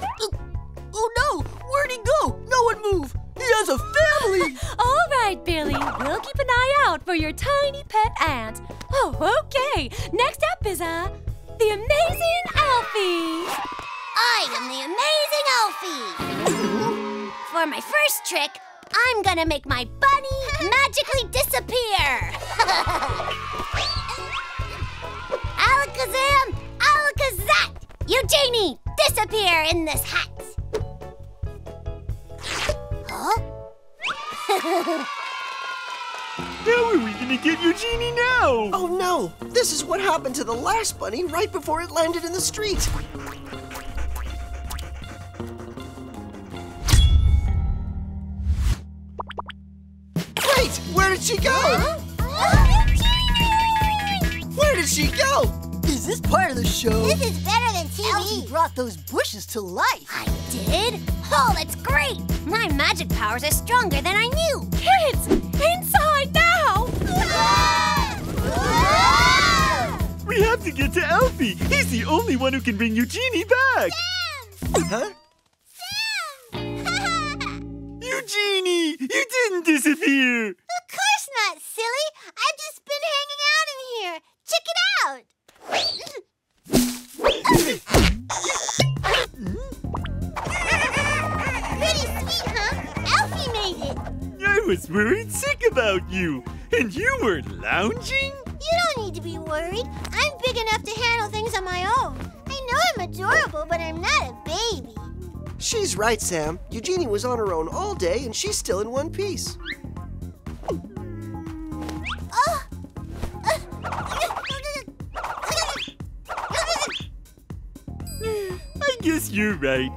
Oh, no. Where'd he go? No one move. He has a family! All right, Billy. We'll keep an eye out for your tiny pet ant. Oh, okay. Next up is, the amazing Alfie. I am the amazing Alfie. For my first trick, I'm gonna make my bunny magically disappear. Alakazam, Alakazat. Eugenie, disappear in this hat. Huh? How are we gonna get Eugenie now? Oh no! This is what happened to the last bunny right before it landed in the street. Wait! Where did she go? Where did she go? Is this part of the show? This is better than TV. Alfie brought those bushes to life. I did? Oh, that's great! My magic powers are stronger than I knew. Kids, inside now! Ah! Ah! We have to get to Alfie. He's the only one who can bring Eugenie back. Sam! Huh? Sam! Eugenie, you didn't disappear. Of course not, silly. I've just been hanging out in here. Check it out. Pretty sweet, huh? Alfie made it. I was worried sick about you, and you were lounging? You don't need to be worried. I'm big enough to handle things on my own. I know I'm adorable, but I'm not a baby. She's right, Sam. Eugenie was on her own all day, and she's still in one piece. Oh! I guess you're right.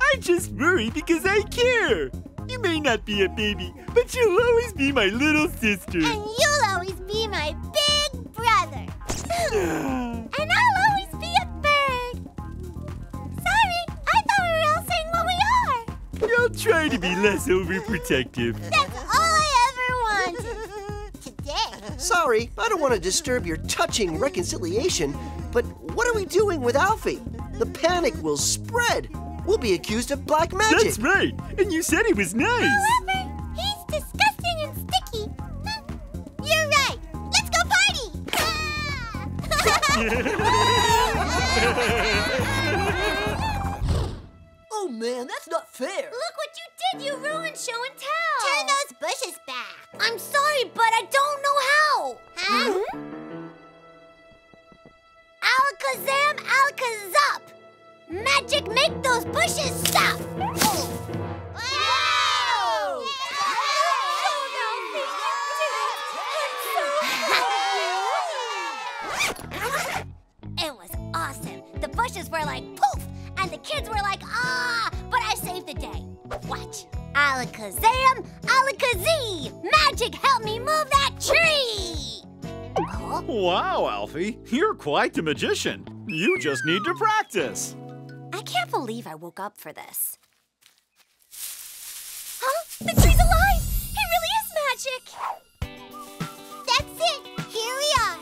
I just worry because I care. You may not be a baby, but you'll always be my little sister. And you'll always be my big brother. And I'll always be a bird. Sorry, I thought we were all saying what we are. I'll try to be less overprotective. That's all I ever wanted. Today. Sorry, I don't want to disturb your touching reconciliation, but what are we doing with Alfie? The panic will spread. We'll be accused of black magic. That's right. And you said he was nice. However, he's disgusting and sticky. You're right. Let's go party. Oh, man, that's not fair. Look what you did. You ruined Show and Tell. Turn those bushes back. I'm sorry, but I don't know how. Huh? Mm-hmm. Alakazam, Alakazop. Magic, make those bushes stop! Oh. Wow! Yeah. It was awesome. The bushes were like poof, and the kids were like ah, but I save the day. Watch. Alakazam, Alakazee! Magic, help me move that tree! Huh? Wow, Alfie, you're quite the magician. You just need to practice. I can't believe I woke up for this. Huh? The tree's alive! It really is magic! That's it! Here we are!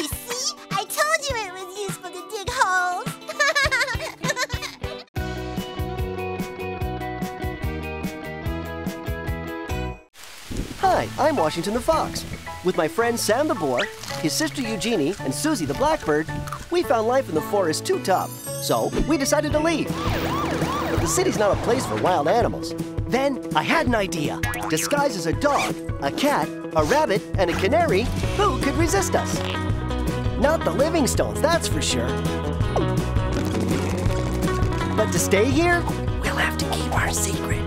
You see? I told you it was useful to dig holes! Hi, I'm Washington the Fox. With my friend Sam the Boar, his sister Eugenie, and Susie the Blackbird, we found life in the forest too tough, so we decided to leave. But the city's not a place for wild animals. Then I had an idea. Disguised as a dog, a cat, a rabbit, and a canary, who could resist us? Not the Livingstones, that's for sure. But to stay here, we'll have to keep our secret.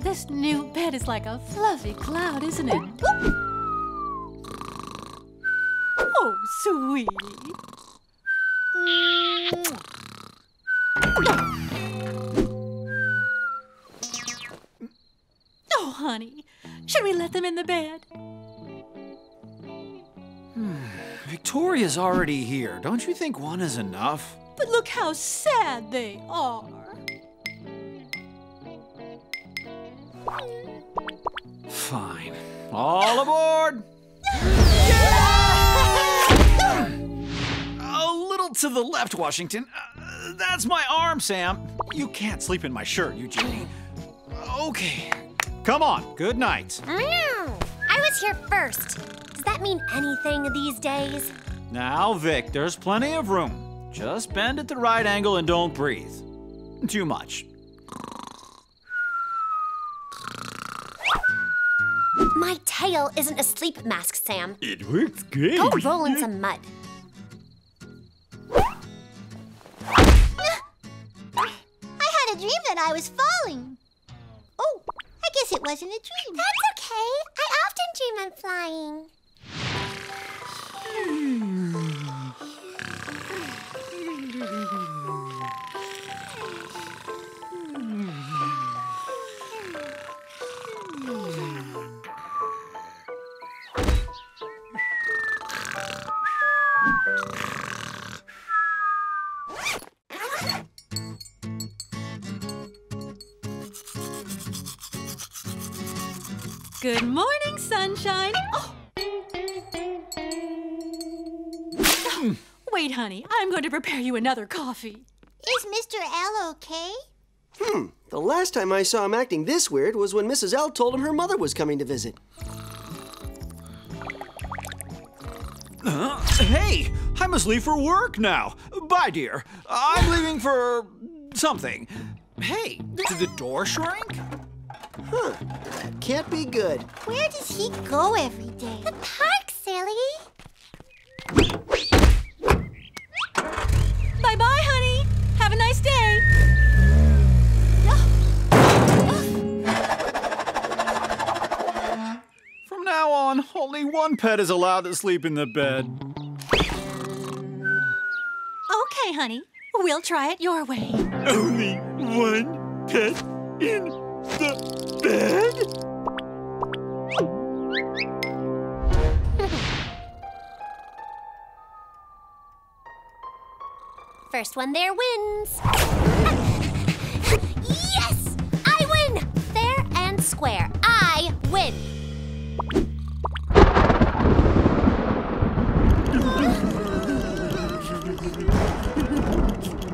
This new bed is like a fluffy cloud, isn't it? Oh, sweetie. Oh, honey, should we let them in the bed? Victoria's already here. Don't you think one is enough? But look how sad they are. Fine. All aboard! Yeah! A little to the left, Washington. That's my arm, Sam. You can't sleep in my shirt, Eugenie. Okay. Come on. Good night. Meow. I was here first. Does that mean anything these days? Now, Vic, there's plenty of room. Just bend at the right angle and don't breathe. Too much. My tail isn't a sleep mask, Sam. It works great. Go roll in some mud. I had a dream that I was falling. Oh, I guess it wasn't a dream. That's okay. I often dream I'm flying. Good morning, sunshine. Oh. Oh, wait, honey. I'm going to prepare you another coffee. Is Mr. L okay? The last time I saw him acting this weird was when Mrs. L told him her mother was coming to visit. Hey, I must leave for work now. Bye, dear. I'm leaving for something. Hey, did the door shrink? Huh, that can't be good. Where does he go every day? The park, silly. Bye-bye, honey. Have a nice day. From now on, only one pet is allowed to sleep in the bed. Okay, honey. We'll try it your way. Only one pet in the bed? First one there wins. Yes! I win! Fair and square. I win.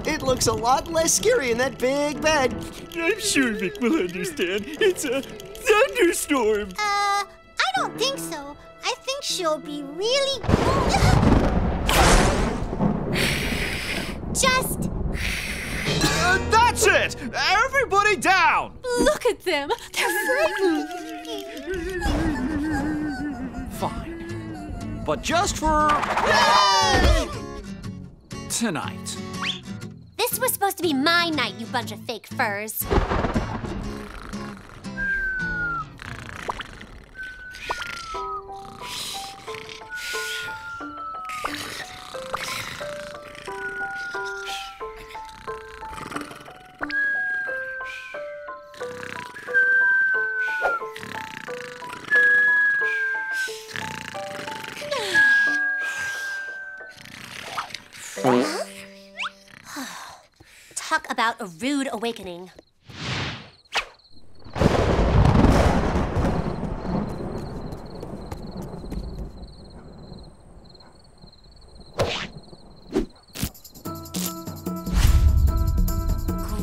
It looks a lot less scary in that big bed. I'm sure Vic will understand. It's a thunderstorm. I don't think so. I think she'll be really... Just... that's it! Everybody down! Look at them. They're frightened. Fine. But just for... Yay! Tonight. This was supposed to be my night, you bunch of fake furs. Talk about a rude awakening.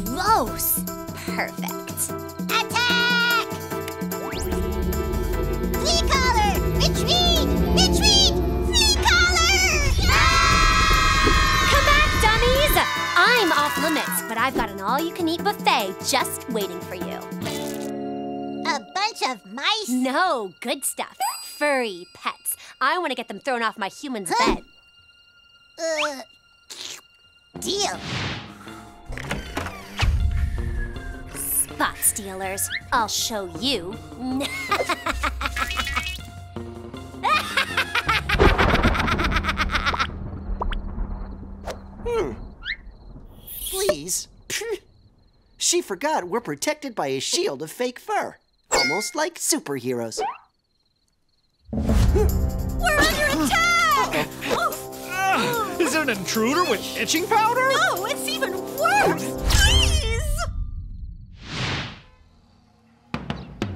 Gross! Perfect. Attack! Flea collar! Retreat! Retreat! Flea collar! Ah! Come back, dummies! I'm off limits, but I've got an all-you-can-eat buffet just waiting for you. A bunch of mice? No, good stuff. Furry pets. I want to get them thrown off my human's bed. Deal. Spot stealers. I'll show you. Please. She forgot we're protected by a shield of fake fur. Almost like superheroes. We're under attack! Is it an intruder with itching powder? No, it's even worse! Please!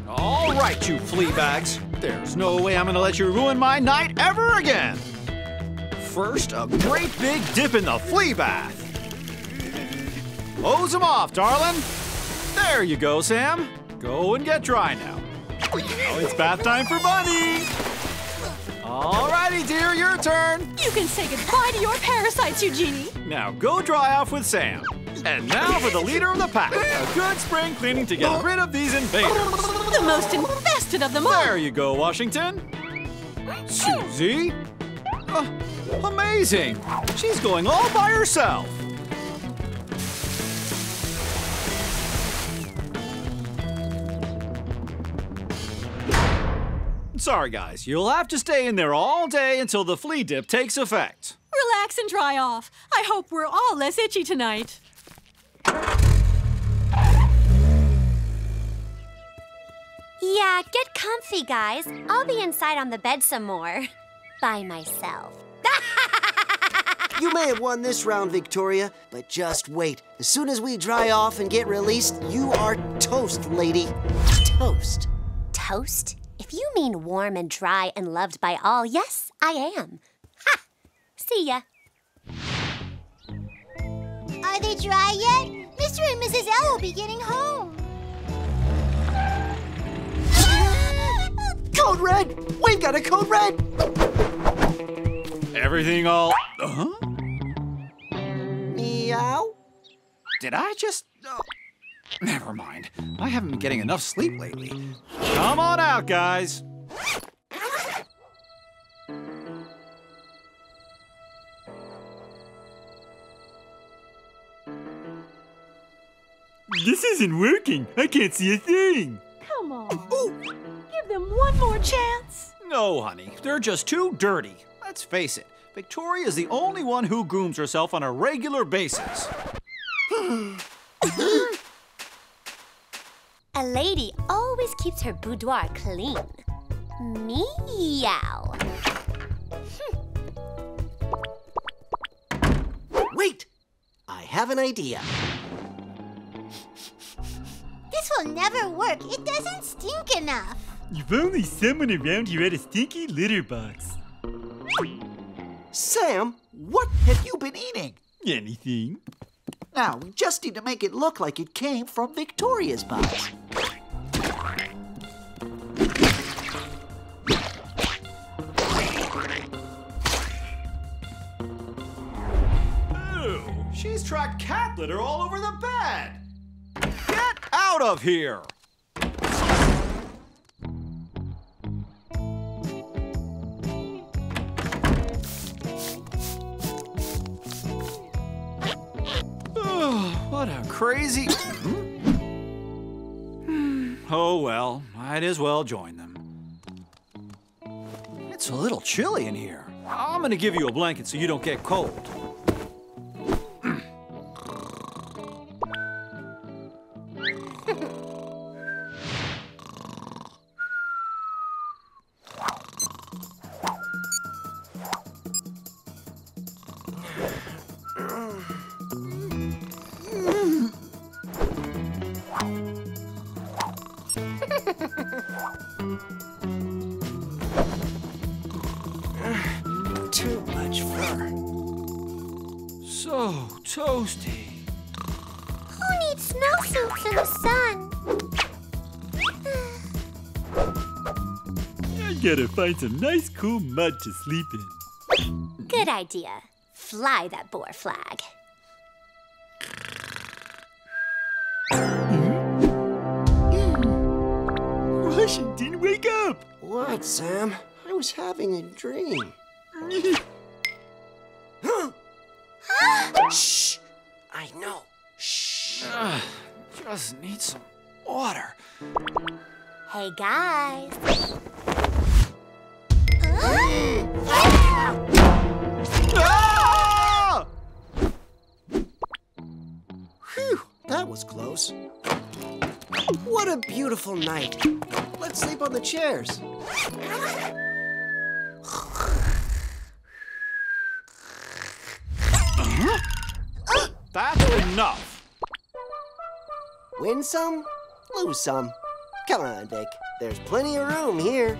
All right, you flea bags. There's no way I'm gonna let you ruin my night ever again. First, a great big dip in the flea bath. Hose them off, darling. There you go, Sam. Go and get dry now. Now it's bath time for Bunny. All righty, dear, your turn. You can say goodbye to your parasites, Eugenie. Now go dry off with Sam. And now for the leader of the pack. A good spring cleaning to get rid of these invaders. The most infested of them all. There you go, Washington. Susie? Amazing. She's going all by herself. Sorry, guys. You'll have to stay in there all day until the flea dip takes effect. Relax and dry off. I hope we're all less itchy tonight. Yeah, get comfy, guys. I'll be inside on the bed some more. By myself. You may have won this round, Victoria, but just wait. As soon as we dry off and get released, you are toast, lady. Toast. Toast? If you mean warm and dry and loved by all, yes, I am. Ha! See ya. Are they dry yet? Mr. and Mrs. L will be getting home. Code red! We've got a code red! Everything all... Meow? Did I just... Never mind. I haven't been getting enough sleep lately. Come on out, guys. This isn't working. I can't see a thing. Come on. Ooh. Give them one more chance. No, honey. They're just too dirty. Let's face it. Victoria is the only one who grooms herself on a regular basis. A lady always keeps her boudoir clean. Meow. Wait! I have an idea. This will never work. It doesn't stink enough. You've only someone around here at a stinky litter box. Sam, what have you been eating? Anything. Now, we just need to make it look like it came from Victoria's box. Ew, she's tracked cat litter all over the bed. Get out of here. What a crazy... Oh, well, might as well join them. It's a little chilly in here. I'm gonna give you a blanket so you don't get cold. so toasty. Who needs snowsuits in the sun? I gotta find some nice cool mud to sleep in. Good idea. Fly that boar flag. Washington, wake up! What, Sam? I was having a dream. Shh! I know. Shh. Just need some water. Hey, guys. Ah! Phew, that was close. What a beautiful night. Let's sleep on the chairs. That's enough. Win some, lose some. Come on, Vic. There's plenty of room here.